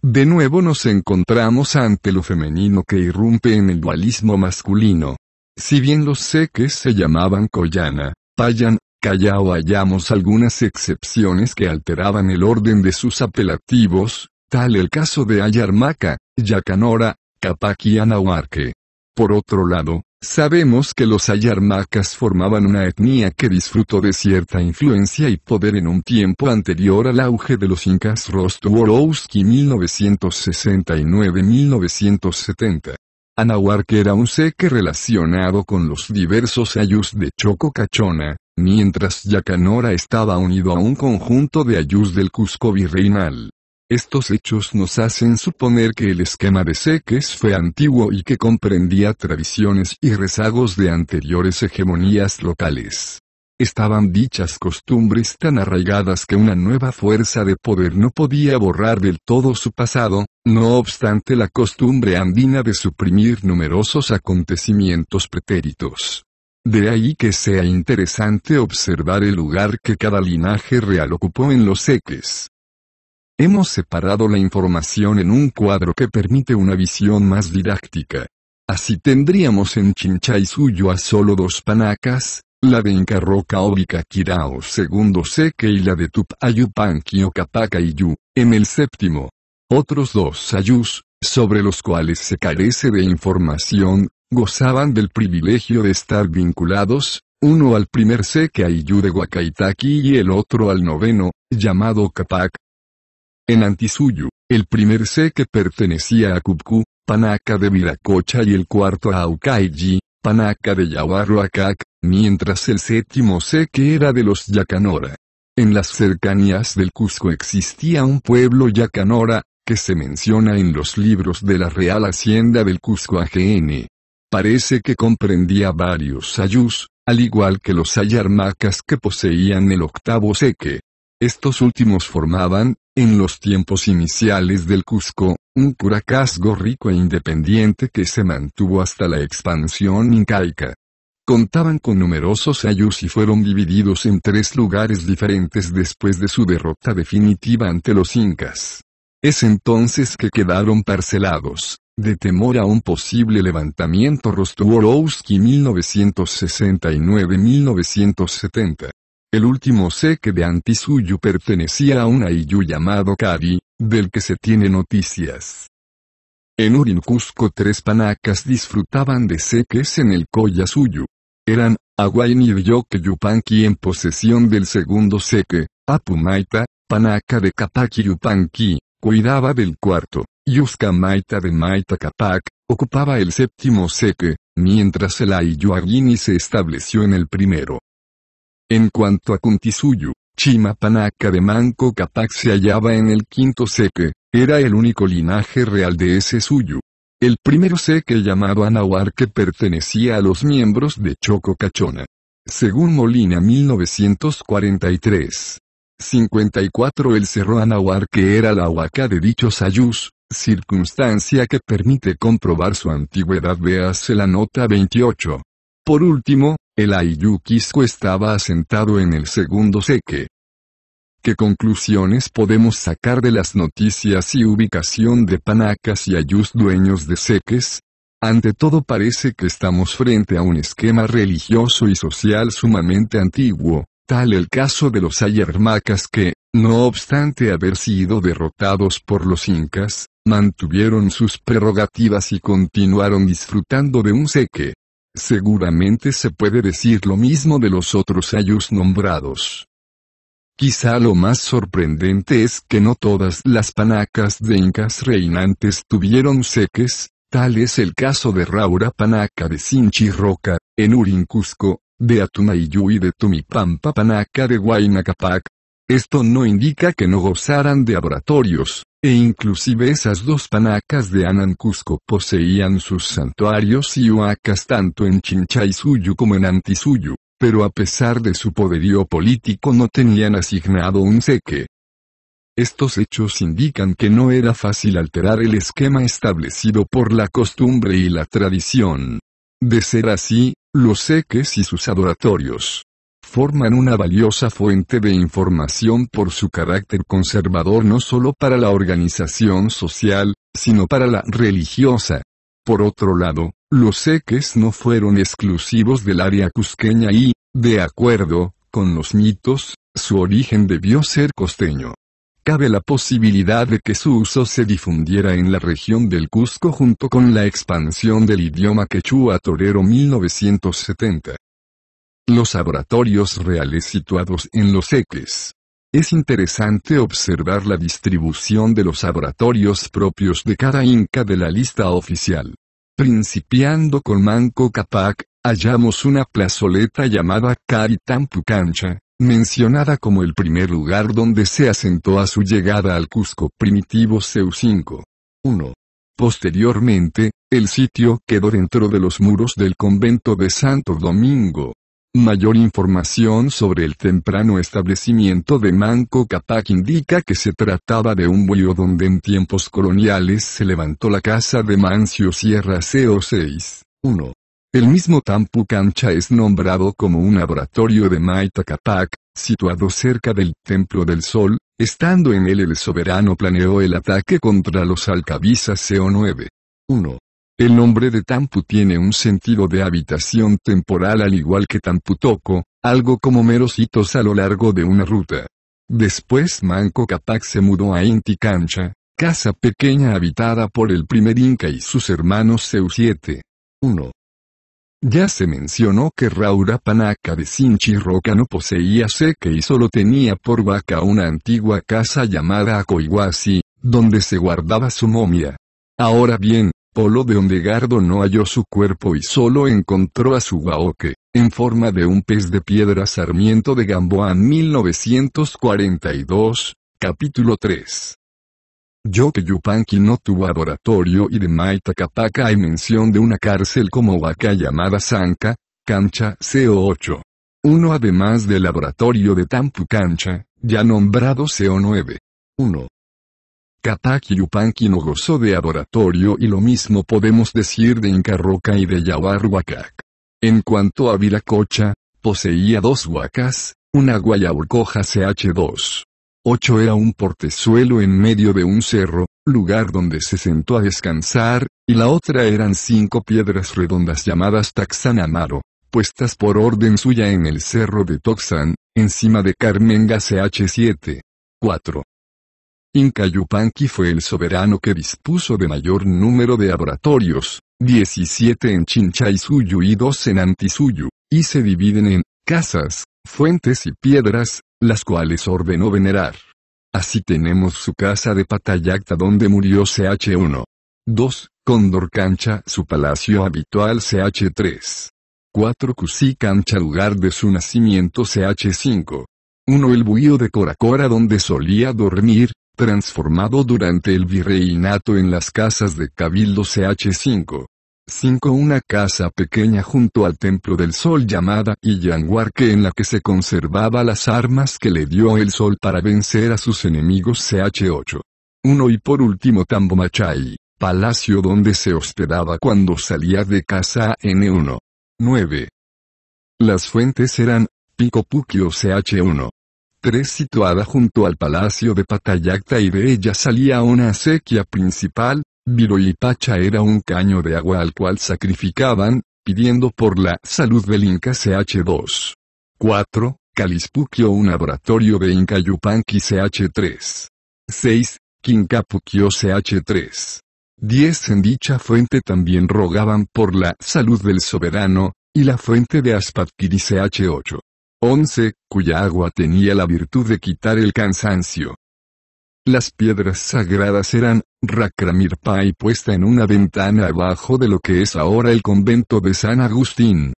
De nuevo nos encontramos ante lo femenino que irrumpe en el dualismo masculino. Si bien los seques se llamaban coyana, payan, callao, hallamos algunas excepciones que alteraban el orden de sus apelativos, tal el caso de Ayarmaca, Yacanora, Capac y Anahuarque. Por otro lado, sabemos que los ayarmacas formaban una etnia que disfrutó de cierta influencia y poder en un tiempo anterior al auge de los incas. Rostworowski 1969-1970. Anahuarque era un seque relacionado con los diversos ayús de Choco Cachona, mientras Yacanora estaba unido a un conjunto de ayús del Cusco virreinal. Estos hechos nos hacen suponer que el esquema de seques fue antiguo y que comprendía tradiciones y rezagos de anteriores hegemonías locales. Estaban dichas costumbres tan arraigadas que una nueva fuerza de poder no podía borrar del todo su pasado, no obstante la costumbre andina de suprimir numerosos acontecimientos pretéritos. De ahí que sea interesante observar el lugar que cada linaje real ocupó en los seques. Hemos separado la información en un cuadro que permite una visión más didáctica. Así tendríamos en Chinchaysuyo a solo dos panacas, la de Inca Roca o Vicaquirao segundo seque y la de Tupayupanqui o Capacayú, en el séptimo. Otros dos ayús, sobre los cuales se carece de información, gozaban del privilegio de estar vinculados, uno al primer seque ayú de Huacaytaqui y el otro al noveno, llamado Capac. En Antisuyu, el primer seque pertenecía a Cupcú, panaca de Viracocha, y el cuarto a Aucayli, panaca de Yahuarhuacac, mientras el séptimo seque era de los Yacanora. En las cercanías del Cusco existía un pueblo Yacanora, que se menciona en los libros de la Real Hacienda del Cusco AGN. Parece que comprendía varios ayús, al igual que los ayarmacas que poseían el octavo seque. Estos últimos formaban, en los tiempos iniciales del Cusco, un curacazgo rico e independiente que se mantuvo hasta la expansión incaica. Contaban con numerosos ayús y fueron divididos en tres lugares diferentes después de su derrota definitiva ante los incas. Es entonces que quedaron parcelados, de temor a un posible levantamiento. Rostworowski 1969-1970. El último seque de Antisuyu pertenecía a un ayllú llamado Cari, del que se tiene noticias. En Urincusco tres panacas disfrutaban de seques en el Collasuyu. Eran Aguayni y Yoqueyupanqui en posesión del segundo seque, Apumaita, panaca de Capaquiyupanqui, cuidaba del cuarto, y Uscamaita de Maita Capac, ocupaba el séptimo seque, mientras el ayllú Aguini se estableció en el primero. En cuanto a Cuntisuyu, Chima panaca de Manco Capac se hallaba en el quinto seque, era el único linaje real de ese suyu. El primero seque llamado Anahuarque pertenecía a los miembros de Choco Cachona. Según Molina 1943. 54 El cerro Anahuarque era la huaca de dichos ayús, circunstancia que permite comprobar su antigüedad. Véase la nota 28. Por último, El Ayuquisco estaba asentado en el segundo seque. ¿Qué conclusiones podemos sacar de las noticias y ubicación de panacas y ayús dueños de seques? Ante todo parece que estamos frente a un esquema religioso y social sumamente antiguo, tal el caso de los ayermacas que, no obstante haber sido derrotados por los incas, mantuvieron sus prerrogativas y continuaron disfrutando de un seque. Seguramente se puede decir lo mismo de los otros ayús nombrados. Quizá lo más sorprendente es que no todas las panacas de incas reinantes tuvieron seques, tal es el caso de Raura Panaca de Sinchirroca, en Urincusco, de Atumaiyú y de Tumipampa Panaca de Huaynacapac. Esto no indica que no gozaran de abratorios, e inclusive esas dos panacas de Anancusco poseían sus santuarios y huacas tanto en Chinchaysuyu como en Antisuyu. Pero a pesar de su poderío político no tenían asignado un seque. Estos hechos indican que no era fácil alterar el esquema establecido por la costumbre y la tradición. De ser así, los seques y sus adoratorios forman una valiosa fuente de información por su carácter conservador no solo para la organización social, sino para la religiosa. Por otro lado, los seques no fueron exclusivos del área cusqueña y, de acuerdo con los mitos, su origen debió ser costeño. Cabe la posibilidad de que su uso se difundiera en la región del Cusco junto con la expansión del idioma quechua torero 1970. Los abratorios reales situados en los seques. Es interesante observar la distribución de los abratorios propios de cada inca de la lista oficial. Principiando con Manco Cápac, hallamos una plazoleta llamada Caritampucancha, mencionada como el primer lugar donde se asentó a su llegada al Cusco primitivo Ceu 5. 1. Posteriormente, el sitio quedó dentro de los muros del convento de Santo Domingo. Mayor información sobre el temprano establecimiento de Manco Cápac indica que se trataba de un bohío donde en tiempos coloniales se levantó la casa de Mancio Sierra Ceo 6. 1. El mismo Tampucancha es nombrado como un abratorio de Maita Cápac, situado cerca del Templo del Sol, estando en él el soberano planeó el ataque contra los alcabizas Ceo 9. 1. El nombre de Tampu tiene un sentido de habitación temporal al igual que Tamputoco, algo como meros hitos a lo largo de una ruta. Después Manco Cápac se mudó a Inticancha, casa pequeña habitada por el primer inca y sus hermanos Ceu 7. 1. Ya se mencionó que Raura Panaca de Sinchirroca no poseía seque y solo tenía por vaca una antigua casa llamada Acoiguasi, donde se guardaba su momia. Ahora bien, Polo de Ondegardo no halló su cuerpo y solo encontró a su baoque, en forma de un pez de piedra. Sarmiento de Gamboa 1942, capítulo 3. Yoque Yupanqui no tuvo adoratorio y de Maita Cápac hay mención de una cárcel como vaca llamada Zanca, Cancha Ceo 8. 1 además del laboratorio de Tampucancha, ya nombrado Ceo 9. 1. Cápac y Yupanqui no gozó de adoratorio y lo mismo podemos decir de Inca Roca y de Yahuarhuacac. En cuanto a Viracocha, poseía dos huacas, una Guayaurcoja CH2. 8 era un portezuelo en medio de un cerro, lugar donde se sentó a descansar, y la otra eran 5 piedras redondas llamadas Taxanamaro, puestas por orden suya en el cerro de Toxan, encima de Carmenga CH7. 4. Inca Yupanqui fue el soberano que dispuso de mayor número de abratorios, 17 en Chinchaysuyu y 2 en Antisuyu, y se dividen en casas, fuentes y piedras, las cuales ordenó venerar. Así tenemos su casa de Patayacta donde murió CH1. 2. Condorcancha, su palacio habitual CH3. 4. Cusicancha, lugar de su nacimiento CH5. 1. El buhío de Coracora donde solía dormir, transformado durante el virreinato en las casas de Cabildo CH5. 5. Una casa pequeña junto al Templo del Sol llamada Illanguarque en la que se conservaba las armas que le dio el sol para vencer a sus enemigos CH8. 1. Y por último Tambomachay, palacio donde se hospedaba cuando salía de casa a N1. 9. Las fuentes eran, Pico Puquio CH1. 3 situada junto al Palacio de Patallacta y de ella salía una acequia principal, Viroipacha era un caño de agua al cual sacrificaban, pidiendo por la salud del Inca CH2. 4. Calispuquio un laboratorio de Inca Yupanqui CH3. 6. Quincapuquio CH3. 10. En dicha fuente también rogaban por la salud del soberano, y la fuente de Aspadquiri CH8. 11. Cuya agua tenía la virtud de quitar el cansancio. Las piedras sagradas eran, Racramirpa y puesta en una ventana abajo de lo que es ahora el convento de San Agustín.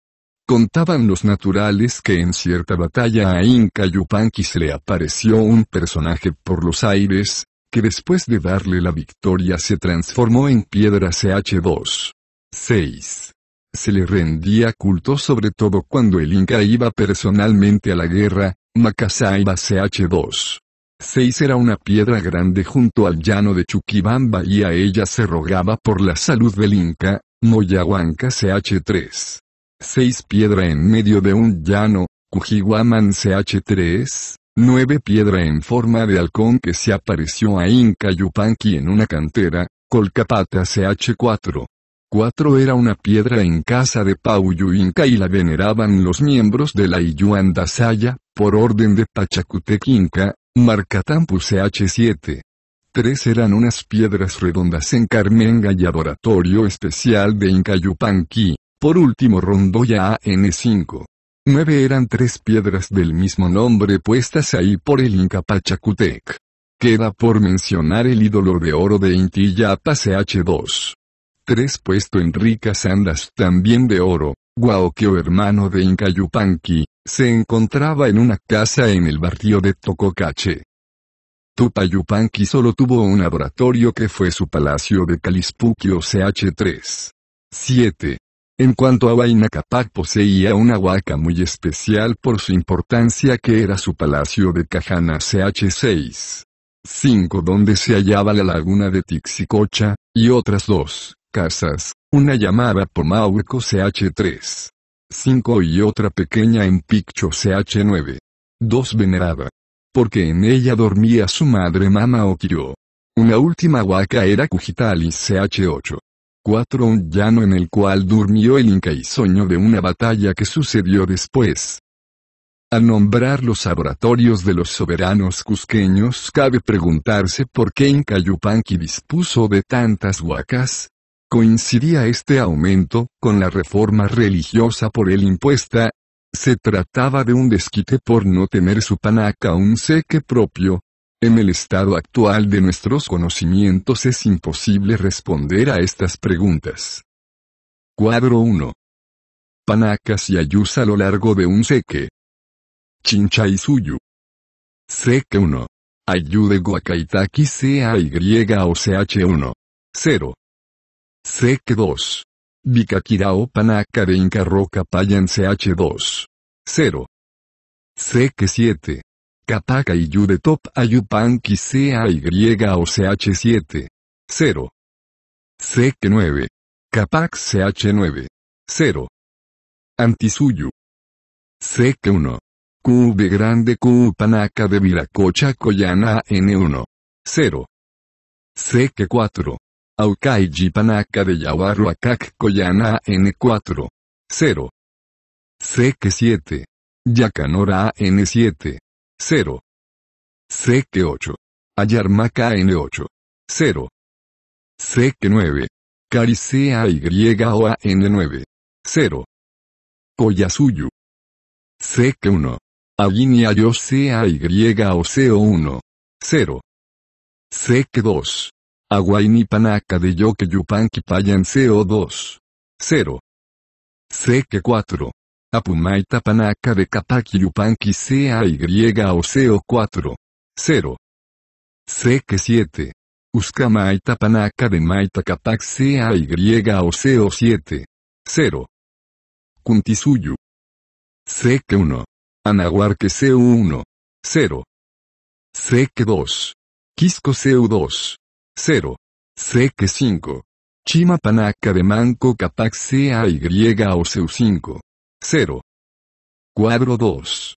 Contaban los naturales que en cierta batalla a Inca Yupanqui se le apareció un personaje por los aires, que después de darle la victoria se transformó en piedra CH2. 6. Se le rendía culto sobre todo cuando el Inca iba personalmente a la guerra, Macasaiba CH2. 6 era una piedra grande junto al llano de Chuquibamba y a ella se rogaba por la salud del Inca, Moyahuanca CH3. 6 piedra en medio de un llano, Cujihuaman CH3. 9 piedra en forma de halcón que se apareció a Inca Yupanqui en una cantera, Colcapata CH4. 4 era una piedra en casa de Pauyu Inca y la veneraban los miembros de la Iyuan Dasaya, por orden de Pachacutec Inca. Marcatampu CH7. 3 eran unas piedras redondas en Carmenga y laboratorio especial de Inca Yupanqui, por último Rondoya AN5. 9 eran 3 piedras del mismo nombre puestas ahí por el Inca Pachacutec. Queda por mencionar el ídolo de oro de Intiyapa CH2. 3 puesto en ricas andas también de oro, Guaoqueo hermano de Inca Yupanqui. Se encontraba en una casa en el barrio de Tococache. Tupayupanqui solo tuvo un laboratorio que fue su palacio de Calispuquio CH3. 7. En cuanto a Huayna Cápac poseía una huaca muy especial por su importancia que era su palacio de Cajana CH6. 5. Donde se hallaba la laguna de Tixicocha, y otras 2 casas, una llamada Pomauco CH3. 5 y otra pequeña en Piccho CH9. 2 venerada. Porque en ella dormía su madre Mama Okiro. Una última huaca era Cujitali CH8. 4 un llano en el cual durmió el Inca y soñó de una batalla que sucedió después. Al nombrar los laboratorios de los soberanos cusqueños cabe preguntarse por qué Inca Yupanqui dispuso de tantas huacas. ¿Coincidía este aumento con la reforma religiosa por él impuesta? ¿Se trataba de un desquite por no tener su panaca un seque propio? En el estado actual de nuestros conocimientos es imposible responder a estas preguntas. Cuadro 1. Panacas y ayús a lo largo de un seque. Chinchaysuyu. Seque 1. Ayú de Guacaitaqui CAY o CH1. 0. Seque 2. Vicaquirao Panaca de Inca Roca Payan CH2. 0. Seque 7. Capaca y de Top Ayupanqui CAY o CH7. 0. Seque 9. Capac CH9. 0. Antisuyu. Seque 1. Q de Grande Q Panaca de Viracocha Coyana N1. 0. Seque 4. Aucaiji Panaca de Yahuarro Acac Coyana N4. 0. Seque 7. Yacanora N7. 0. Seque 8. Ayarmaca N8. 0. Seque 9. Caricea Y o AN9. 0. Coyasuyu. Seque 1. Aguinia Yosea Y o CO1. 0. Seque 2. Aguaini Panaca de Yoque Yupanqui Payan CO2. 0. Seque 4. Apumaita Panaca de Capaqui Yupanqui CAY o CO4. 0. Seque 7. Uscamaita Panaca de Maita Capac CAY o CO7. 0. Cuntisuyu. Seque 1. Anahuarque CO1. 0. Seque 2. Quisco CO2. 0. Seque 5. Chima Panaca de Manco Capac CAY o CEU5. 0. Cuadro 2.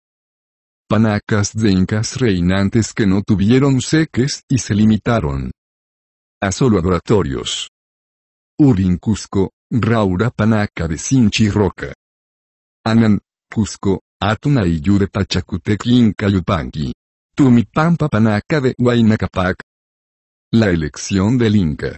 Panacas de incas reinantes que no tuvieron seques y se limitaron a solo adoratorios. Urin Cusco, Raura Panaca de Sinchi Roca. Anan, Cusco, Atuna y Yude Pachacutec Inca Yupanqui. Tumipampa Panaca de Huaynacapac. La elección del Inca.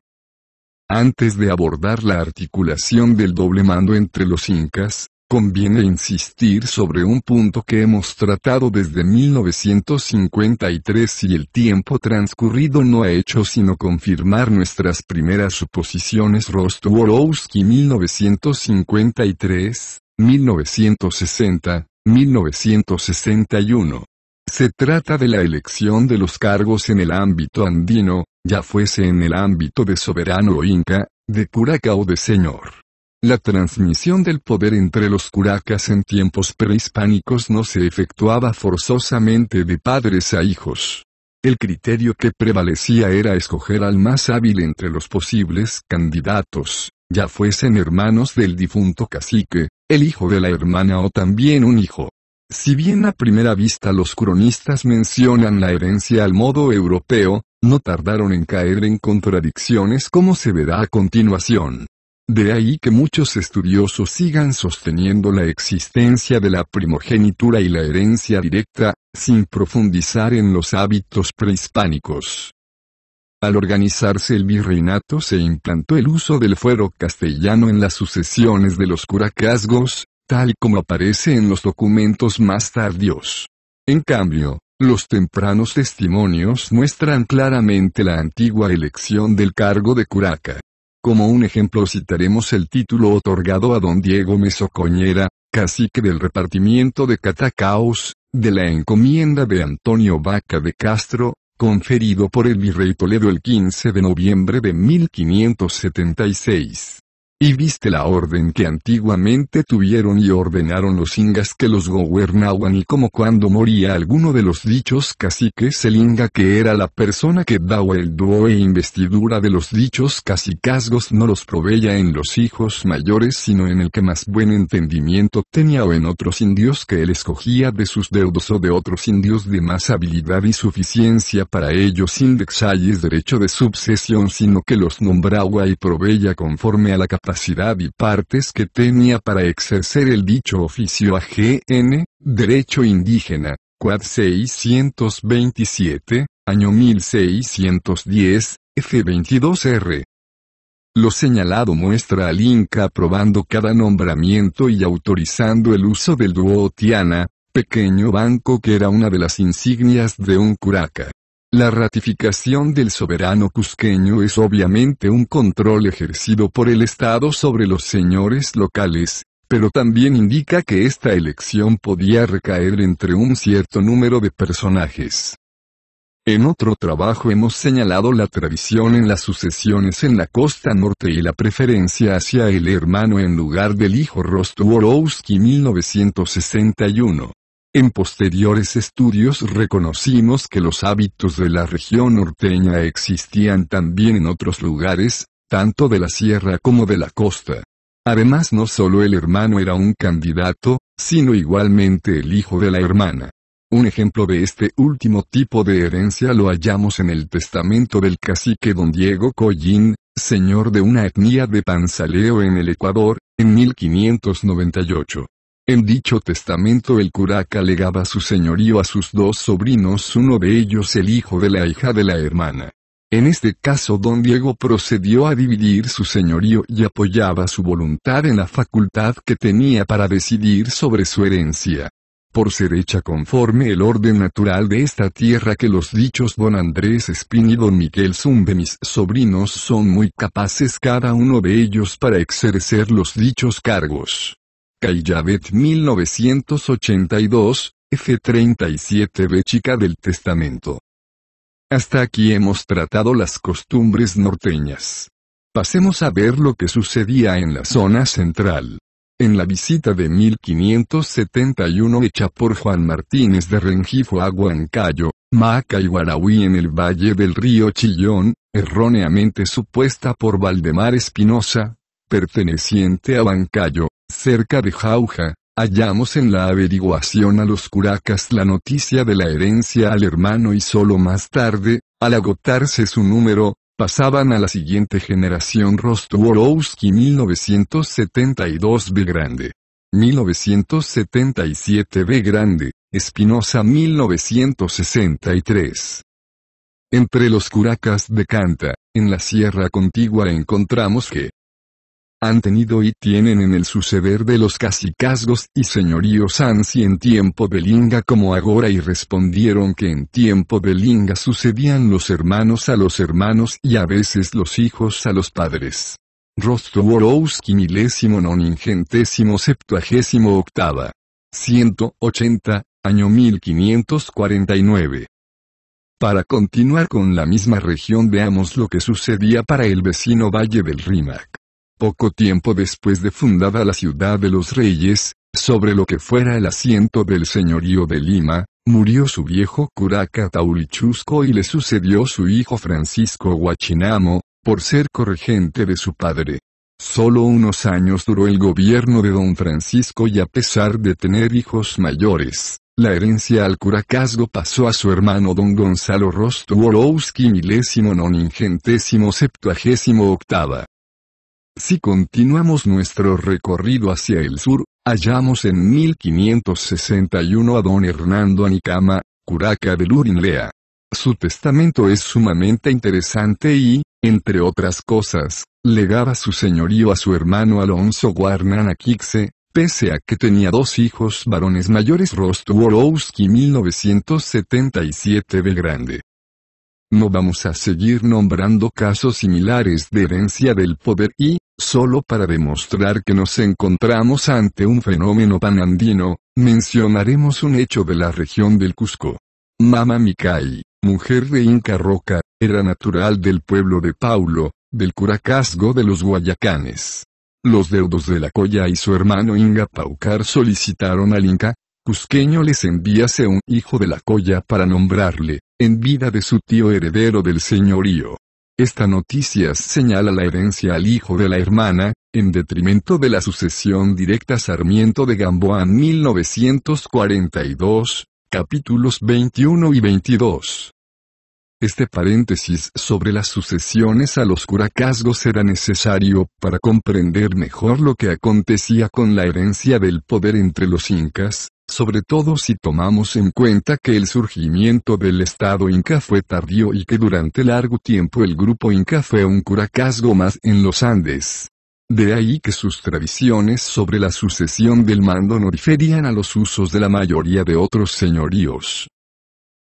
Antes de abordar la articulación del doble mando entre los incas, conviene insistir sobre un punto que hemos tratado desde 1953 y el tiempo transcurrido no ha hecho sino confirmar nuestras primeras suposiciones. Rostworowski 1953, 1960, 1961. Se trata de la elección de los cargos en el ámbito andino, ya fuese en el ámbito de soberano o inca, de curaca o de señor. La transmisión del poder entre los curacas en tiempos prehispánicos no se efectuaba forzosamente de padres a hijos. El criterio que prevalecía era escoger al más hábil entre los posibles candidatos, ya fuesen hermanos del difunto cacique, el hijo de la hermana o también un hijo. Si bien a primera vista los cronistas mencionan la herencia al modo europeo, no tardaron en caer en contradicciones como se verá a continuación. De ahí que muchos estudiosos sigan sosteniendo la existencia de la primogenitura y la herencia directa, sin profundizar en los hábitos prehispánicos. Al organizarse el virreinato se implantó el uso del fuero castellano en las sucesiones de los curacazgos, tal como aparece en los documentos más tardíos. En cambio, los tempranos testimonios muestran claramente la antigua elección del cargo de curaca. Como un ejemplo citaremos el título otorgado a don Diego Mesocoñera, cacique del repartimiento de Catacaos, de la encomienda de Antonio Vaca de Castro, conferido por el virrey Toledo el 15 de noviembre de 1576. Y viste la orden que antiguamente tuvieron y ordenaron los ingas que los gobernaban, y como cuando moría alguno de los dichos caciques el inga que era la persona que daba el duo e investidura de los dichos cacicazgos no los proveía en los hijos mayores sino en el que más buen entendimiento tenía o en otros indios que él escogía de sus deudos o de otros indios de más habilidad y suficiencia para ellos sin dexalles derecho de subcesión sino que los nombraba y proveía conforme a la capacidad y partes que tenía para ejercer el dicho oficio AGN, Derecho Indígena, Quad 627, año 1610, F22R. Lo señalado muestra al Inca aprobando cada nombramiento y autorizando el uso del duotiana, pequeño banco que era una de las insignias de un curaca. La ratificación del soberano cusqueño es obviamente un control ejercido por el Estado sobre los señores locales, pero también indica que esta elección podía recaer entre un cierto número de personajes. En otro trabajo hemos señalado la tradición en las sucesiones en la costa norte y la preferencia hacia el hermano en lugar del hijo. Rostworowski 1961. En posteriores estudios reconocimos que los hábitos de la región norteña existían también en otros lugares, tanto de la sierra como de la costa. Además, no solo el hermano era un candidato, sino igualmente el hijo de la hermana. Un ejemplo de este último tipo de herencia lo hallamos en el testamento del cacique don Diego Collín, señor de una etnia de Panzaleo en el Ecuador, en 1598. En dicho testamento el curaca legaba su señorío a sus dos sobrinos, uno de ellos el hijo de la hija de la hermana. En este caso don Diego procedió a dividir su señorío y apoyaba su voluntad en la facultad que tenía para decidir sobre su herencia, por ser hecha conforme el orden natural de esta tierra que los dichos don Andrés Espín y don Miquel Zumbe, mis sobrinos, son muy capaces cada uno de ellos para ejercer los dichos cargos. Callavet 1982, F37b Chica del Testamento. Hasta aquí hemos tratado las costumbres norteñas. Pasemos a ver lo que sucedía en la zona central. En la visita de 1571 hecha por Juan Martínez de Rengifo a Huancayo, Maca y Guarahuí en el valle del río Chillón, erróneamente supuesta por Valdemar Espinosa, perteneciente a Huancayo, cerca de Jauja, Hallamos en la averiguación a los curacas la noticia de la herencia al hermano y solo más tarde, al agotarse su número, pasaban a la siguiente generación. Rostworowski 1972 B. Grande. 1977 B. Grande, Espinosa 1963. Entre los curacas de Canta, en la sierra contigua encontramos que han tenido y tienen en el suceder de los cacicazgos y señoríos ansi en tiempo de Linga como agora, y respondieron que en tiempo de Linga sucedían los hermanos a los hermanos y a veces los hijos a los padres. Rostworowski 1978. 180, año 1549. Para continuar con la misma región veamos lo que sucedía para el vecino Valle del Rímac. Poco tiempo después de fundada la ciudad de los Reyes, sobre lo que fuera el asiento del señorío de Lima, murió su viejo curaca Taulichusco y le sucedió su hijo Francisco Guachinamo, por ser corregente de su padre. Solo unos años duró el gobierno de don Francisco y a pesar de tener hijos mayores, la herencia al curacazgo pasó a su hermano don Gonzalo Rostworowski 1978. Si continuamos nuestro recorrido hacia el sur, hallamos en 1561 a don Hernando Anicama, curaca de Lurinlea. Su testamento es sumamente interesante y, entre otras cosas, legaba su señorío a su hermano Alonso Guarnana Quixe, pese a que tenía dos hijos varones mayores. Rostworowski 1977 B. Grande. No vamos a seguir nombrando casos similares de herencia del poder y, solo para demostrar que nos encontramos ante un fenómeno panandino, mencionaremos un hecho de la región del Cusco. Mama Micay, mujer de Inca Roca, era natural del pueblo de Paulo, del curacazgo de los Guayacanes. Los deudos de la Colla y su hermano Inga Paucar solicitaron al Inca cusqueño les enviase un hijo de la Colla para nombrarle, en vida de su tío heredero del señorío. Esta noticia señala la herencia al hijo de la hermana, en detrimento de la sucesión directa. Sarmiento de Gamboa 1942, capítulos 21 y 22. Este paréntesis sobre las sucesiones a los curacazgos era necesario para comprender mejor lo que acontecía con la herencia del poder entre los incas, sobre todo si tomamos en cuenta que el surgimiento del Estado Inca fue tardío y que durante largo tiempo el grupo Inca fue un curacazgo más en los Andes. De ahí que sus tradiciones sobre la sucesión del mando no diferían a los usos de la mayoría de otros señoríos.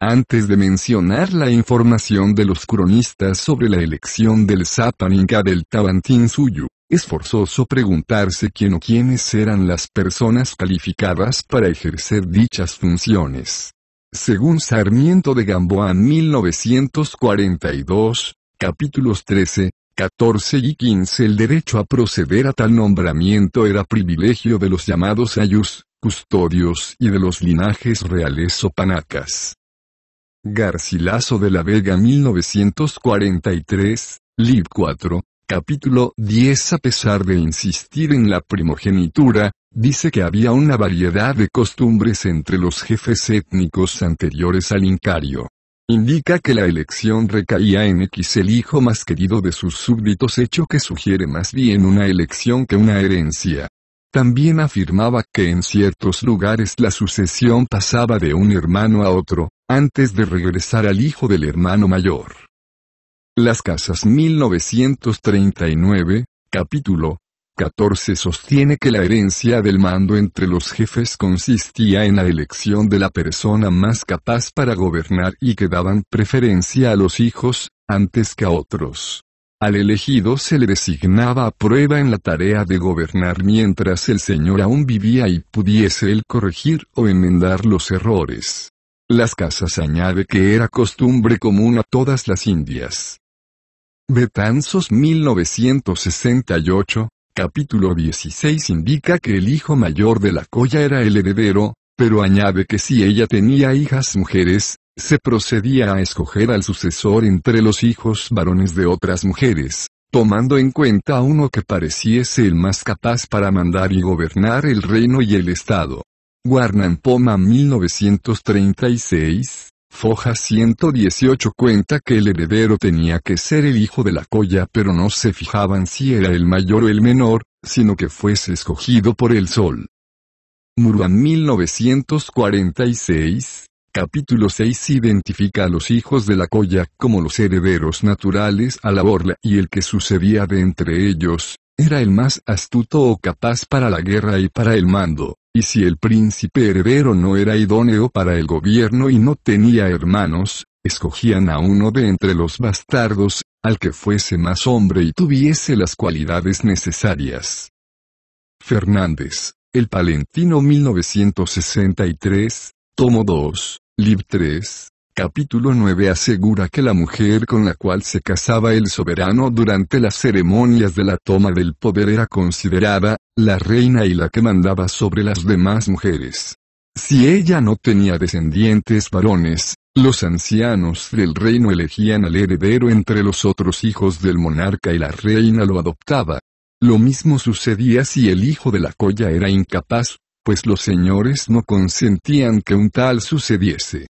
Antes de mencionar la información de los cronistas sobre la elección del Zapan Inca del Tabantinsuyu, es forzoso preguntarse quién o quiénes eran las personas calificadas para ejercer dichas funciones. Según Sarmiento de Gamboa 1942, capítulos 13, 14 y 15, el derecho a proceder a tal nombramiento era privilegio de los llamados ayus, custodios y de los linajes reales o panacas. Garcilaso de la Vega 1943, lib. 4, capítulo 10. A pesar de insistir en la primogenitura, dice que había una variedad de costumbres entre los jefes étnicos anteriores al incario. Indica que la elección recaía en X, el hijo más querido de sus súbditos, hecho que sugiere más bien una elección que una herencia. También afirmaba que en ciertos lugares la sucesión pasaba de un hermano a otro, antes de regresar al hijo del hermano mayor. Las Casas 1939, capítulo 14 sostiene que la herencia del mando entre los jefes consistía en la elección de la persona más capaz para gobernar y que daban preferencia a los hijos, antes que a otros. Al elegido se le designaba a prueba en la tarea de gobernar mientras el señor aún vivía y pudiese él corregir o enmendar los errores. Las Casas añade que era costumbre común a todas las Indias. Betanzos 1968, capítulo 16 indica que el hijo mayor de la Colla era el heredero, pero añade que si ella tenía hijas mujeres, se procedía a escoger al sucesor entre los hijos varones de otras mujeres, tomando en cuenta a uno que pareciese el más capaz para mandar y gobernar el reino y el estado. Guaman Poma 1936, Foja 118 cuenta que el heredero tenía que ser el hijo de la colla, pero no se fijaban si era el mayor o el menor, sino que fuese escogido por el sol. Murúa 1946, capítulo 6 identifica a los hijos de la colla como los herederos naturales a la orla, y el que sucedía de entre ellos era el más astuto o capaz para la guerra y para el mando, y si el príncipe heredero no era idóneo para el gobierno y no tenía hermanos, escogían a uno de entre los bastardos, al que fuese más hombre y tuviese las cualidades necesarias. Fernández, El Palentino 1963, Tomo 2, Lib 3, capítulo 9 asegura que la mujer con la cual se casaba el soberano durante las ceremonias de la toma del poder era considerada la reina y la que mandaba sobre las demás mujeres. Si ella no tenía descendientes varones, los ancianos del reino elegían al heredero entre los otros hijos del monarca y la reina lo adoptaba. Lo mismo sucedía si el hijo de la colla era incapaz, pues los señores no consentían que un tal sucediese.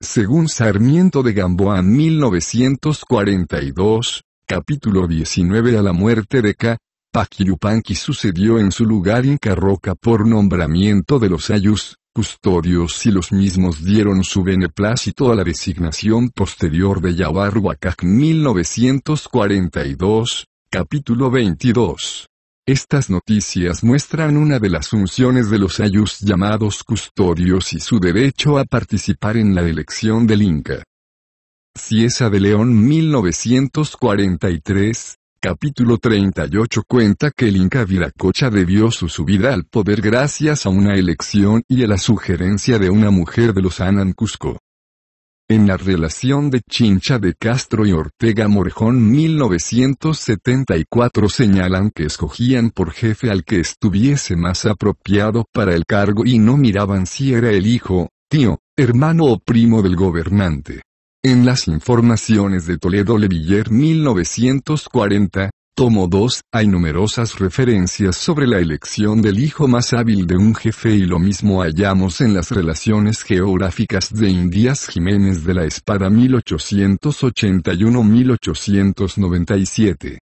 Según Sarmiento de Gamboa 1942, capítulo 19 a la muerte de K. Paquiupanqui sucedió en su lugar Inca Roca por nombramiento de los ayus, custodios, y los mismos dieron su beneplácito a la designación posterior de Yawarhuacac 1942, capítulo 22. Estas noticias muestran una de las funciones de los ayus llamados custodios y su derecho a participar en la elección del Inca. Cieza de León 1943, capítulo 38 cuenta que el Inca Viracocha debió su subida al poder gracias a una elección y a la sugerencia de una mujer de los Anan Cusco. En la relación de Chincha de Castro y Ortega Morejón 1974 señalan que escogían por jefe al que estuviese más apropiado para el cargo y no miraban si era el hijo, tío, hermano o primo del gobernante. En las informaciones de Toledo Levillier 1940, tomo 2, hay numerosas referencias sobre la elección del hijo más hábil de un jefe, y lo mismo hallamos en las relaciones geográficas de Indias Jiménez de la Espada 1881-1897.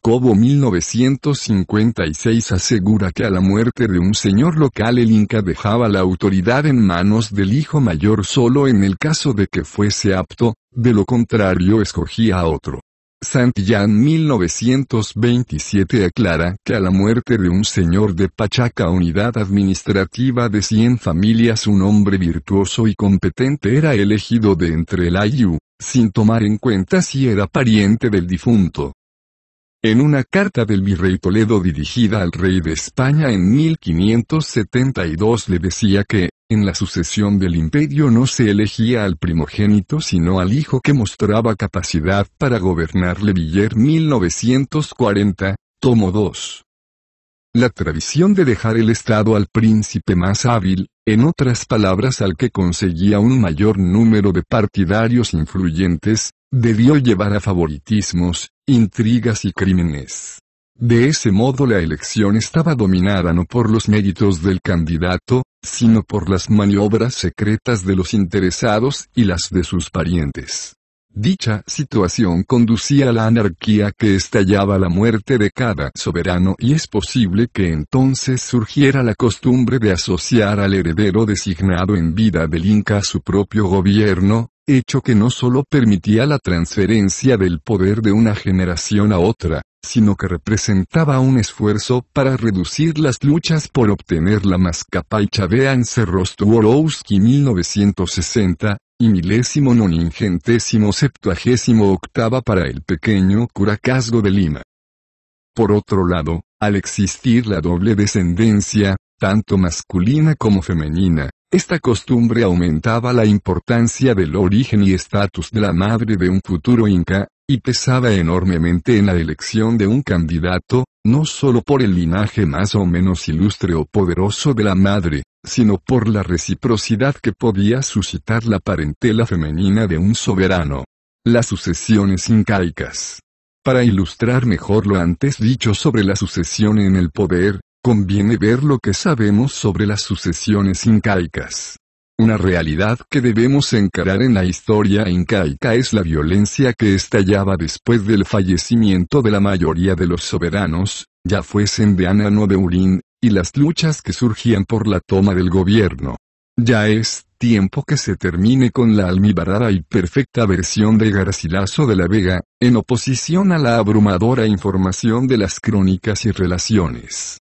Cobo 1956 asegura que a la muerte de un señor local el Inca dejaba la autoridad en manos del hijo mayor solo en el caso de que fuese apto, de lo contrario escogía a otro. Santillán 1927 aclara que a la muerte de un señor de Pachaca, unidad administrativa de 100 familias, un hombre virtuoso y competente era elegido de entre el ayú, sin tomar en cuenta si era pariente del difunto. En una carta del virrey Toledo dirigida al rey de España en 1572 le decía que, en la sucesión del imperio no se elegía al primogénito sino al hijo que mostraba capacidad para gobernar. Levillier 1940, tomo 2. La tradición de dejar el estado al príncipe más hábil, en otras palabras al que conseguía un mayor número de partidarios influyentes, debió llevar a favoritismos, intrigas y crímenes. De ese modo la elección estaba dominada no por los méritos del candidato, sino por las maniobras secretas de los interesados y las de sus parientes. Dicha situación conducía a la anarquía que estallaba a la muerte de cada soberano, y es posible que entonces surgiera la costumbre de asociar al heredero designado en vida del Inca a su propio gobierno, hecho que no solo permitía la transferencia del poder de una generación a otra, sino que representaba un esfuerzo para reducir las luchas por obtener la mascapa y chavea en Rostworowski 1960, y milésimo noningentésimo septuagésimo octava para el pequeño curacazgo de Lima. Por otro lado, al existir la doble descendencia, tanto masculina como femenina, esta costumbre aumentaba la importancia del origen y estatus de la madre de un futuro Inca, y pesaba enormemente en la elección de un candidato, no solo por el linaje más o menos ilustre o poderoso de la madre, sino por la reciprocidad que podía suscitar la parentela femenina de un soberano. Las sucesiones incaicas Para ilustrar mejor lo antes dicho sobre la sucesión en el poder, conviene ver lo que sabemos sobre las sucesiones incaicas. Una realidad que debemos encarar en la historia incaica es la violencia que estallaba después del fallecimiento de la mayoría de los soberanos, ya fuesen de Anan o de Urín, y las luchas que surgían por la toma del gobierno. Ya es tiempo que se termine con la almibarada y perfecta versión de Garcilaso de la Vega, en oposición a la abrumadora información de las crónicas y relaciones.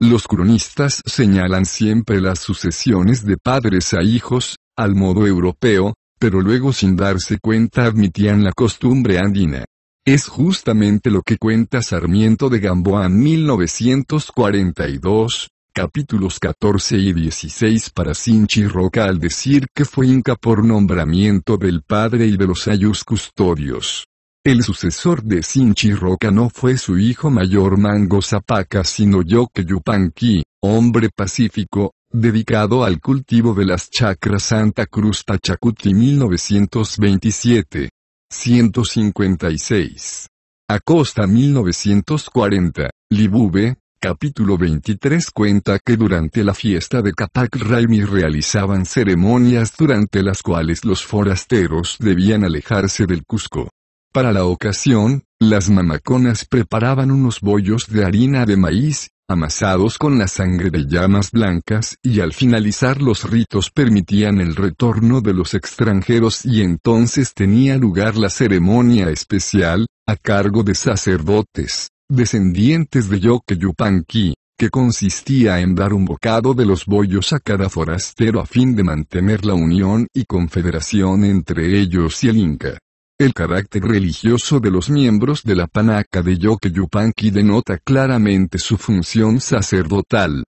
Los cronistas señalan siempre las sucesiones de padres a hijos, al modo europeo, pero luego sin darse cuenta admitían la costumbre andina. Es justamente lo que cuenta Sarmiento de Gamboa en 1942, capítulos 14 y 16 para Sinchi Roca al decir que fue inca por nombramiento del padre y de los ayus custodios. El sucesor de Sinchi Roca no fue su hijo mayor Mango Zapaca sino Yoque Yupanqui, hombre pacífico, dedicado al cultivo de las chacras Santa Cruz Pachacuti 1927. 156. Acosta 1940, Libube. Capítulo 23 cuenta que durante la fiesta de Capac Raimi realizaban ceremonias durante las cuales los forasteros debían alejarse del Cusco. Para la ocasión, las mamaconas preparaban unos bollos de harina de maíz, amasados con la sangre de llamas blancas y al finalizar los ritos permitían el retorno de los extranjeros y entonces tenía lugar la ceremonia especial, a cargo de sacerdotes descendientes de Yoque Yupanqui, que consistía en dar un bocado de los bollos a cada forastero a fin de mantener la unión y confederación entre ellos y el Inca. El carácter religioso de los miembros de la panaca de Yoque Yupanqui denota claramente su función sacerdotal.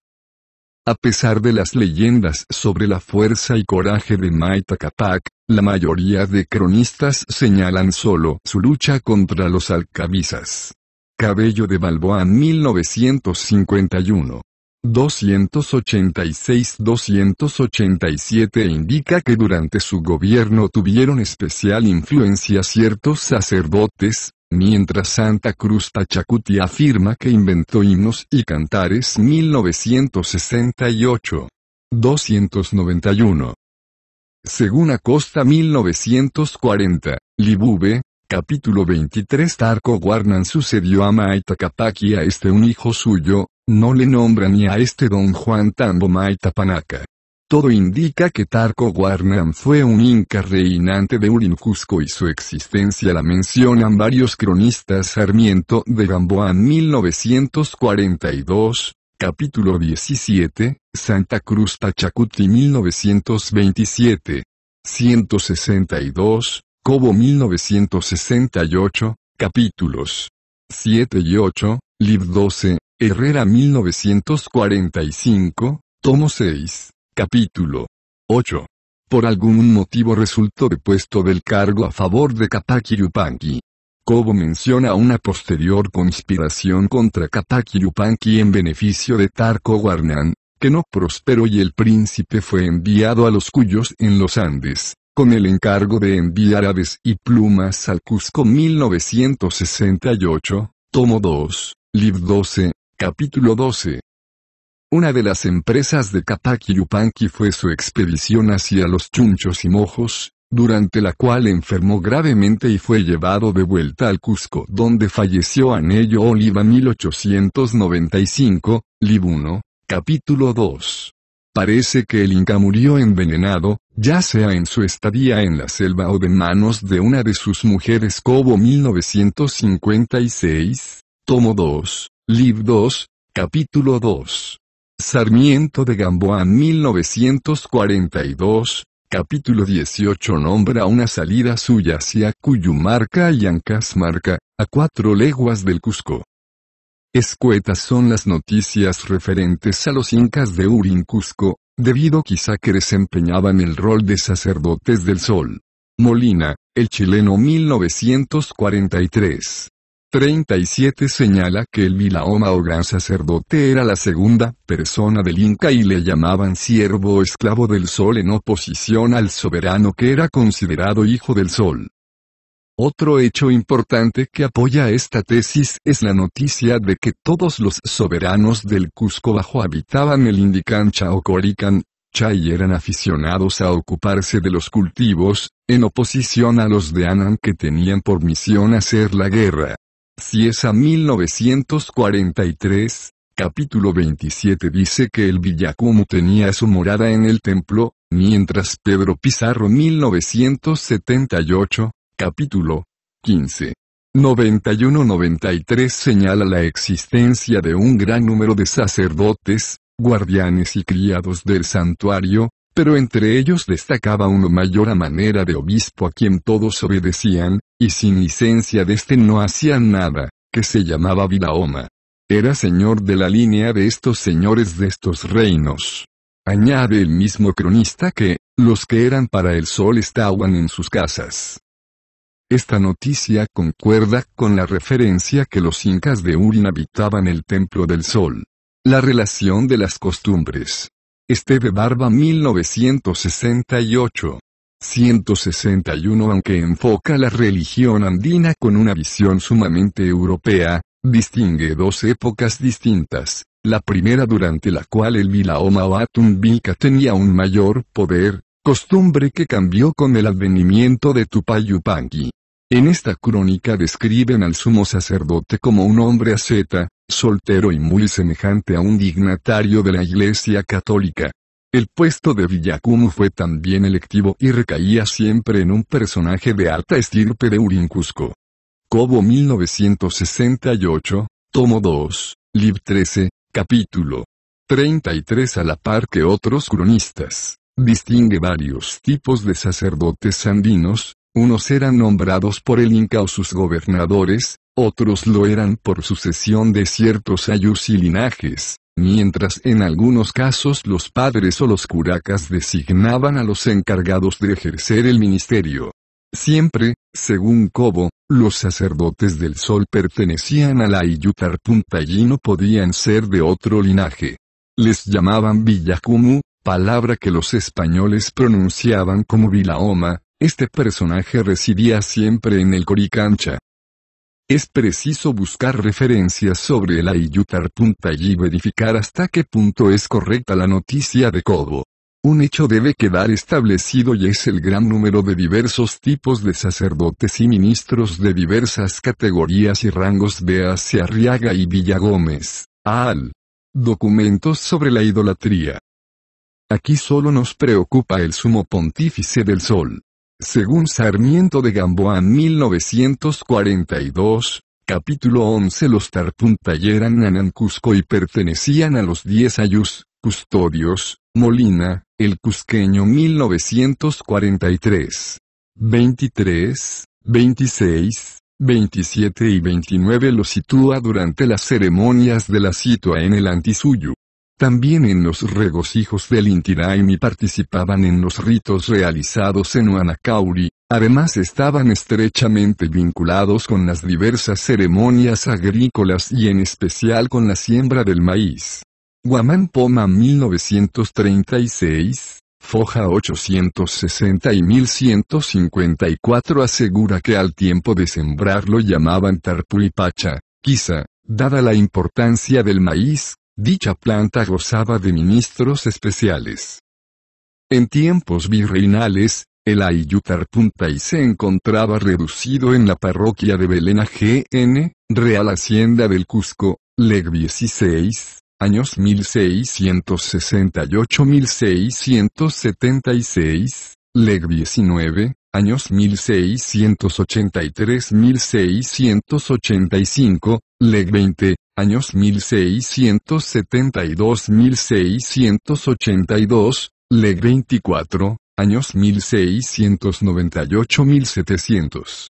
A pesar de las leyendas sobre la fuerza y coraje de Maita Capac, la mayoría de cronistas señalan solo su lucha contra los alcabizas. Cabello de Balboa 1951. 286-287 indica que durante su gobierno tuvieron especial influencia ciertos sacerdotes, mientras Santa Cruz Pachacuti afirma que inventó himnos y cantares 1968. 291. Según Acosta 1940, Libube, capítulo 23 Tarco Warnan sucedió a Maita Capac y a este un hijo suyo, no le nombra ni a este don Juan Tambo Maita Panaca. Todo indica que Tarco Warnan fue un inca reinante de Urín Cusco y su existencia la mencionan varios cronistas. Sarmiento de Gamboa 1942, capítulo 17, Santa Cruz Pachacuti 1927. 162. Cobo 1968, capítulos 7 y 8, lib 12, Herrera 1945, tomo 6, capítulo 8. Por algún motivo resultó depuesto del cargo a favor de Capac Yupanqui. Cobo menciona una posterior conspiración contra Capac Yupanqui en beneficio de Tarco Warnan, que no prosperó y el príncipe fue enviado a los cuyos en los Andes, con el encargo de enviar aves y plumas al Cusco 1968, tomo 2, lib 12, capítulo 12. Una de las empresas de Capac Yupanqui fue su expedición hacia los Chunchos y Mojos, durante la cual enfermó gravemente y fue llevado de vuelta al Cusco donde falleció. Anello Oliva 1895, lib 1, capítulo 2. Parece que el Inca murió envenenado, ya sea en su estadía en la selva o de manos de una de sus mujeres. Cobo 1956, tomo 2, lib 2, capítulo 2. Sarmiento de Gamboa 1942, capítulo 18 nombra una salida suya hacia Cuyumarca y Ancasmarca, a 4 leguas del Cusco. Escuetas son las noticias referentes a los incas de Urín Cusco, debido quizá que desempeñaban el rol de sacerdotes del sol. Molina, el chileno 1943. 37 señala que el Vilaoma o gran sacerdote era la segunda persona del inca y le llamaban siervo o esclavo del sol en oposición al soberano que era considerado hijo del sol. Otro hecho importante que apoya esta tesis es la noticia de que todos los soberanos del Cusco Bajo habitaban el Indicancha o Corican, y eran aficionados a ocuparse de los cultivos, en oposición a los de Anan que tenían por misión hacer la guerra. Cieza 1943, capítulo 27 dice que el Villacumo tenía su morada en el templo, mientras Pedro Pizarro 1978, capítulo 15. 91-93 señala la existencia de un gran número de sacerdotes, guardianes y criados del santuario, pero entre ellos destacaba uno mayor a manera de obispo a quien todos obedecían, y sin licencia de este no hacían nada, que se llamaba Vilaoma. Era señor de la línea de estos señores de estos reinos. Añade el mismo cronista que, los que eran para el sol estaban en sus casas. Esta noticia concuerda con la referencia que los incas de Urín habitaban el templo del sol. La relación de las costumbres. Esteve Barba 1968. 161 aunque enfoca la religión andina con una visión sumamente europea, distingue dos épocas distintas, la primera durante la cual el Vilaoma o Atun Vilca tenía un mayor poder, costumbre que cambió con el advenimiento de Tupac Yupanqui. En esta crónica describen al sumo sacerdote como un hombre asceta, soltero y muy semejante a un dignatario de la Iglesia Católica. El puesto de Villacumo fue también electivo y recaía siempre en un personaje de alta estirpe de Urín Cusco. Cobo 1968, tomo 2, lib 13, capítulo 33. A la par que otros cronistas, distingue varios tipos de sacerdotes andinos, unos eran nombrados por el Inca o sus gobernadores, otros lo eran por sucesión de ciertos ayus y linajes, mientras en algunos casos los padres o los curacas designaban a los encargados de ejercer el ministerio. Siempre, según Cobo, los sacerdotes del sol pertenecían a la Iyutarpunta y no podían ser de otro linaje. Les llamaban Villacumu, palabra que los españoles pronunciaban como Vilaoma. Este personaje residía siempre en el Coricancha. Es preciso buscar referencias sobre el Ayutarpunta y verificar hasta qué punto es correcta la noticia de Cobo. Un hecho debe quedar establecido y es el gran número de diversos tipos de sacerdotes y ministros de diversas categorías y rangos de hacia Arriaga y Villagómez, al. Documentos sobre la idolatría. Aquí solo nos preocupa el sumo pontífice del sol. Según Sarmiento de Gamboa 1942, capítulo 11 los Tarpuntay eran Anan Cusco y pertenecían a los 10 ayus, custodios, Molina, el cusqueño 1943. 23, 26, 27 y 29 lo sitúa durante las ceremonias de la situa en el Antisuyu. También en los regocijos del Inti Raymi participaban en los ritos realizados en Huanacauri, además estaban estrechamente vinculados con las diversas ceremonias agrícolas y en especial con la siembra del maíz. Guaman Poma 1936, Foja 860 y 1154 asegura que al tiempo de sembrar lo llamaban Tarpuipacha, quizá, dada la importancia del maíz, dicha planta gozaba de ministros especiales. En tiempos virreinales, el Ayutarpuntay se encontraba reducido en la parroquia de Belén a G.N., Real Hacienda del Cusco, Leg 16, años 1668-1676, Leg 19, años 1683-1685, Leg 20, años 1672-1682, Leg 24, años 1698-1700.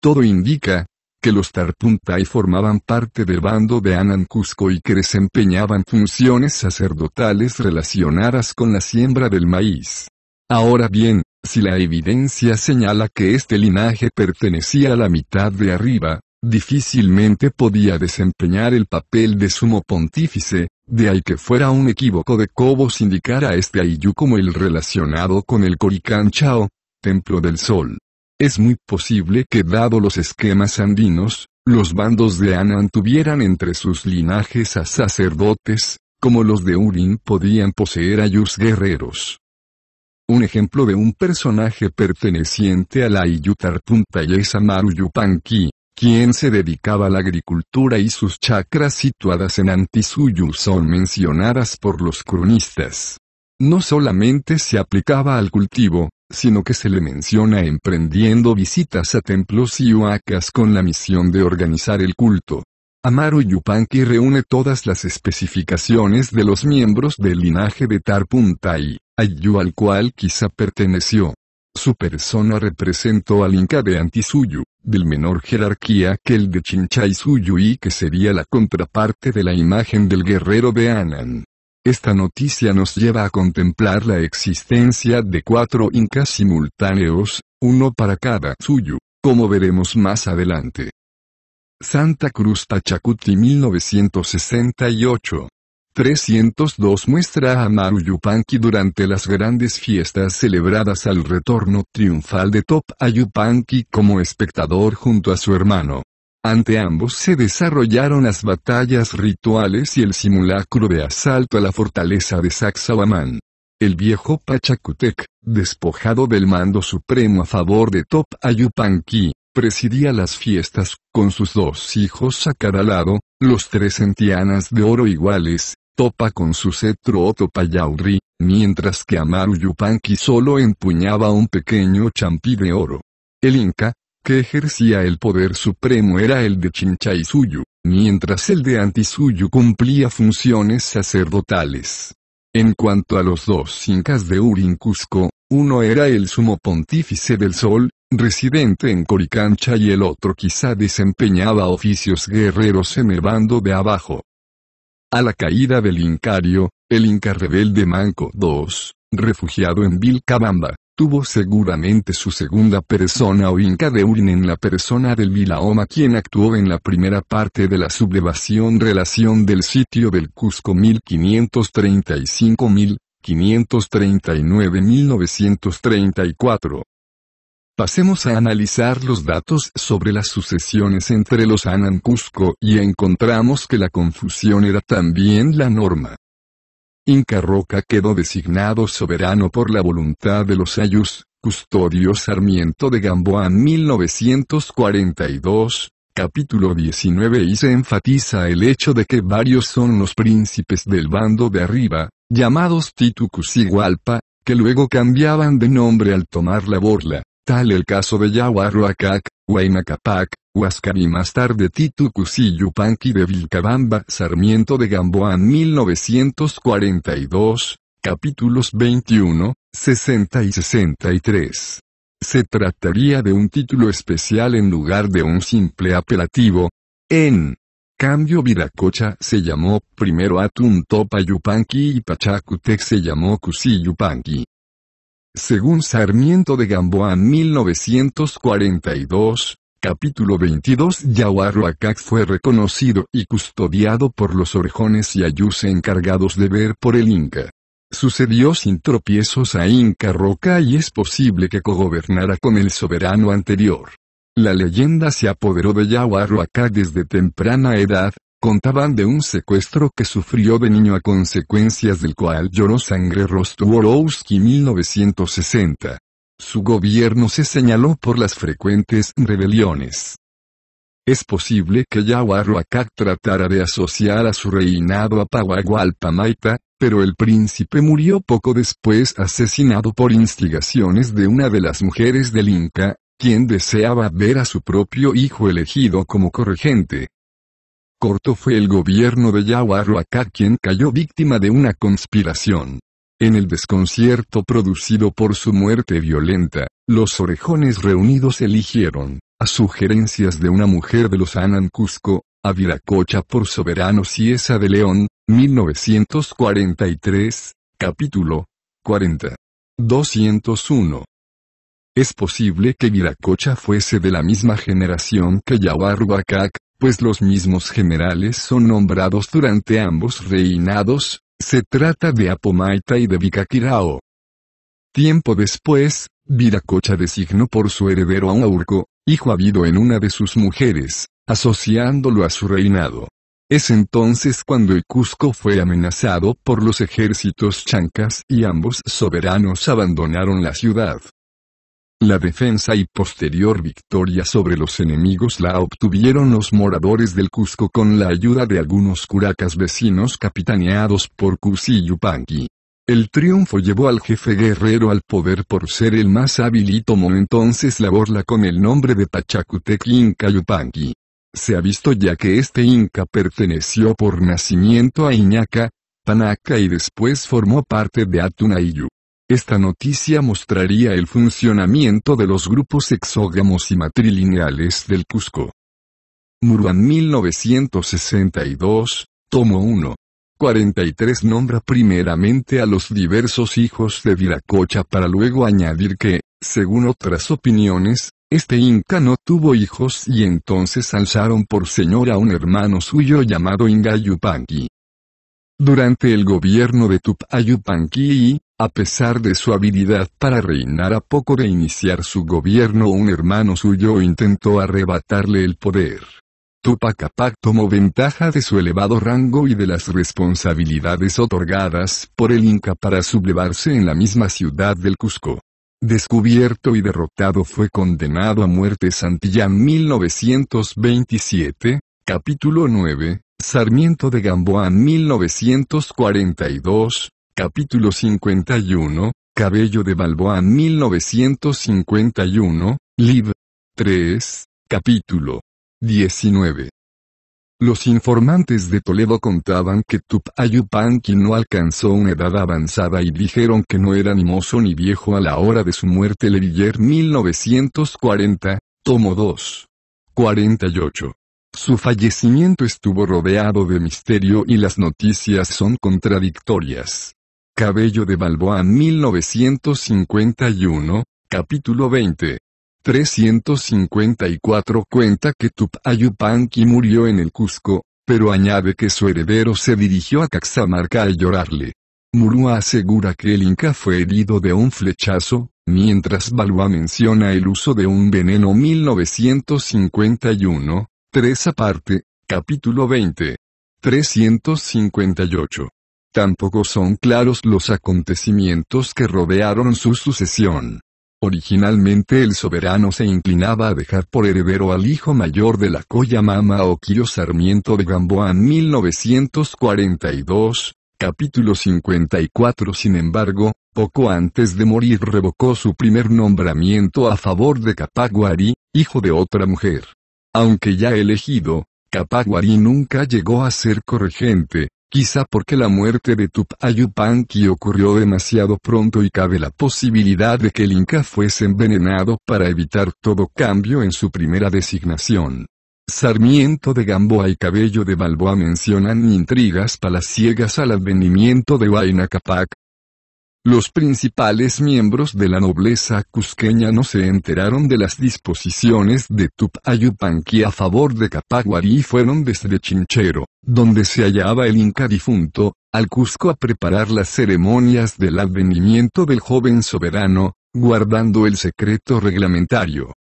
Todo indica que los Tarpuntay formaban parte del bando de Anan Cusco y que desempeñaban funciones sacerdotales relacionadas con la siembra del maíz. Ahora bien, si la evidencia señala que este linaje pertenecía a la mitad de arriba, difícilmente podía desempeñar el papel de sumo pontífice, de ahí que fuera un equívoco de Cobo indicar a este Ayú como el relacionado con el Coricancha o Templo del Sol. Es muy posible que dado los esquemas andinos, los bandos de Anan tuvieran entre sus linajes a sacerdotes, como los de Urín podían poseer ayus guerreros. Un ejemplo de un personaje perteneciente a la Iyutarpuntay es Amaru Yupanqui, quien se dedicaba a la agricultura y sus chacras situadas en Antisuyu son mencionadas por los cronistas. No solamente se aplicaba al cultivo, sino que se le menciona emprendiendo visitas a templos y huacas con la misión de organizar el culto. Amaru Yupanqui reúne todas las especificaciones de los miembros del linaje de Tarpuntay, ayu al cual quizá perteneció. Su persona representó al Inca de Antisuyu, del menor jerarquía que el de Chinchaysuyu y que sería la contraparte de la imagen del guerrero de Anan. Esta noticia nos lleva a contemplar la existencia de 4 incas simultáneos, uno para cada suyu, como veremos más adelante. Santa Cruz Pachacuti 1968. 302 muestra a Amaru Yupanqui durante las grandes fiestas celebradas al retorno triunfal de Topayupanqui como espectador junto a su hermano. Ante ambos se desarrollaron las batallas rituales y el simulacro de asalto a la fortaleza de Sacsayhuamán. El viejo Pachacutec, despojado del mando supremo a favor de Topayupanqui, presidía las fiestas, con sus 2 hijos acaralado, los 3 centianas de oro iguales, Topa con su cetro o Topayauri, mientras que Amaru Yupanqui solo empuñaba un pequeño champí de oro. El Inca, que ejercía el poder supremo era el de Chinchaysuyu, mientras el de Antisuyu cumplía funciones sacerdotales. En cuanto a los 2 incas de Urín Cusco, uno era el sumo pontífice del sol, residente en Coricancha y el otro quizá desempeñaba oficios guerreros en el bando de abajo. A la caída del Incario, el inca rebelde Manco II, refugiado en Vilcabamba, tuvo seguramente su segunda persona o inca de Urín en la persona del Vilaoma quien actuó en la primera parte de la sublevación relación del sitio del Cusco 1535-1539-1934. Pasemos a analizar los datos sobre las sucesiones entre los Anan Cusco y encontramos que la confusión era también la norma. Inca Roca quedó designado soberano por la voluntad de los ayus, custodio Sarmiento de Gamboa 1942, capítulo 19 y se enfatiza el hecho de que varios son los príncipes del bando de arriba, llamados Titucucigualpa, que luego cambiaban de nombre al tomar la borla, tal el caso de Yahuarhuacac, Huaynacapac, Huascar y más tarde Titucuciyupanqui de Vilcabamba Sarmiento de Gamboa 1942, capítulos 21, 60 y 63. Se trataría de un título especial en lugar de un simple apelativo. En cambio Viracocha se llamó primero Atuntopayupanqui y Pachacutec se llamó Cuciyupanqui. Según Sarmiento de Gamboa 1942, capítulo 22 Yahuarhuacac fue reconocido y custodiado por los orejones y ayús encargados de ver por el Inca. Sucedió sin tropiezos a Inca Roca y es posible que cogobernara con el soberano anterior. La leyenda se apoderó de Yahuarhuacac desde temprana edad, contaban de un secuestro que sufrió de niño a consecuencias del cual lloró sangre Rostworowski 1960. Su gobierno se señaló por las frecuentes rebeliones. Es posible que Yahuarhuacac tratara de asociar a su reinado a Pahuagualpa Maita, pero el príncipe murió poco después asesinado por instigaciones de una de las mujeres del Inca, quien deseaba ver a su propio hijo elegido como corregente. Corto fue el gobierno de Yahuarhuacac quien cayó víctima de una conspiración. En el desconcierto producido por su muerte violenta, los orejones reunidos eligieron, a sugerencias de una mujer de los Anan Cusco, a Viracocha por soberano Cieza de León, 1943, capítulo 40. 201. Es posible que Viracocha fuese de la misma generación que Yahuarhuacac, pues los mismos generales son nombrados durante ambos reinados, se trata de Apomaita y de Vicaquirao. Tiempo después, Viracocha designó por su heredero a un Aurco, hijo habido en una de sus mujeres, asociándolo a su reinado. Es entonces cuando el Cusco fue amenazado por los ejércitos chancas y ambos soberanos abandonaron la ciudad. La defensa y posterior victoria sobre los enemigos la obtuvieron los moradores del Cusco con la ayuda de algunos curacas vecinos capitaneados por Cusi Yupanqui. El triunfo llevó al jefe guerrero al poder por ser el más hábil y tomó entonces la borla con el nombre de Pachacutec Inca Yupanqui. Se ha visto ya que este Inca perteneció por nacimiento a Iñaca, Tanaca y después formó parte de Atunayu. Esta noticia mostraría el funcionamiento de los grupos exógamos y matrilineales del Cusco. Murúa 1962, tomo 1. 43 nombra primeramente a los diversos hijos de Viracocha para luego añadir que, según otras opiniones, este Inca no tuvo hijos y entonces alzaron por señor a un hermano suyo llamado Inga Yupanqui. Durante el gobierno de Tupac Yupanqui, a pesar de su habilidad para reinar, a poco de iniciar su gobierno un hermano suyo intentó arrebatarle el poder. Tupac Amaru tomó ventaja de su elevado rango y de las responsabilidades otorgadas por el Inca para sublevarse en la misma ciudad del Cusco. Descubierto y derrotado fue condenado a muerte Santillán 1927, capítulo 9, Sarmiento de Gamboa 1942, capítulo 51, Cabello de Balboa 1951, lib. 3, capítulo 19. Los informantes de Toledo contaban que Tupac Yupanqui no alcanzó una edad avanzada y dijeron que no era ni mozo ni viejo a la hora de su muerte. Levillier 1940, tomo 2. 48. Su fallecimiento estuvo rodeado de misterio y las noticias son contradictorias. Cabello de Balboa 1951, capítulo 20. 354 cuenta que Tupac Yupanqui murió en el Cusco, pero añade que su heredero se dirigió a Caxamarca a llorarle. Murúa asegura que el Inca fue herido de un flechazo, mientras Balboa menciona el uso de un veneno 1951, 3 aparte, capítulo 20. 358. Tampoco son claros los acontecimientos que rodearon su sucesión. Originalmente el soberano se inclinaba a dejar por heredero al hijo mayor de la Coyamama Oquiro Sarmiento de Gamboa 1942, capítulo 54. Sin embargo, poco antes de morir revocó su primer nombramiento a favor de Capac Guarí, hijo de otra mujer. Aunque ya elegido, Capac Guarí nunca llegó a ser corregente. Quizá porque la muerte de Tupac Yupanqui ocurrió demasiado pronto y cabe la posibilidad de que el Inca fuese envenenado para evitar todo cambio en su primera designación. Sarmiento de Gamboa y Cabello de Balboa mencionan intrigas palaciegas al advenimiento de Huayna Capac. Los principales miembros de la nobleza cusqueña no se enteraron de las disposiciones de Tupac Yupanqui a favor de Capac Guarí y fueron desde Chinchero, donde se hallaba el Inca difunto, al Cusco a preparar las ceremonias del advenimiento del joven soberano, guardando el secreto reglamentario.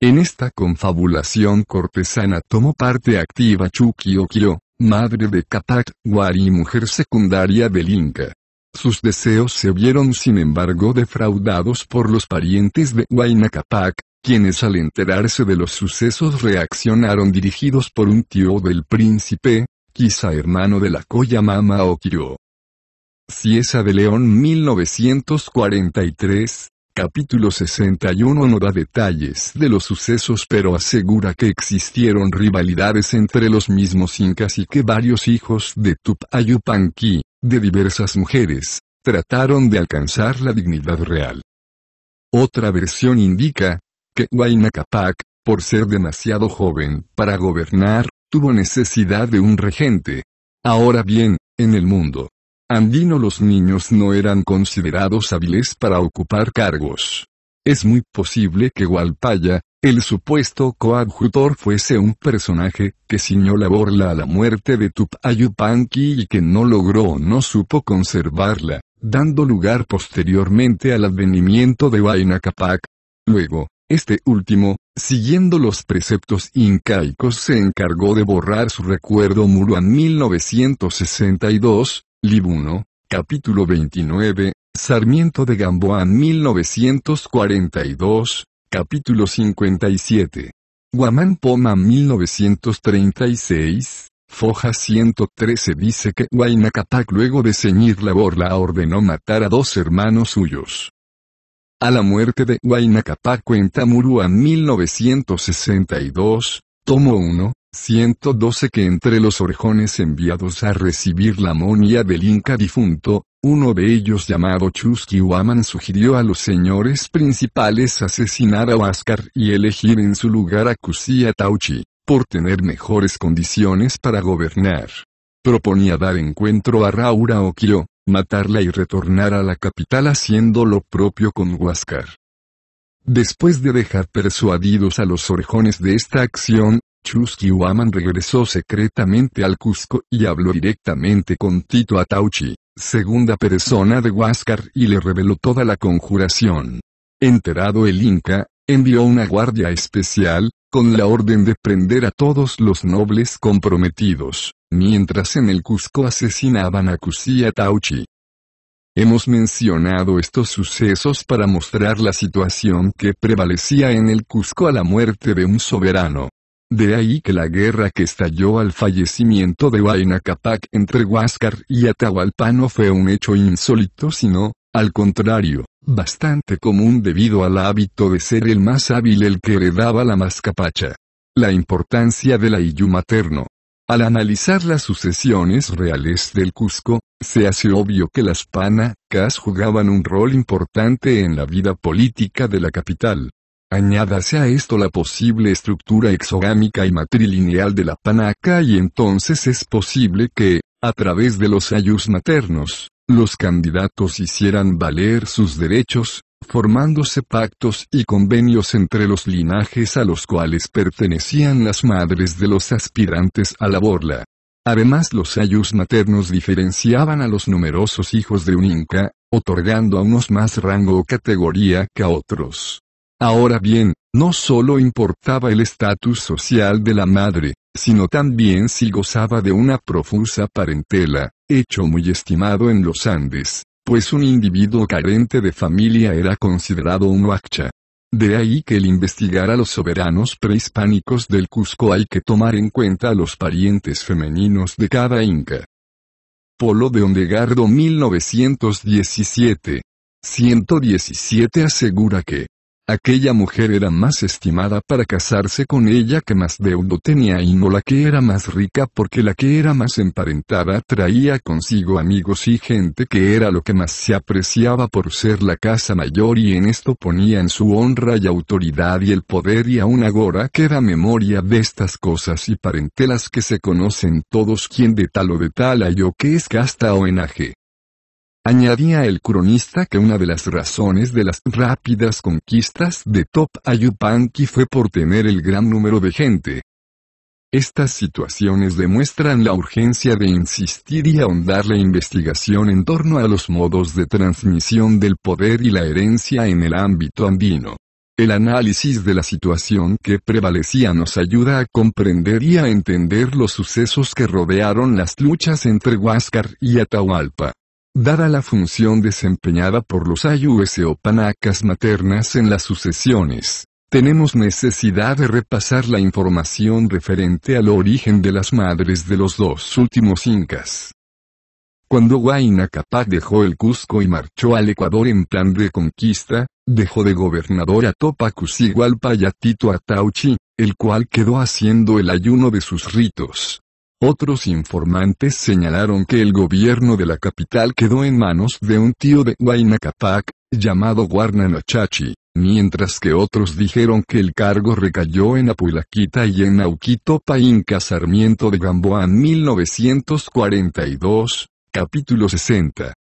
En esta confabulación cortesana tomó parte activa Chuqui Oquiro, madre de Capac Guarí y mujer secundaria del Inca. Sus deseos se vieron sin embargo defraudados por los parientes de Huayna Capac, quienes al enterarse de los sucesos reaccionaron dirigidos por un tío del príncipe, quizá hermano de la Coyamama Oquiro. Cieza de León 1943, capítulo 61. No da detalles de los sucesos pero asegura que existieron rivalidades entre los mismos incas y que varios hijos de Tupac Yupanqui, de diversas mujeres, trataron de alcanzar la dignidad real. Otra versión indica que Huayna Capac, por ser demasiado joven para gobernar, tuvo necesidad de un regente. Ahora bien, en el mundo andino los niños no eran considerados hábiles para ocupar cargos. Es muy posible que Hualpaya, el supuesto coadjutor, fuese un personaje que ciñó la borla a la muerte de Tupac Yupanqui y que no logró o no supo conservarla, dando lugar posteriormente al advenimiento de Huayna Cápac. Luego, este último, siguiendo los preceptos incaicos, se encargó de borrar su recuerdo Murúan 1962, lib. 1, capítulo 29, Sarmiento de Gamboa 1942, capítulo 57. Guaman Poma 1936, foja 113 dice que Huayna Cápac, luego de ceñir la borla, ordenó matar a 2 hermanos suyos. A la muerte de Huayna Cápac, cuenta Murúa 1962, tomo 1, 112, que entre los orejones enviados a recibir la monia del Inca difunto, uno de ellos llamado Chusqui Huaman sugirió a los señores principales asesinar a Huáscar y elegir en su lugar a Cusi Atauchi, por tener mejores condiciones para gobernar. Proponía dar encuentro a Raura Oquio, matarla y retornar a la capital haciendo lo propio con Huáscar. Después de dejar persuadidos a los orejones de esta acción, Chusqui Huaman regresó secretamente al Cusco y habló directamente con Tito Atauchi, segunda persona de Huáscar, y le reveló toda la conjuración. Enterado el Inca, envió una guardia especial, con la orden de prender a todos los nobles comprometidos, mientras en el Cusco asesinaban a Cusi Atauchi. Hemos mencionado estos sucesos para mostrar la situación que prevalecía en el Cusco a la muerte de un soberano. De ahí que la guerra que estalló al fallecimiento de Huayna Cápac entre Huáscar y Atahualpa no fue un hecho insólito, sino, al contrario, bastante común debido al hábito de ser el más hábil el que heredaba la mascapacha. La importancia del ayllu materno. Al analizar las sucesiones reales del Cusco, se hace obvio que las panacas jugaban un rol importante en la vida política de la capital. Añádase a esto la posible estructura exogámica y matrilineal de la panaca y entonces es posible que, a través de los ayllus maternos, los candidatos hicieran valer sus derechos, formándose pactos y convenios entre los linajes a los cuales pertenecían las madres de los aspirantes a la borla. Además, los ayllus maternos diferenciaban a los numerosos hijos de un inca, otorgando a unos más rango o categoría que a otros. Ahora bien, no solo importaba el estatus social de la madre, sino también si gozaba de una profusa parentela, hecho muy estimado en los Andes, pues un individuo carente de familia era considerado un huacha. De ahí que el investigar a los soberanos prehispánicos del Cusco hay que tomar en cuenta a los parientes femeninos de cada inca. Polo de Ondegardo 1917. 117 asegura que aquella mujer era más estimada para casarse con ella que más deudo tenía y no la que era más rica, porque la que era más emparentada traía consigo amigos y gente que era lo que más se apreciaba por ser la casa mayor, y en esto ponía en su honra y autoridad y el poder, y aún agora queda memoria de estas cosas y parentelas que se conocen todos quien de tal o de tal halló que es casta o enaje. Añadía el cronista que una de las razones de las rápidas conquistas de Top-Ayupanqui fue por tener el gran número de gente. Estas situaciones demuestran la urgencia de insistir y ahondar la investigación en torno a los modos de transmisión del poder y la herencia en el ámbito andino. El análisis de la situación que prevalecía nos ayuda a comprender y a entender los sucesos que rodearon las luchas entre Huáscar y Atahualpa. Dada la función desempeñada por los ayllúes o panacas maternas en las sucesiones, tenemos necesidad de repasar la información referente al origen de las madres de los dos últimos incas. Cuando Huayna Cápac dejó el Cusco y marchó al Ecuador en plan de conquista, dejó de gobernador a Topa Cusi Hualpa y a Tito Atauchi, el cual quedó haciendo el ayuno de sus ritos. Otros informantes señalaron que el gobierno de la capital quedó en manos de un tío de Huayna Cápac, llamado Guarnanachachi, mientras que otros dijeron que el cargo recayó en Apuilaquita y en Auquitopa Inca Sarmiento de Gamboa 1942, capítulo 60.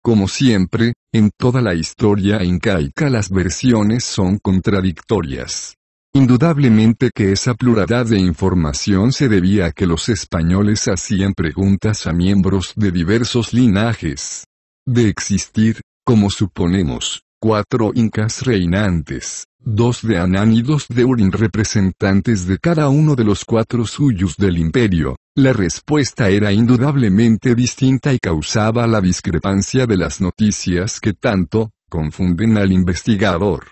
Como siempre, en toda la historia incaica las versiones son contradictorias. Indudablemente que esa pluralidad de información se debía a que los españoles hacían preguntas a miembros de diversos linajes. de existir, como suponemos, 4 incas reinantes, 2 de Anán y 2 de Urín representantes de cada uno de los 4 suyos del imperio, la respuesta era indudablemente distinta y causaba la discrepancia de las noticias que tanto confunden al investigador.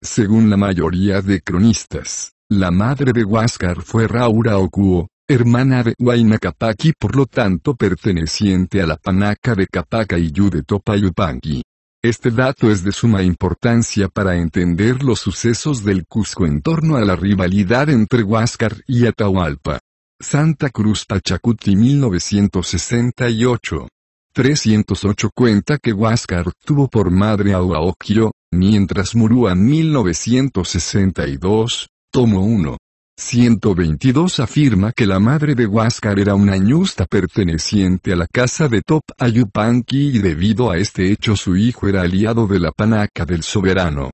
Según la mayoría de cronistas, la madre de Huáscar fue Raura Ocuo, hermana de Huayna Cápac y por lo tanto perteneciente a la Panaca de Cápac-Ayyú de Topayopanqui. Este dato es de suma importancia para entender los sucesos del Cusco en torno a la rivalidad entre Huáscar y Atahualpa. Santa Cruz Pachacuti 1968. 308 cuenta que Huáscar tuvo por madre a Huaokio, mientras Murúa 1962, tomo 1. 122 afirma que la madre de Huáscar era una ñusta perteneciente a la casa de Topayopanqui y debido a este hecho su hijo era aliado de la Panaca del soberano.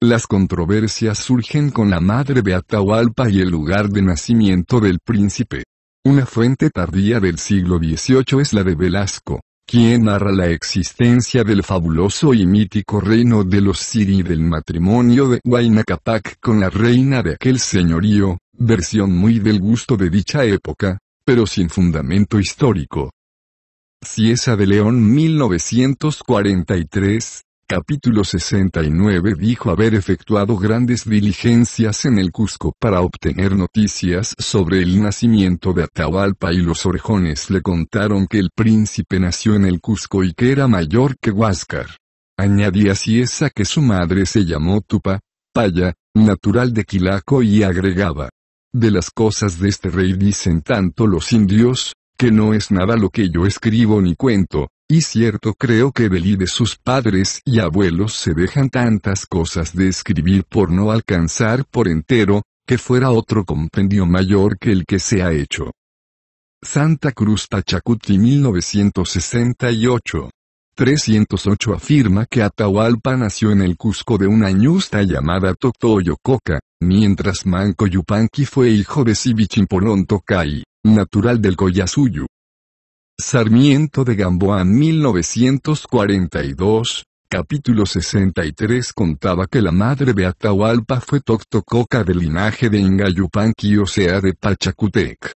Las controversias surgen con la madre de Atahualpa y el lugar de nacimiento del príncipe. Una fuente tardía del siglo XVIII es la de Velasco, quien narra la existencia del fabuloso y mítico reino de los Siri y del matrimonio de Huayna Cápac con la reina de aquel señorío, versión muy del gusto de dicha época, pero sin fundamento histórico. Cieza de León 1943, capítulo 69 dijo haber efectuado grandes diligencias en el Cusco para obtener noticias sobre el nacimiento de Atahualpa y los orejones le contaron que el príncipe nació en el Cusco y que era mayor que Huáscar. Añadía Cieza que su madre se llamó Tupa, Paya, natural de Quilaco y agregaba. De las cosas de este rey dicen tanto los indios, que no es nada lo que yo escribo ni cuento. Y cierto creo que del y de sus padres y abuelos se dejan tantas cosas de escribir por no alcanzar por entero, que fuera otro compendio mayor que el que se ha hecho. Santa Cruz Pachacuti 1968. 308 afirma que Atahualpa nació en el Cusco de una ñusta llamada Totoyococa, mientras Manco Yupanqui fue hijo de Sibichimpolón Tocay, natural del Collasuyu. Sarmiento de Gamboa 1942, capítulo 63 contaba que la madre de Atahualpa fue Toctococa del linaje de Ingayupanqui o sea de Pachacutec.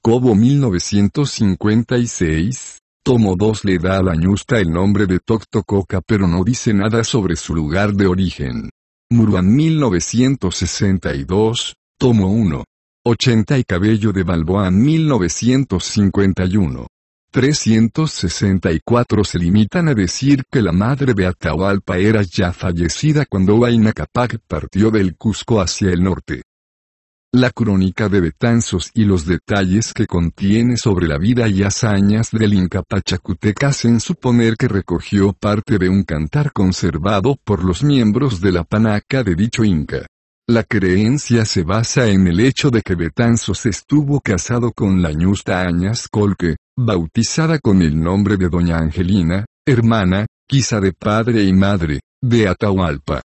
Cobo 1956, tomo 2 le da a la ñusta el nombre de Toctococa pero no dice nada sobre su lugar de origen. Murúa 1962, tomo 1. 80 y Cabello de Balboa 1951. 364 se limitan a decir que la madre de Atahualpa era ya fallecida cuando Huayna Cápac partió del Cusco hacia el norte. La crónica de Betanzos y los detalles que contiene sobre la vida y hazañas del Inca Pachacutec hacen suponer que recogió parte de un cantar conservado por los miembros de la Panaca de dicho Inca. La creencia se basa en el hecho de que Betanzos estuvo casado con la ñusta Añas Colque, bautizada con el nombre de Doña Angelina, hermana, quizá de padre y madre, de Atahualpa.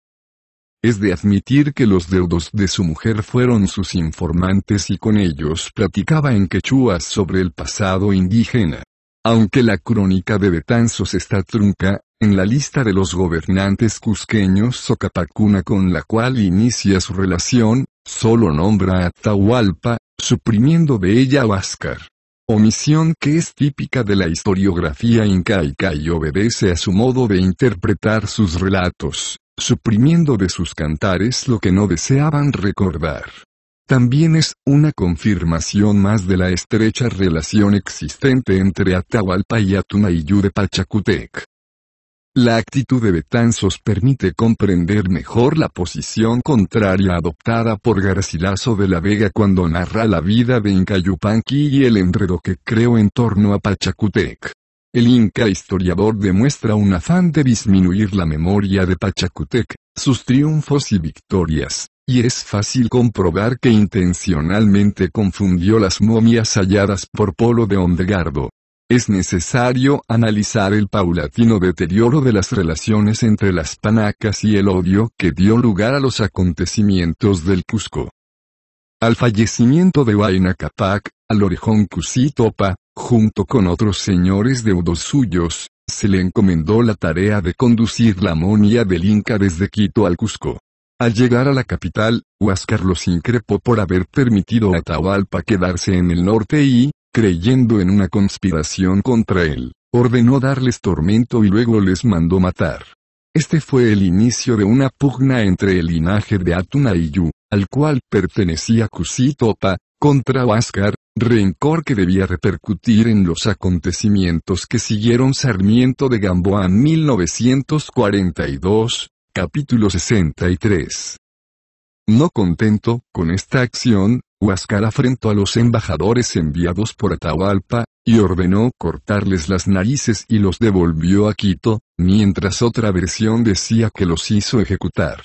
Es de admitir que los deudos de su mujer fueron sus informantes y con ellos platicaba en quechua sobre el pasado indígena. Aunque la crónica de Betanzos está trunca, en la lista de los gobernantes cusqueños Socapacuna con la cual inicia su relación, solo nombra a Atahualpa, suprimiendo de ella a Huáscar. Omisión que es típica de la historiografía incaica y obedece a su modo de interpretar sus relatos, suprimiendo de sus cantares lo que no deseaban recordar. También es una confirmación más de la estrecha relación existente entre Atahualpa y Atumaiyú de Pachacutec. La actitud de Betanzos permite comprender mejor la posición contraria adoptada por Garcilaso de la Vega cuando narra la vida de Inca Yupanqui y el enredo que creó en torno a Pachacutec. El Inca historiador demuestra un afán de disminuir la memoria de Pachacutec, sus triunfos y victorias. Y es fácil comprobar que intencionalmente confundió las momias halladas por Polo de Ondegardo. Es necesario analizar el paulatino deterioro de las relaciones entre las panacas y el odio que dio lugar a los acontecimientos del Cusco. Al fallecimiento de Huayna Cápac, al orejón Cusitopa, Junto con otros señores deudos suyos, se le encomendó la tarea de conducir la monía del Inca desde Quito al Cusco. Al llegar a la capital, Huáscar los increpó por haber permitido a Atahualpa quedarse en el norte y, creyendo en una conspiración contra él, ordenó darles tormento y luego les mandó matar. Este fue el inicio de una pugna entre el linaje de Atunayu, al cual pertenecía Cusi-Topa, contra Huáscar, rencor que debía repercutir en los acontecimientos que siguieron. Sarmiento de Gamboa, 1942, capítulo 63. No contento con esta acción, Huáscar afrentó a los embajadores enviados por Atahualpa, y ordenó cortarles las narices y los devolvió a Quito, mientras otra versión decía que los hizo ejecutar.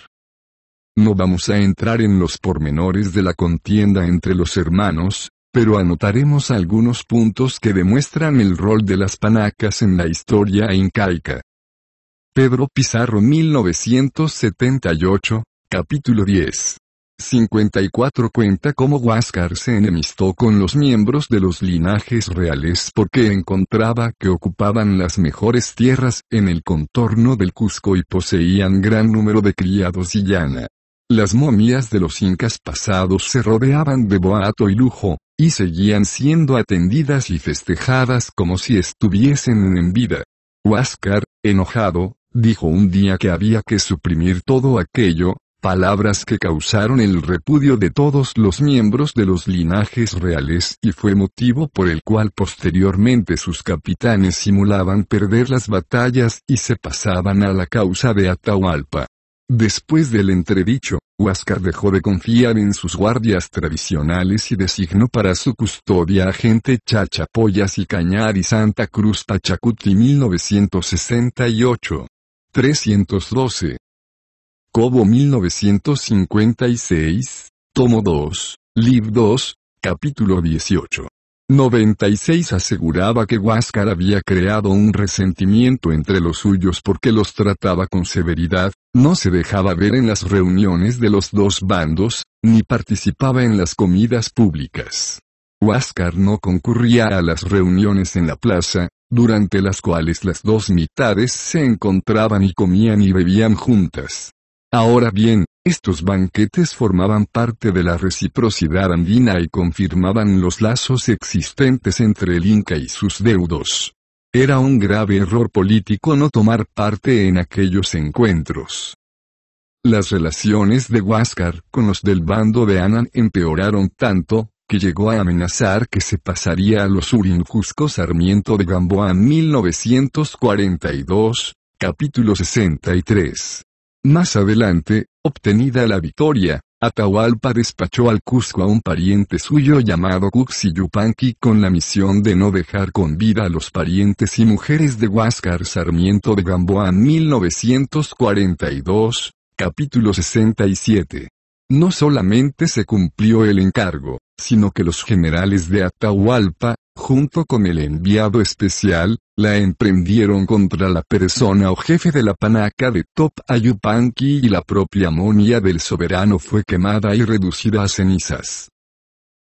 No vamos a entrar en los pormenores de la contienda entre los hermanos, pero anotaremos algunos puntos que demuestran el rol de las panacas en la historia incaica. Pedro Pizarro, 1978, capítulo 10. 54 cuenta cómo Huáscar se enemistó con los miembros de los linajes reales porque encontraba que ocupaban las mejores tierras en el contorno del Cusco y poseían gran número de criados y llana. Las momias de los incas pasados se rodeaban de boato y lujo, y seguían siendo atendidas y festejadas como si estuviesen en vida. Huáscar, enojado, dijo un día que había que suprimir todo aquello, palabras que causaron el repudio de todos los miembros de los linajes reales y fue motivo por el cual posteriormente sus capitanes simulaban perder las batallas y se pasaban a la causa de Atahualpa. Después del entredicho, Huáscar dejó de confiar en sus guardias tradicionales y designó para su custodia a gente Chachapoyas y Cañar y Santa Cruz Pachacuti, 1968. 312. Cobo, 1956, tomo 2, lib 2, capítulo 18. 96 aseguraba que Huáscar había creado un resentimiento entre los suyos porque los trataba con severidad, no se dejaba ver en las reuniones de los dos bandos, ni participaba en las comidas públicas. Huáscar no concurría a las reuniones en la plaza, durante las cuales las dos mitades se encontraban y comían y bebían juntas. Ahora bien, estos banquetes formaban parte de la reciprocidad andina y confirmaban los lazos existentes entre el Inca y sus deudos. Era un grave error político no tomar parte en aquellos encuentros. Las relaciones de Huáscar con los del bando de Anan empeoraron tanto, que llegó a amenazar que se pasaría a los urinjuscos. Sarmiento de Gamboa, 1942, capítulo 63. Más adelante, obtenida la victoria, Atahualpa despachó al Cusco a un pariente suyo llamado Cuxiyupanqui con la misión de no dejar con vida a los parientes y mujeres de Huáscar. Sarmiento de Gamboa, 1942, capítulo 67. No solamente se cumplió el encargo, sino que los generales de Atahualpa, junto con el enviado especial, la emprendieron contra la persona o jefe de la panaca de Topayupanqui y la propia monia del soberano fue quemada y reducida a cenizas.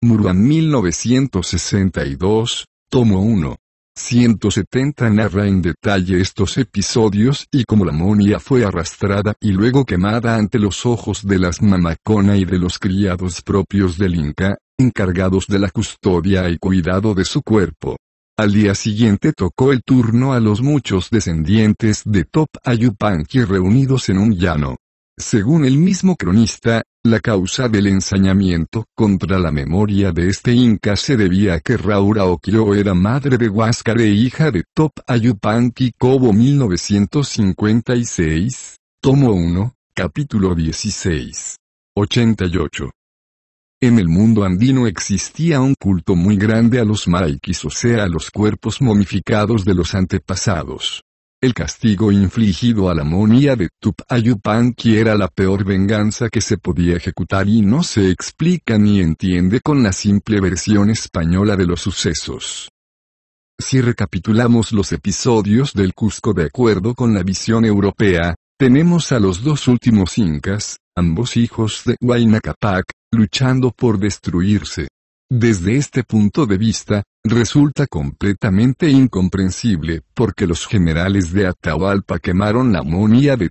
Murúa, 1962, tomo 1. 170 narra en detalle estos episodios y cómo la monia fue arrastrada y luego quemada ante los ojos de las mamacona y de los criados propios del Inca, encargados de la custodia y cuidado de su cuerpo. Al día siguiente tocó el turno a los muchos descendientes de Topayupanqui reunidos en un llano. Según el mismo cronista, la causa del ensañamiento contra la memoria de este inca se debía a que Raura Oquio era madre de Huáscar e hija de Topayupanqui. Cobo, 1956, tomo 1, capítulo 16. 88. En el mundo andino existía un culto muy grande a los maiquis, o sea, a los cuerpos momificados de los antepasados. El castigo infligido a la monía de Topayupanqui era la peor venganza que se podía ejecutar y no se explica ni entiende con la simple versión española de los sucesos. Si recapitulamos los episodios del Cusco de acuerdo con la visión europea, tenemos a los dos últimos incas, ambos hijos de Huayna Cápac, luchando por destruirse. Desde este punto de vista, Resulta completamente incomprensible porque los generales de Atahualpa quemaron la momia de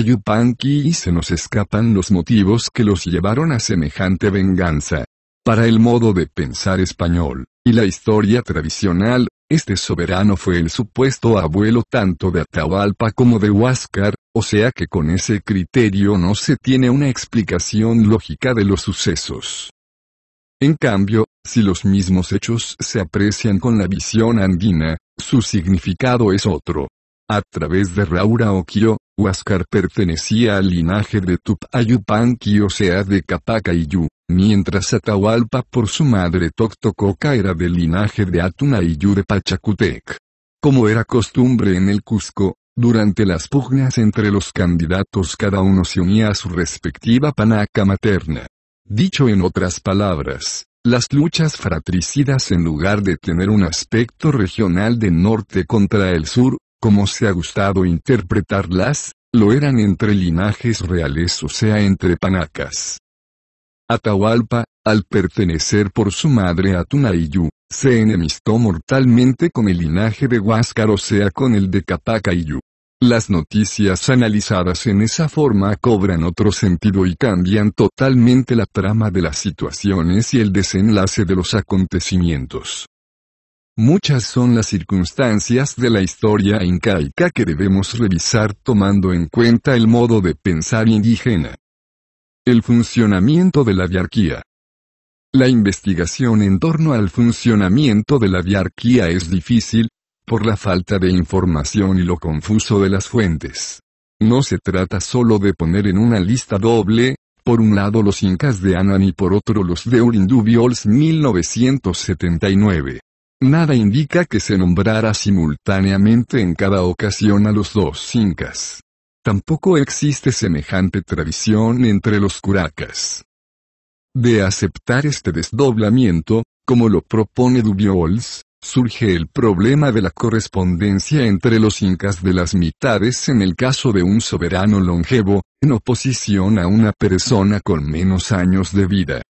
Yupanqui y se nos escapan los motivos que los llevaron a semejante venganza. Para el modo de pensar español, y la historia tradicional, este soberano fue el supuesto abuelo tanto de Atahualpa como de Huáscar, o sea que con ese criterio no se tiene una explicación lógica de los sucesos. En cambio, si los mismos hechos se aprecian con la visión andina, su significado es otro. A través de Rauraoquio, Huáscar pertenecía al linaje de Tupayupanqui, o sea de Capacayú, mientras Atahualpa por su madre Toctococa era del linaje de Atunayú de Pachacutec. Como era costumbre en el Cusco, durante las pugnas entre los candidatos cada uno se unía a su respectiva panaca materna. Dicho en otras palabras, las luchas fratricidas en lugar de tener un aspecto regional de norte contra el sur, como se ha gustado interpretarlas, lo eran entre linajes reales, o sea entre panacas. Atahualpa, al pertenecer por su madre a Tunayú, se enemistó mortalmente con el linaje de Huáscar, o sea con el de Capacayú. Las noticias analizadas en esa forma cobran otro sentido y cambian totalmente la trama de las situaciones y el desenlace de los acontecimientos. Muchas son las circunstancias de la historia incaica que debemos revisar tomando en cuenta el modo de pensar indígena. El funcionamiento de la diarquía. La investigación en torno al funcionamiento de la diarquía es difícil, por la falta de información y lo confuso de las fuentes. No se trata solo de poner en una lista doble, por un lado los incas de Anan y por otro los de Urín Duviols 1979. Nada indica que se nombrara simultáneamente en cada ocasión a los dos incas. Tampoco existe semejante tradición entre los curacas. De aceptar este desdoblamiento, como lo propone Duviols, surge el problema de la correspondencia entre los incas de las mitades en el caso de un soberano longevo, en oposición a una persona con menos años de vida.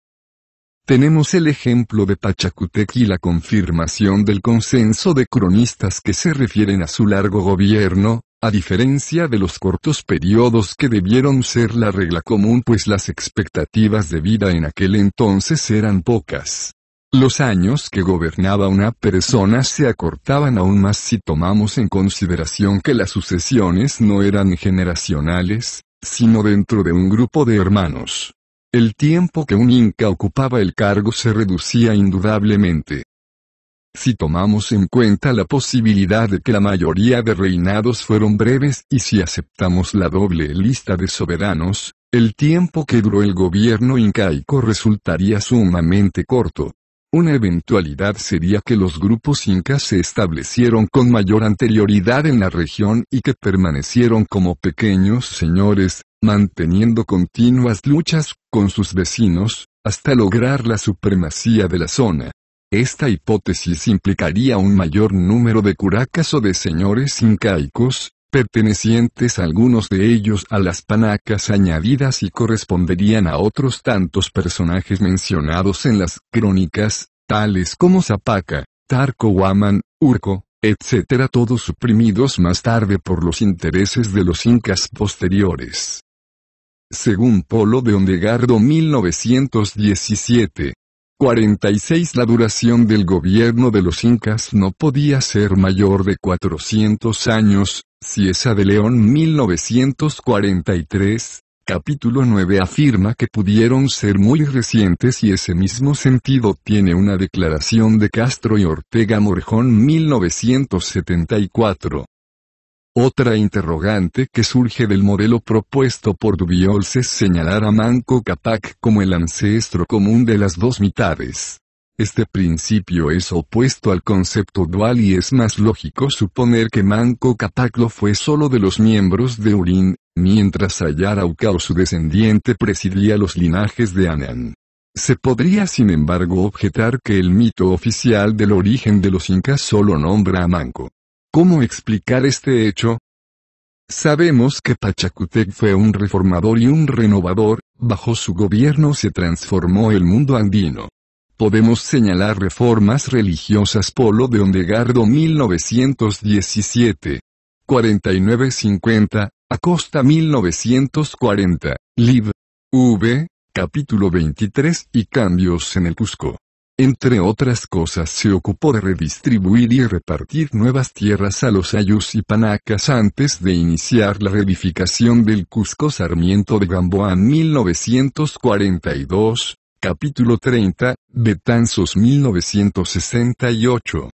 Tenemos el ejemplo de Pachacutec y la confirmación del consenso de cronistas que se refieren a su largo gobierno, a diferencia de los cortos periodos que debieron ser la regla común, pues las expectativas de vida en aquel entonces eran pocas. Los años que gobernaba una persona se acortaban aún más si tomamos en consideración que las sucesiones no eran generacionales, sino dentro de un grupo de hermanos. El tiempo que un inca ocupaba el cargo se reducía indudablemente. Si tomamos en cuenta la posibilidad de que la mayoría de reinados fueron breves y si aceptamos la doble lista de soberanos, el tiempo que duró el gobierno incaico resultaría sumamente corto. Una eventualidad sería que los grupos incas se establecieron con mayor anterioridad en la región y que permanecieron como pequeños señores, manteniendo continuas luchas con sus vecinos, hasta lograr la supremacía de la zona. Esta hipótesis implicaría un mayor número de curacas o de señores incaicos, pertenecientes algunos de ellos a las panacas añadidas y corresponderían a otros tantos personajes mencionados en las crónicas, tales como Zapaca, Tarco Huaman, Urco, etc., todos suprimidos más tarde por los intereses de los incas posteriores. Según Polo de Ondegardo 1917, 46. La duración del gobierno de los incas no podía ser mayor de 400 años, Cieza de León 1943, capítulo 9 afirma que pudieron ser muy recientes y ese mismo sentido tiene una declaración de Castro y Ortega Morejón 1974. Otra interrogante que surge del modelo propuesto por Duviols es señalar a Manco Cápac como el ancestro común de las dos mitades. Este principio es opuesto al concepto dual y es más lógico suponer que Manco Cápac lo fue solo de los miembros de Urín, mientras Ayarauca o su descendiente presidía los linajes de Anan. Se podría sin embargo objetar que el mito oficial del origen de los incas solo nombra a Manco. ¿Cómo explicar este hecho? Sabemos que Pachacutec fue un reformador y un renovador, bajo su gobierno se transformó el mundo andino. Podemos señalar reformas religiosas Polo de Ondegardo 1917. 4950, Acosta 1940, lib. V, capítulo 23 y cambios en el Cusco. Entre otras cosas se ocupó de redistribuir y repartir nuevas tierras a los ayllus y panacas antes de iniciar la reedificación del Cusco. Sarmiento de Gamboa 1942, capítulo 30, Betanzos 1968.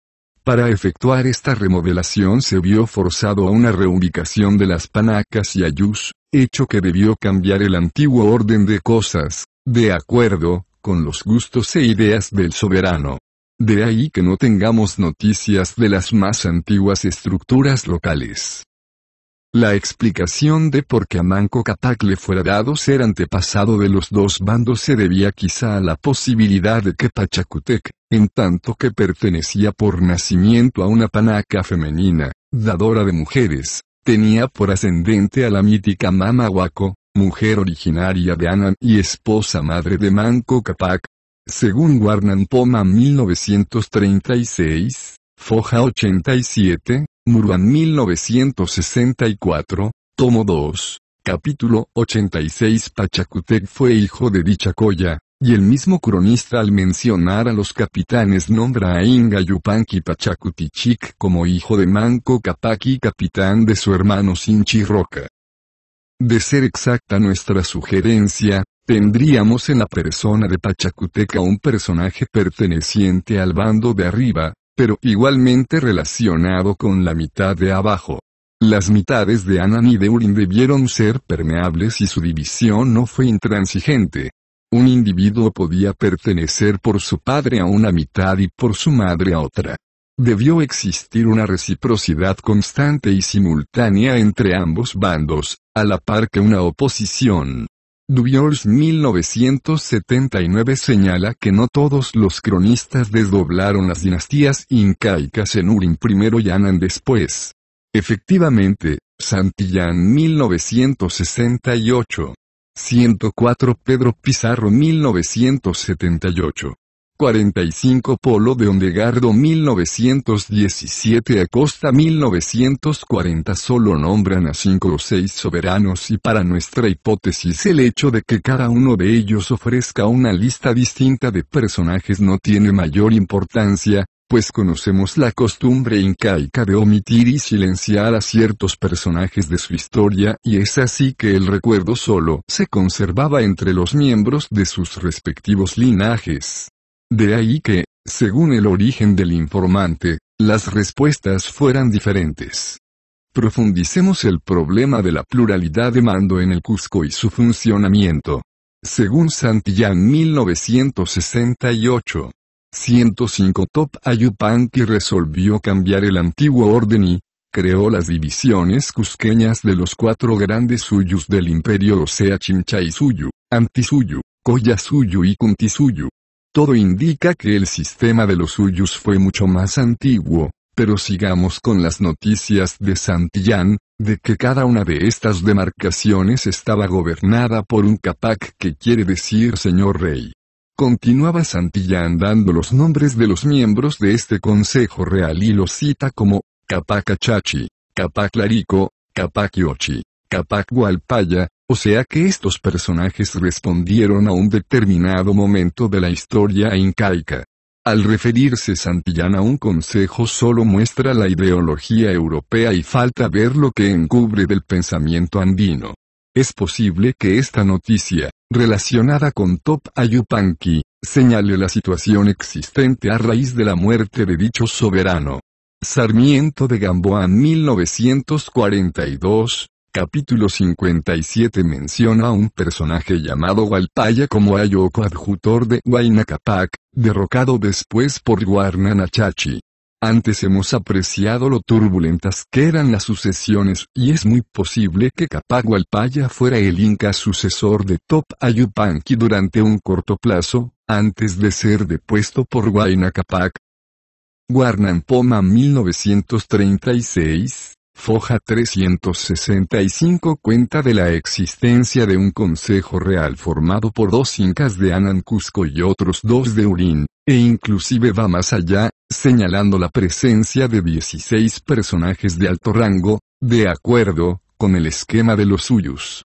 Para efectuar esta remodelación se vio forzado a una reubicación de las panacas y ayllus, hecho que debió cambiar el antiguo orden de cosas, de acuerdo con los gustos e ideas del soberano. De ahí que no tengamos noticias de las más antiguas estructuras locales. La explicación de por qué a Manco Cápac le fuera dado ser antepasado de los dos bandos se debía quizá a la posibilidad de que Pachacutec, en tanto que pertenecía por nacimiento a una panaca femenina, dadora de mujeres, tenía por ascendente a la mítica Mama Huaco, mujer originaria de Anan y esposa madre de Manco Cápac. Según Guaman Poma 1936, Foja 87, Murúa 1964, tomo 2, capítulo 86. Pachacutec fue hijo de dicha colla, y el mismo cronista al mencionar a los capitanes nombra a Inga Yupanqui Pachacuti Chic como hijo de Manco Cápac y capitán de su hermano Sinchi Roca. De ser exacta nuestra sugerencia, tendríamos en la persona de Pachacutec a un personaje perteneciente al bando de arriba, pero igualmente relacionado con la mitad de abajo. Las mitades de Anan y de Urín debieron ser permeables y su división no fue intransigente. Un individuo podía pertenecer por su padre a una mitad y por su madre a otra. Debió existir una reciprocidad constante y simultánea entre ambos bandos, a la par que una oposición. Duviols 1979 señala que no todos los cronistas desdoblaron las dinastías incaicas en Urín primero y Anan después. Efectivamente, Santillán 1968. 104 Pedro Pizarro 1978. 45 Polo de Ondegardo 1917 Acosta 1940 solo nombran a 5 o 6 soberanos y para nuestra hipótesis el hecho de que cada uno de ellos ofrezca una lista distinta de personajes no tiene mayor importancia, pues conocemos la costumbre incaica de omitir y silenciar a ciertos personajes de su historia y es así que el recuerdo solo se conservaba entre los miembros de sus respectivos linajes. De ahí que, según el origen del informante, las respuestas fueran diferentes. Profundicemos el problema de la pluralidad de mando en el Cusco y su funcionamiento. Según Santillán 1968. 105 Top Ayupanqui resolvió cambiar el antiguo orden y creó las divisiones cusqueñas de los 4 grandes suyus del imperio, o sea Chimchaysuyu, Antisuyu, Collasuyu y Cuntisuyu. Todo indica que el sistema de los suyus fue mucho más antiguo, pero sigamos con las noticias de Santillán, de que cada una de estas demarcaciones estaba gobernada por un Cápac, que quiere decir señor rey. Continuaba Santillán dando los nombres de los miembros de este consejo real y los cita como Cápac Achachi, Cápac Larico, Cápac Yochi, Cápac Hualpaya, o sea que estos personajes respondieron a un determinado momento de la historia incaica. Al referirse Santillán a un consejo solo muestra la ideología europea y falta ver lo que encubre del pensamiento andino. Es posible que esta noticia, relacionada con Top Ayupanqui, señale la situación existente a raíz de la muerte de dicho soberano. Sarmiento de Gamboa 1942, capítulo 57 menciona a un personaje llamado Hualpaya como ayo o coadjutor de Huayna Cápac, derrocado después por Huarnan Achachi. Antes hemos apreciado lo turbulentas que eran las sucesiones y es muy posible que Cápac Hualpaya fuera el inca sucesor de Top Ayupanqui durante un corto plazo, antes de ser depuesto por Huayna Cápac. Guarnan Poma 1936, Foja 365 cuenta de la existencia de un consejo real formado por 2 incas de Anan Cusco y otros 2 de Urín, e inclusive va más allá, señalando la presencia de 16 personajes de alto rango, de acuerdo con el esquema de los suyos.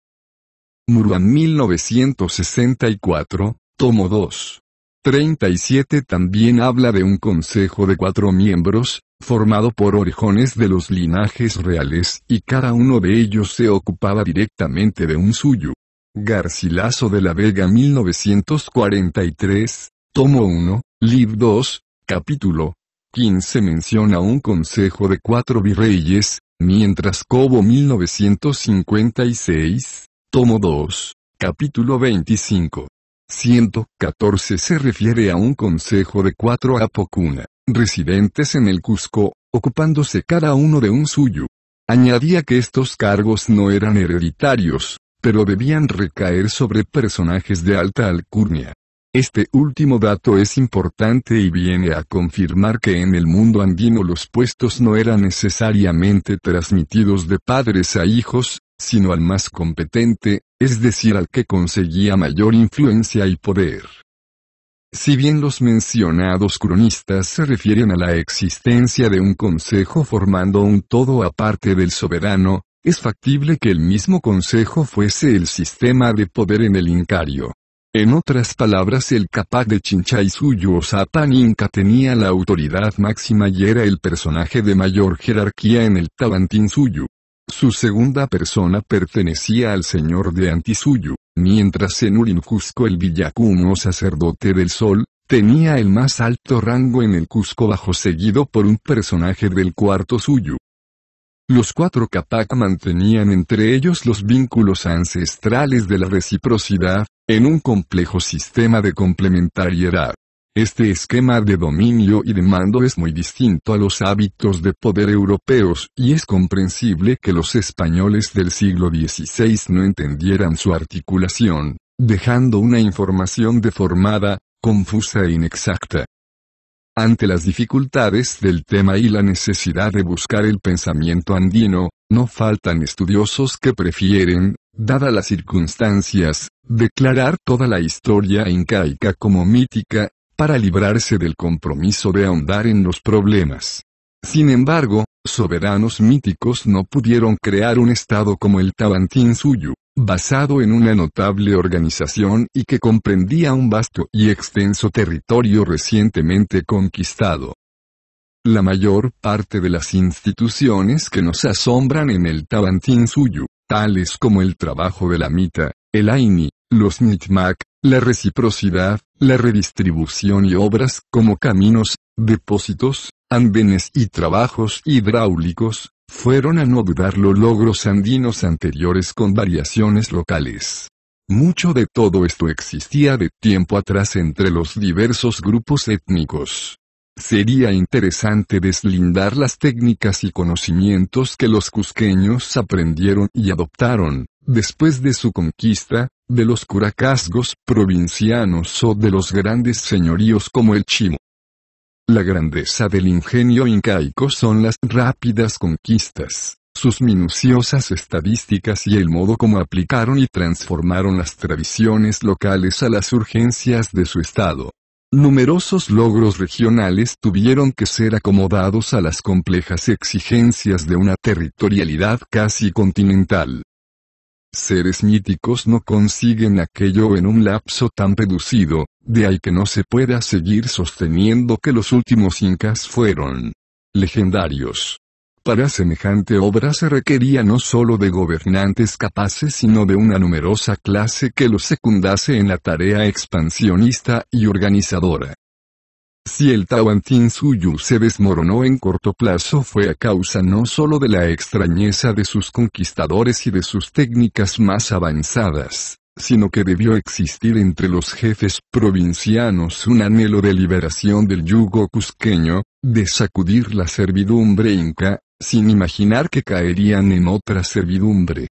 Murúa 1964, tomo 2. 37 también habla de un consejo de 4 miembros, formado por orejones de los linajes reales y cada uno de ellos se ocupaba directamente de un suyo. Garcilaso de la Vega 1943, tomo 1, lib 2, capítulo 15 menciona un consejo de 4 virreyes, mientras Cobo 1956, tomo 2, capítulo 25. 114 se refiere a un consejo de 4 apocuna, residentes en el Cusco, ocupándose cada uno de un suyo. Añadía que estos cargos no eran hereditarios, pero debían recaer sobre personajes de alta alcurnia. Este último dato es importante y viene a confirmar que en el mundo andino los puestos no eran necesariamente transmitidos de padres a hijos, sino al más competente, es decir al que conseguía mayor influencia y poder. Si bien los mencionados cronistas se refieren a la existencia de un consejo formando un todo aparte del soberano, es factible que el mismo consejo fuese el sistema de poder en el incario. En otras palabras, el Cápac de Chinchaysuyo o Zapán Inca tenía la autoridad máxima y era el personaje de mayor jerarquía en el Tahuantinsuyo. Su segunda persona pertenecía al señor de Antisuyo, mientras en Urín Cusco el Villacuno sacerdote del sol, tenía el más alto rango en el Cusco bajo seguido por un personaje del cuarto suyo. Los 4 Cápac mantenían entre ellos los vínculos ancestrales de la reciprocidad, en un complejo sistema de complementariedad. Este esquema de dominio y de mando es muy distinto a los hábitos de poder europeos, y es comprensible que los españoles del siglo XVI no entendieran su articulación, dejando una información deformada, confusa e inexacta. Ante las dificultades del tema y la necesidad de buscar el pensamiento andino, no faltan estudiosos que prefieren, dadas las circunstancias, declarar toda la historia incaica como mítica, para librarse del compromiso de ahondar en los problemas. Sin embargo, soberanos míticos no pudieron crear un estado como el Tahuantinsuyo, basado en una notable organización y que comprendía un vasto y extenso territorio recientemente conquistado. La mayor parte de las instituciones que nos asombran en el Tahuantinsuyo, tales como el trabajo de la mita, el Aini, los Micmac, la reciprocidad, la redistribución y obras como caminos, depósitos, andenes y trabajos hidráulicos, fueron a no dudarlo logros andinos anteriores con variaciones locales. Mucho de todo esto existía de tiempo atrás entre los diversos grupos étnicos. Sería interesante deslindar las técnicas y conocimientos que los cusqueños aprendieron y adoptaron, después de su conquista, de los curacasgos provincianos o de los grandes señoríos como el Chimo. La grandeza del ingenio incaico son las rápidas conquistas, sus minuciosas estadísticas y el modo como aplicaron y transformaron las tradiciones locales a las urgencias de su estado. Numerosos logros regionales tuvieron que ser acomodados a las complejas exigencias de una territorialidad casi continental. Seres míticos no consiguen aquello en un lapso tan reducido, de ahí que no se pueda seguir sosteniendo que los últimos incas fueron legendarios. Para semejante obra se requería no solo de gobernantes capaces sino de una numerosa clase que los secundase en la tarea expansionista y organizadora. Si el Tahuantinsuyo se desmoronó en corto plazo fue a causa no solo de la extrañeza de sus conquistadores y de sus técnicas más avanzadas, sino que debió existir entre los jefes provincianos un anhelo de liberación del yugo cusqueño, de sacudir la servidumbre inca, sin imaginar que caerían en otra servidumbre.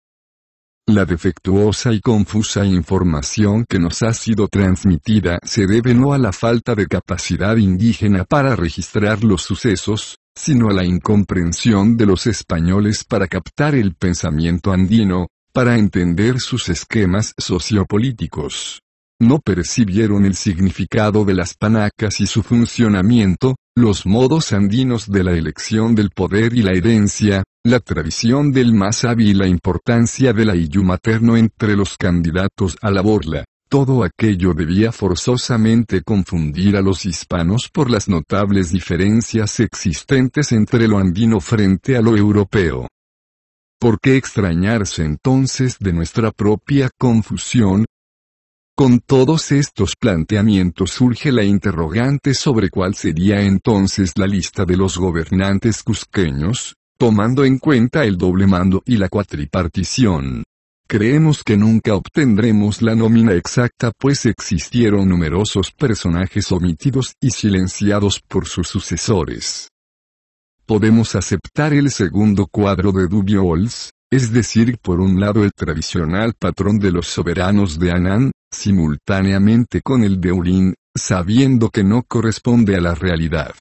La defectuosa y confusa información que nos ha sido transmitida se debe no a la falta de capacidad indígena para registrar los sucesos, sino a la incomprensión de los españoles para captar el pensamiento andino, para entender sus esquemas sociopolíticos. No percibieron el significado de las panacas y su funcionamiento, los modos andinos de la elección del poder y la herencia, la tradición del más hábil y la importancia del ayllu materno entre los candidatos a la borla. Todo aquello debía forzosamente confundir a los hispanos por las notables diferencias existentes entre lo andino frente a lo europeo. ¿Por qué extrañarse entonces de nuestra propia confusión? Con todos estos planteamientos surge la interrogante sobre cuál sería entonces la lista de los gobernantes cusqueños, tomando en cuenta el doble mando y la cuatripartición. Creemos que nunca obtendremos la nómina exacta, pues existieron numerosos personajes omitidos y silenciados por sus sucesores. Podemos aceptar el segundo cuadro de Duviols, es decir, por un lado el tradicional patrón de los soberanos de Anán, simultáneamente con el de Urín, sabiendo que no corresponde a la realidad.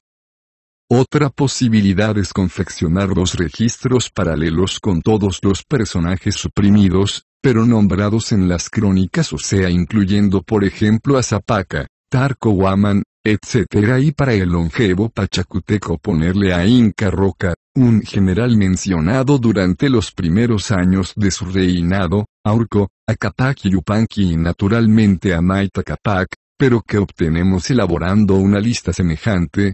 Otra posibilidad es confeccionar dos registros paralelos con todos los personajes suprimidos, pero nombrados en las crónicas, o sea, incluyendo por ejemplo a Zapaca, Tarco Huaman, etc., y para el longevo pachacuteco ponerle a Inca Roca, un general mencionado durante los primeros años de su reinado, a Urco, a Capac y Yupanqui y naturalmente a Maita Capac, pero que obtenemos elaborando una lista semejante.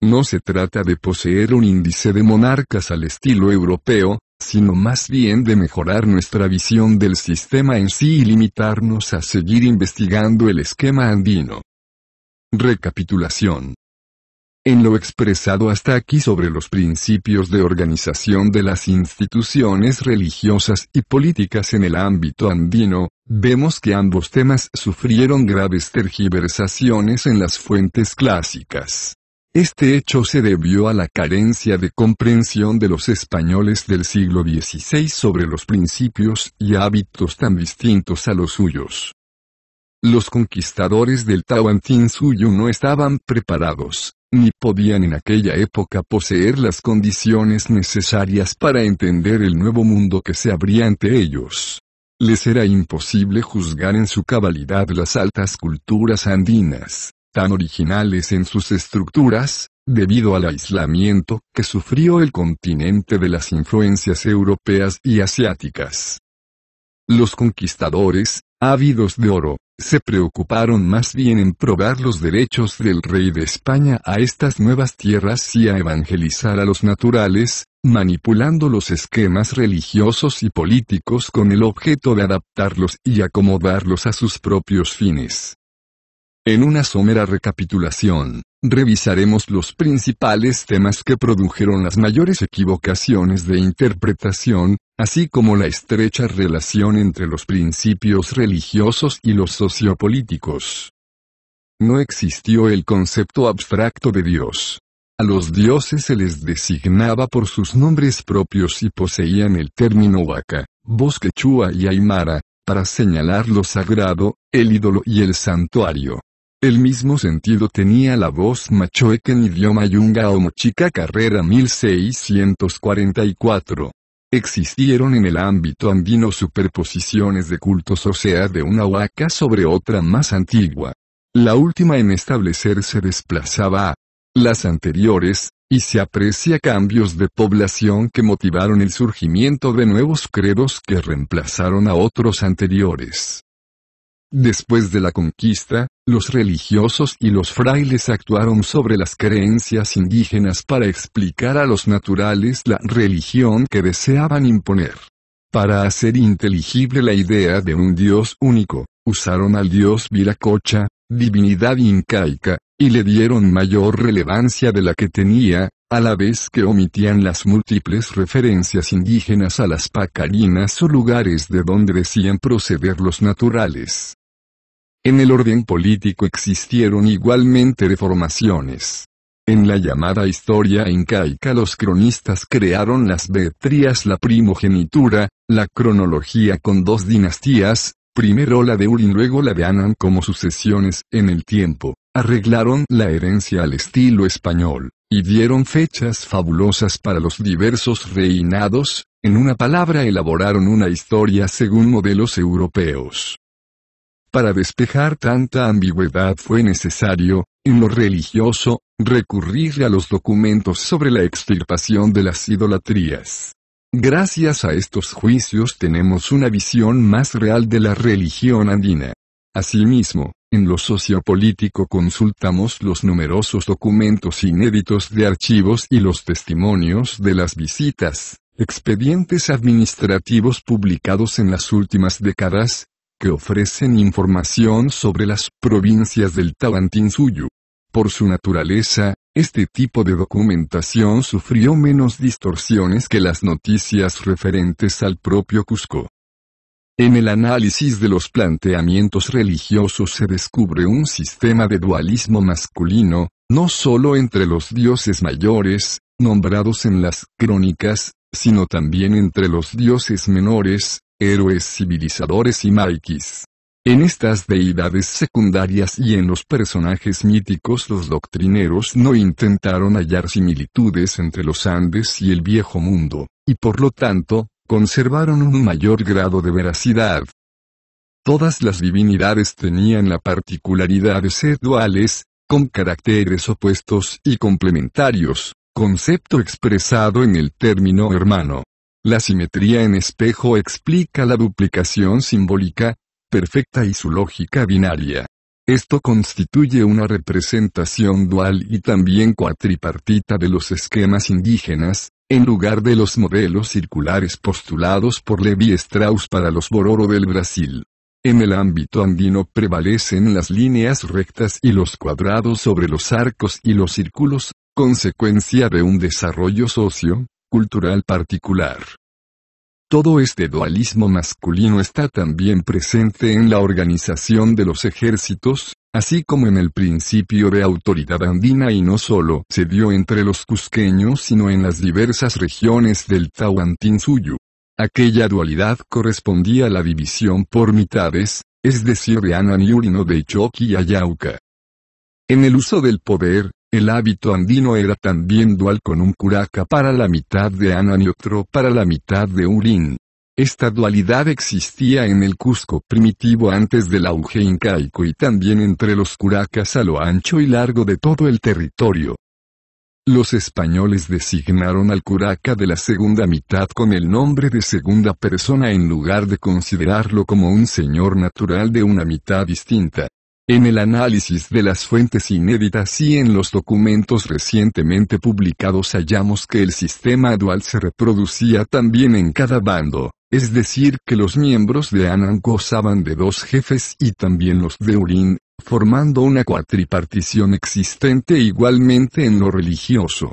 No se trata de poseer un índice de monarcas al estilo europeo, sino más bien de mejorar nuestra visión del sistema en sí y limitarnos a seguir investigando el esquema andino. Recapitulación. En lo expresado hasta aquí sobre los principios de organización de las instituciones religiosas y políticas en el ámbito andino, vemos que ambos temas sufrieron graves tergiversaciones en las fuentes clásicas. Este hecho se debió a la carencia de comprensión de los españoles del siglo XVI sobre los principios y hábitos tan distintos a los suyos. Los conquistadores del Tahuantinsuyo no estaban preparados, ni podían en aquella época poseer las condiciones necesarias para entender el nuevo mundo que se abría ante ellos. Les era imposible juzgar en su cabalidad las altas culturas andinas, tan originales en sus estructuras, debido al aislamiento que sufrió el continente de las influencias europeas y asiáticas. Los conquistadores, ávidos de oro, se preocuparon más bien en probar los derechos del rey de España a estas nuevas tierras y a evangelizar a los naturales, manipulando los esquemas religiosos y políticos con el objeto de adaptarlos y acomodarlos a sus propios fines. En una somera recapitulación, revisaremos los principales temas que produjeron las mayores equivocaciones de interpretación, así como la estrecha relación entre los principios religiosos y los sociopolíticos. No existió el concepto abstracto de Dios. A los dioses se les designaba por sus nombres propios y poseían el término Waka, voz quechua y aymara, para señalar lo sagrado, el ídolo y el santuario. El mismo sentido tenía la voz machoeca en idioma yunga o mochica carrera 1644. Existieron en el ámbito andino superposiciones de cultos, o sea, de una huaca sobre otra más antigua. La última en establecerse desplazaba a las anteriores, y se aprecia cambios de población que motivaron el surgimiento de nuevos credos que reemplazaron a otros anteriores. Después de la conquista, los religiosos y los frailes actuaron sobre las creencias indígenas para explicar a los naturales la religión que deseaban imponer. Para hacer inteligible la idea de un dios único, usaron al dios Viracocha, divinidad incaica, y le dieron mayor relevancia de la que tenía, a la vez que omitían las múltiples referencias indígenas a las pacarinas o lugares de donde decían proceder los naturales. En el orden político existieron igualmente deformaciones. En la llamada historia incaica los cronistas crearon las betrías, la primogenitura, La cronología con dos dinastías, primero la de Urín luego la de Anan como sucesiones en el tiempo, arreglaron la herencia al estilo español, y dieron fechas fabulosas para los diversos reinados, en una palabra elaboraron una historia según modelos europeos. Para despejar tanta ambigüedad fue necesario, en lo religioso, recurrir a los documentos sobre la extirpación de las idolatrías. Gracias a estos juicios tenemos una visión más real de la religión andina. Asimismo, en lo sociopolítico consultamos los numerosos documentos inéditos de archivos y los testimonios de las visitas, expedientes administrativos publicados en las últimas décadas, que ofrecen información sobre las provincias del Tahuantinsuyo. Por su naturaleza, este tipo de documentación sufrió menos distorsiones que las noticias referentes al propio Cusco. En el análisis de los planteamientos religiosos se descubre un sistema de dualismo masculino, no solo entre los dioses mayores, nombrados en las crónicas, sino también entre los dioses menores, héroes civilizadores y maquis. En estas deidades secundarias y en los personajes míticos los doctrineros no intentaron hallar similitudes entre los Andes y el Viejo Mundo, y por lo tanto, conservaron un mayor grado de veracidad. Todas las divinidades tenían la particularidad de ser duales, con caracteres opuestos y complementarios, concepto expresado en el término hermano. La simetría en espejo explica la duplicación simbólica, perfecta y su lógica binaria. Esto constituye una representación dual y también cuatripartita de los esquemas indígenas, en lugar de los modelos circulares postulados por Levi Strauss para los Bororo del Brasil. En el ámbito andino prevalecen las líneas rectas y los cuadrados sobre los arcos y los círculos, consecuencia de un desarrollo socio-cultural particular. Todo este dualismo masculino está también presente en la organización de los ejércitos, así como en el principio de autoridad andina y no solo se dio entre los cusqueños sino en las diversas regiones del Tahuantinsuyo. Aquella dualidad correspondía a la división por mitades, es decir de Anan y Urino de Choqui y Ayauca. En el uso del poder, el hábito andino era también dual con un curaca para la mitad de Anan y otro para la mitad de Urín. Esta dualidad existía en el Cusco primitivo antes del auge incaico y también entre los curacas a lo ancho y largo de todo el territorio. Los españoles designaron al curaca de la segunda mitad con el nombre de segunda persona en lugar de considerarlo como un señor natural de una mitad distinta. En el análisis de las fuentes inéditas y en los documentos recientemente publicados hallamos que el sistema dual se reproducía también en cada bando, es decir que los miembros de Anan gozaban de dos jefes y también los de Urín, formando una cuatripartición existente igualmente en lo religioso.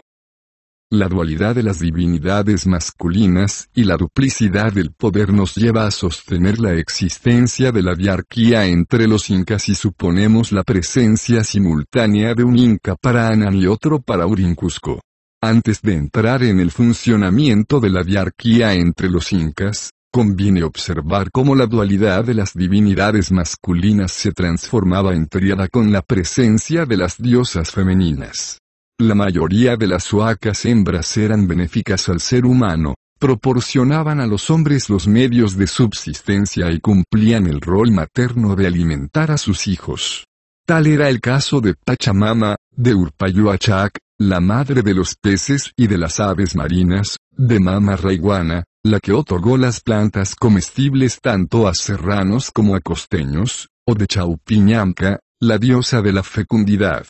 La dualidad de las divinidades masculinas y la duplicidad del poder nos lleva a sostener la existencia de la diarquía entre los incas y suponemos la presencia simultánea de un inca para Anan y otro para Urín Cusco. Antes de entrar en el funcionamiento de la diarquía entre los incas, conviene observar cómo la dualidad de las divinidades masculinas se transformaba en tríada con la presencia de las diosas femeninas. La mayoría de las huacas hembras eran benéficas al ser humano, proporcionaban a los hombres los medios de subsistencia y cumplían el rol materno de alimentar a sus hijos. Tal era el caso de Pachamama, de Urpayuachac, la madre de los peces y de las aves marinas, de Mama Raiguana, la que otorgó las plantas comestibles tanto a serranos como a costeños, o de Chaupiñanca, la diosa de la fecundidad.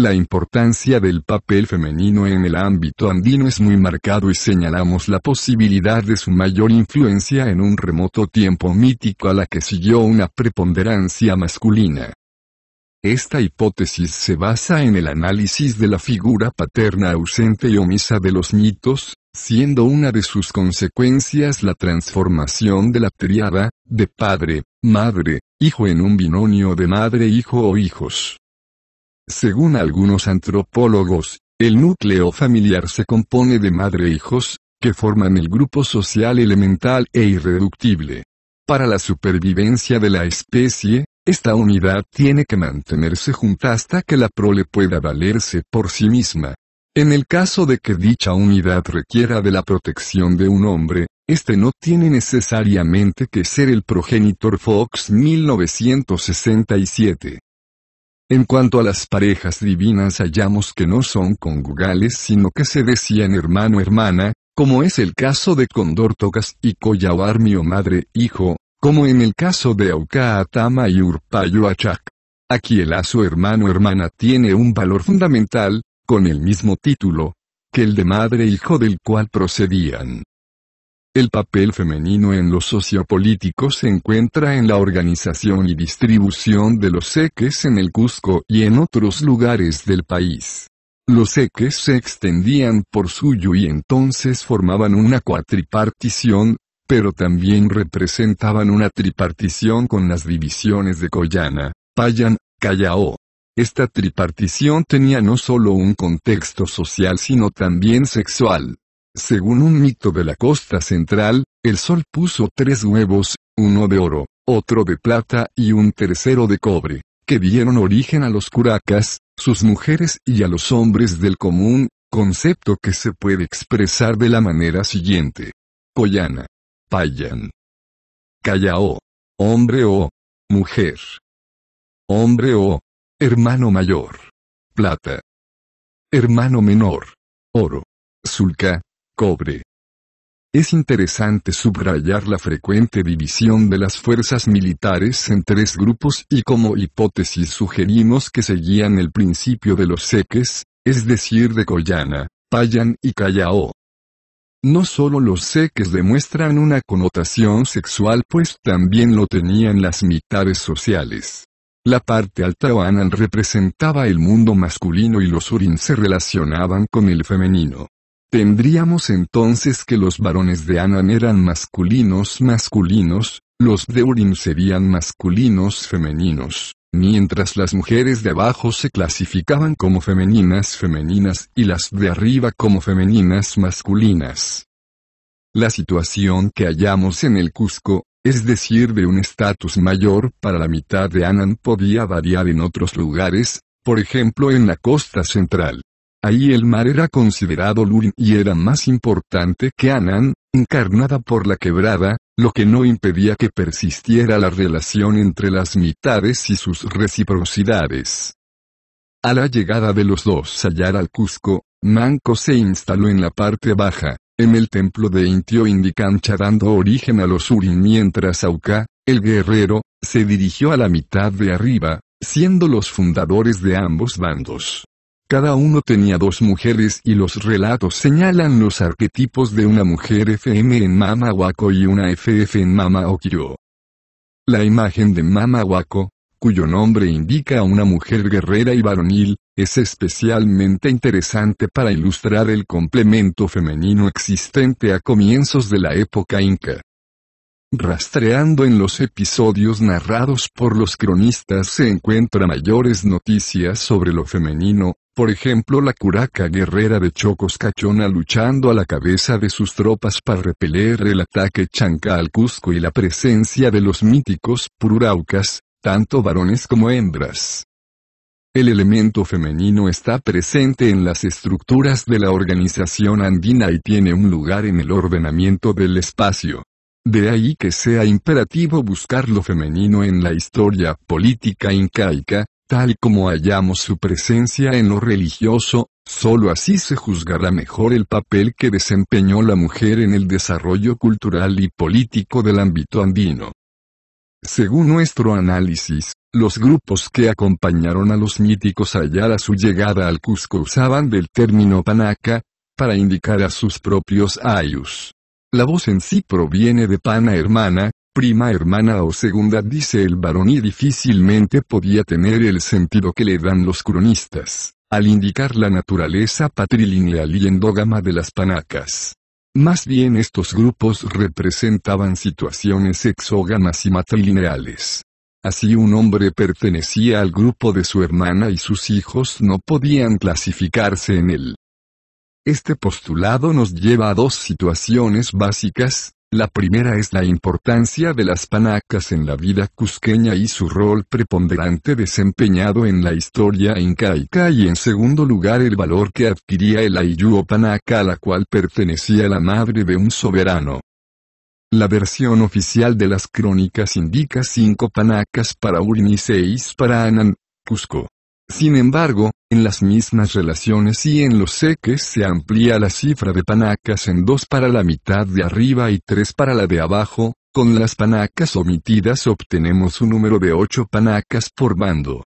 La importancia del papel femenino en el ámbito andino es muy marcado y señalamos la posibilidad de su mayor influencia en un remoto tiempo mítico a la que siguió una preponderancia masculina. Esta hipótesis se basa en el análisis de la figura paterna ausente y omisa de los mitos, siendo una de sus consecuencias la transformación de la tríada, de padre, madre, hijo en un binomio de madre-hijo o hijos. Según algunos antropólogos, el núcleo familiar se compone de madre-hijos, que forman el grupo social elemental e irreductible. Para la supervivencia de la especie, esta unidad tiene que mantenerse junta hasta que la prole pueda valerse por sí misma. En el caso de que dicha unidad requiera de la protección de un hombre, este no tiene necesariamente que ser el progenitor. Fox 1967. En cuanto a las parejas divinas, hallamos que no son conyugales sino que se decían hermano-hermana, como es el caso de Condortogas y Coyahuarmio madre-hijo, como en el caso de Aucá-Atama y Urpayo-Achac. Aquí el lazo hermano-hermana tiene un valor fundamental, con el mismo título, que el de madre-hijo del cual procedían. El papel femenino en lo sociopolítico se encuentra en la organización y distribución de los eques en el Cusco y en otros lugares del país. Los eques se extendían por suyo y entonces formaban una cuatripartición, pero también representaban una tripartición con las divisiones de Collana, Payán, Callao. Esta tripartición tenía no solo un contexto social sino también sexual. Según un mito de la costa central, el sol puso 3 huevos, uno de oro, otro de plata y un tercero de cobre, que dieron origen a los curacas, sus mujeres y a los hombres del común, concepto que se puede expresar de la manera siguiente. Collana. Payán. Callao. Hombre o mujer. Hombre o hermano mayor. Plata. Hermano menor. Oro. Sulca. Cobre. Es interesante subrayar la frecuente división de las fuerzas militares en 3 grupos y como hipótesis sugerimos que seguían el principio de los eques, es decir de Collana, Payán y Callao. No solo los eques demuestran una connotación sexual, pues también lo tenían las mitades sociales. La parte alta o anal representaba el mundo masculino y los urín se relacionaban con el femenino. Tendríamos entonces que los varones de Anan eran masculinos, los de Urim serían masculinos-femeninos, mientras las mujeres de abajo se clasificaban como femeninas-femeninas y las de arriba como femeninas-masculinas. La situación que hallamos en el Cusco, es decir de un estatus mayor para la mitad de Anan, podía variar en otros lugares, por ejemplo en la costa central. Ahí el mar era considerado Lurin y era más importante que Anan, encarnada por la quebrada, lo que no impedía que persistiera la relación entre las mitades y sus reciprocidades. A la llegada de los dos Sayar al Cusco, Manco se instaló en la parte baja, en el templo de Intio Indicancha, dando origen a los Urin, mientras Aucá, el guerrero, se dirigió a la mitad de arriba, siendo los fundadores de ambos bandos. Cada uno tenía 2 mujeres y los relatos señalan los arquetipos de una mujer FM en Mama Huaco y una FF en Mama Oquiró. La imagen de Mama Huaco, cuyo nombre indica a una mujer guerrera y varonil, es especialmente interesante para ilustrar el complemento femenino existente a comienzos de la época inca. Rastreando en los episodios narrados por los cronistas se encuentran mayores noticias sobre lo femenino, por ejemplo la curaca guerrera de Chocos Cachona luchando a la cabeza de sus tropas para repeler el ataque chanca al Cusco y la presencia de los míticos pururaucas, tanto varones como hembras. El elemento femenino está presente en las estructuras de la organización andina y tiene un lugar en el ordenamiento del espacio. De ahí que sea imperativo buscar lo femenino en la historia política incaica, tal como hallamos su presencia en lo religioso, solo así se juzgará mejor el papel que desempeñó la mujer en el desarrollo cultural y político del ámbito andino. Según nuestro análisis, los grupos que acompañaron a los míticos Sayar a su llegada al Cusco usaban del término panaca, para indicar a sus propios ayus. La voz en sí proviene de pana hermana, prima hermana o segunda dice el varón y difícilmente podía tener el sentido que le dan los cronistas, al indicar la naturaleza patrilineal y endógama de las panacas. Más bien estos grupos representaban situaciones exógamas y matrilineales. Así un hombre pertenecía al grupo de su hermana y sus hijos no podían clasificarse en él. Este postulado nos lleva a dos situaciones básicas. La primera es la importancia de las panacas en la vida cusqueña y su rol preponderante desempeñado en la historia incaica, y en segundo lugar el valor que adquiría el ayllú o panaca a la cual pertenecía la madre de un soberano. La versión oficial de las crónicas indica 5 panacas para Urín y 6 para Anán, Cusco. Sin embargo, en las mismas relaciones y en los seques se amplía la cifra de panacas en 2 para la mitad de arriba y 3 para la de abajo. Con las panacas omitidas obtenemos un número de 8 panacas por bando.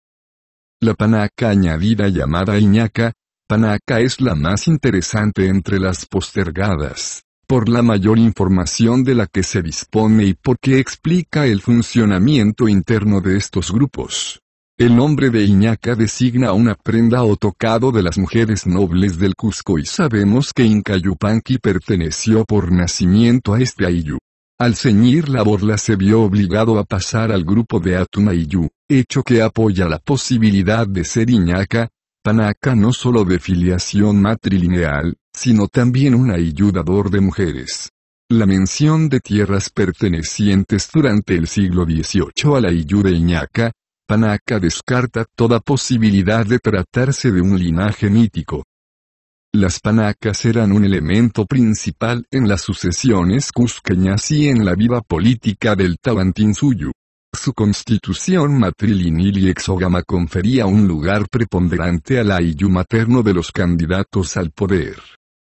La panaca añadida llamada Iñaca, panaca es la más interesante entre las postergadas, por la mayor información de la que se dispone y porque explica el funcionamiento interno de estos grupos. El nombre de Iñaca designa una prenda o tocado de las mujeres nobles del Cusco y sabemos que Incayupanqui perteneció por nacimiento a este ayllú. Al ceñir la borla se vio obligado a pasar al grupo de Atumayllú, hecho que apoya la posibilidad de ser Iñaca, panaca no solo de filiación matrilineal, sino también un ayudador de mujeres. La mención de tierras pertenecientes durante el siglo XVIII al ayllú de Iñaca, panaca descarta toda posibilidad de tratarse de un linaje mítico. Las panacas eran un elemento principal en las sucesiones cusqueñas y en la vida política del Tahuantinsuyo. Su constitución matrilineal y exógama confería un lugar preponderante al ayllú materno de los candidatos al poder.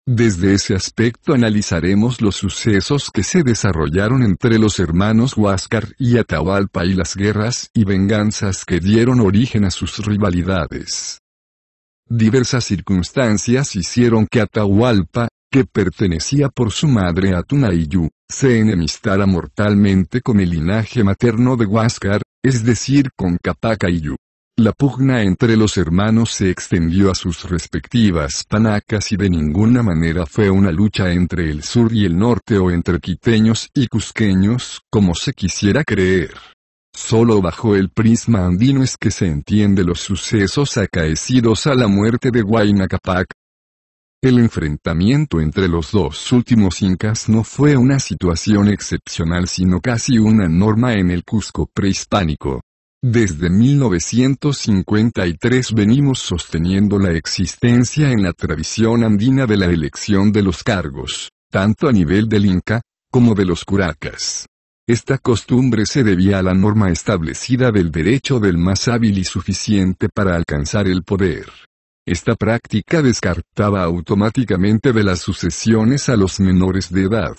Desde ese aspecto analizaremos los sucesos que se desarrollaron entre los hermanos Huáscar y Atahualpa y las guerras y venganzas que dieron origen a sus rivalidades. Diversas circunstancias hicieron que Atahualpa, que pertenecía por su madre a Tunayllú, se enemistara mortalmente con el linaje materno de Huáscar, es decir con Capacayllú. La pugna entre los hermanos se extendió a sus respectivas panacas y de ninguna manera fue una lucha entre el sur y el norte o entre quiteños y cusqueños, como se quisiera creer. Solo bajo el prisma andino es que se entiende los sucesos acaecidos a la muerte de Huayna Cápac. El enfrentamiento entre los dos últimos incas no fue una situación excepcional sino casi una norma en el Cusco prehispánico. Desde 1953 venimos sosteniendo la existencia en la tradición andina de la elección de los cargos, tanto a nivel del Inca, como de los curacas. Esta costumbre se debía a la norma establecida del derecho del más hábil y suficiente para alcanzar el poder. Esta práctica descartaba automáticamente de las sucesiones a los menores de edad.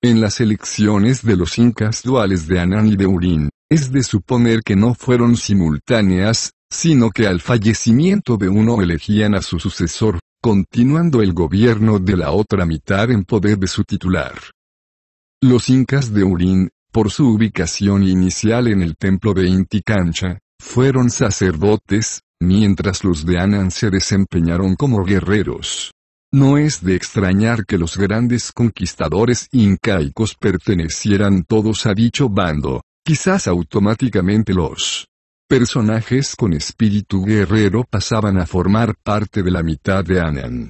En las elecciones de los incas duales de Anán y de Urín, es de suponer que no fueron simultáneas, sino que al fallecimiento de uno elegían a su sucesor, continuando el gobierno de la otra mitad en poder de su titular. Los incas de Urín, por su ubicación inicial en el templo de Inticancha, fueron sacerdotes, mientras los de Anán se desempeñaron como guerreros. No es de extrañar que los grandes conquistadores incaicos pertenecieran todos a dicho bando. Quizás automáticamente los personajes con espíritu guerrero pasaban a formar parte de la mitad de Anán.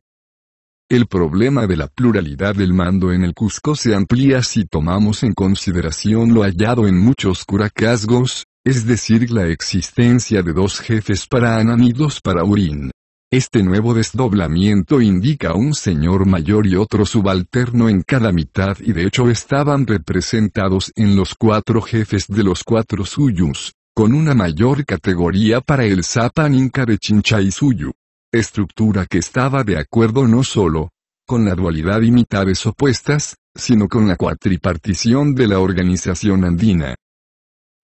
El problema de la pluralidad del mando en el Cusco se amplía si tomamos en consideración lo hallado en muchos curacazgos, es decir la existencia de 2 jefes para Anán y 2 para Urín. Este nuevo desdoblamiento indica un señor mayor y otro subalterno en cada mitad y de hecho estaban representados en los 4 jefes de los 4 suyus, con una mayor categoría para el Zapan Inca de Chinchaysuyu. Estructura que estaba de acuerdo no solo con la dualidad y mitades opuestas, sino con la cuatripartición de la organización andina.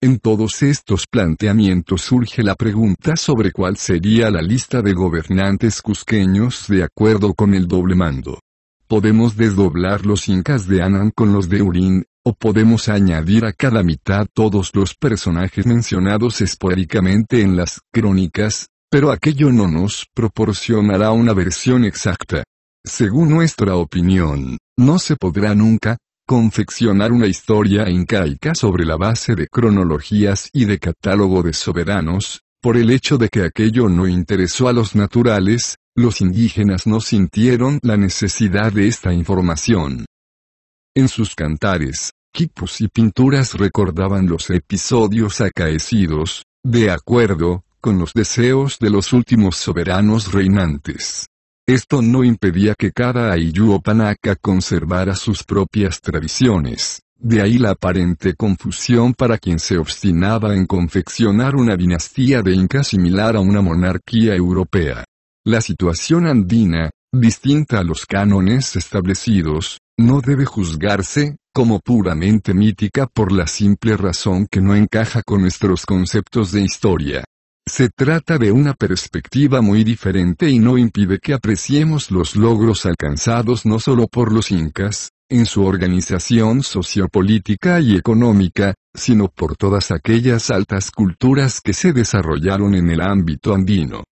En todos estos planteamientos surge la pregunta sobre cuál sería la lista de gobernantes cusqueños de acuerdo con el doble mando. ¿Podemos desdoblar los incas de Anán con los de Urín, o podemos añadir a cada mitad todos los personajes mencionados esporádicamente en las crónicas, pero aquello no nos proporcionará una versión exacta? Según nuestra opinión, no se podrá nunca confeccionar una historia incaica sobre la base de cronologías y de catálogo de soberanos, por el hecho de que aquello no interesó a los naturales, Los indígenas no sintieron la necesidad de esta información. En sus cantares, quipus y pinturas recordaban los episodios acaecidos, de acuerdo con los deseos de los últimos soberanos reinantes. Esto no impedía que cada ayllu o panaca conservara sus propias tradiciones, de ahí la aparente confusión para quien se obstinaba en confeccionar una dinastía de incas similar a una monarquía europea. La situación andina, distinta a los cánones establecidos, no debe juzgarse como puramente mítica por la simple razón que no encaja con nuestros conceptos de historia. Se trata de una perspectiva muy diferente y no impide que apreciemos los logros alcanzados no solo por los incas, en su organización sociopolítica y económica, sino por todas aquellas altas culturas que se desarrollaron en el ámbito andino.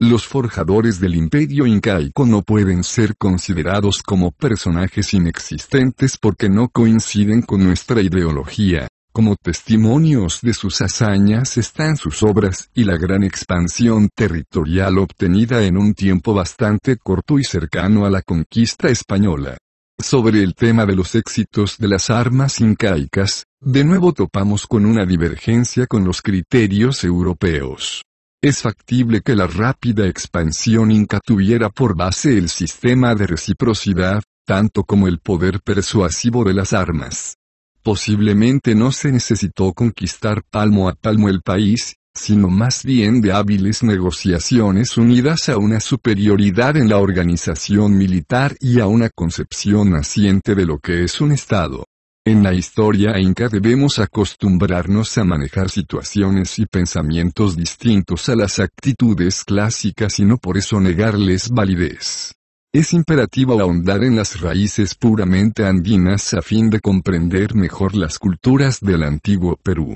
Los forjadores del imperio incaico no pueden ser considerados como personajes inexistentes porque no coinciden con nuestra ideología. Como testimonios de sus hazañas están sus obras y la gran expansión territorial obtenida en un tiempo bastante corto y cercano a la conquista española. Sobre el tema de los éxitos de las armas incaicas, de nuevo topamos con una divergencia con los criterios europeos. Es factible que la rápida expansión inca tuviera por base el sistema de reciprocidad, tanto como el poder persuasivo de las armas. Posiblemente no se necesitó conquistar palmo a palmo el país, sino más bien de hábiles negociaciones unidas a una superioridad en la organización militar y a una concepción naciente de lo que es un Estado. En la historia inca debemos acostumbrarnos a manejar situaciones y pensamientos distintos a las actitudes clásicas y no por eso negarles validez. Es imperativo ahondar en las raíces puramente andinas a fin de comprender mejor las culturas del antiguo Perú.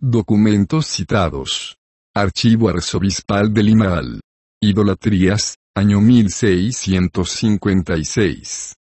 Documentos citados. Archivo Arzobispal de Limahl. Idolatrías, año 1656.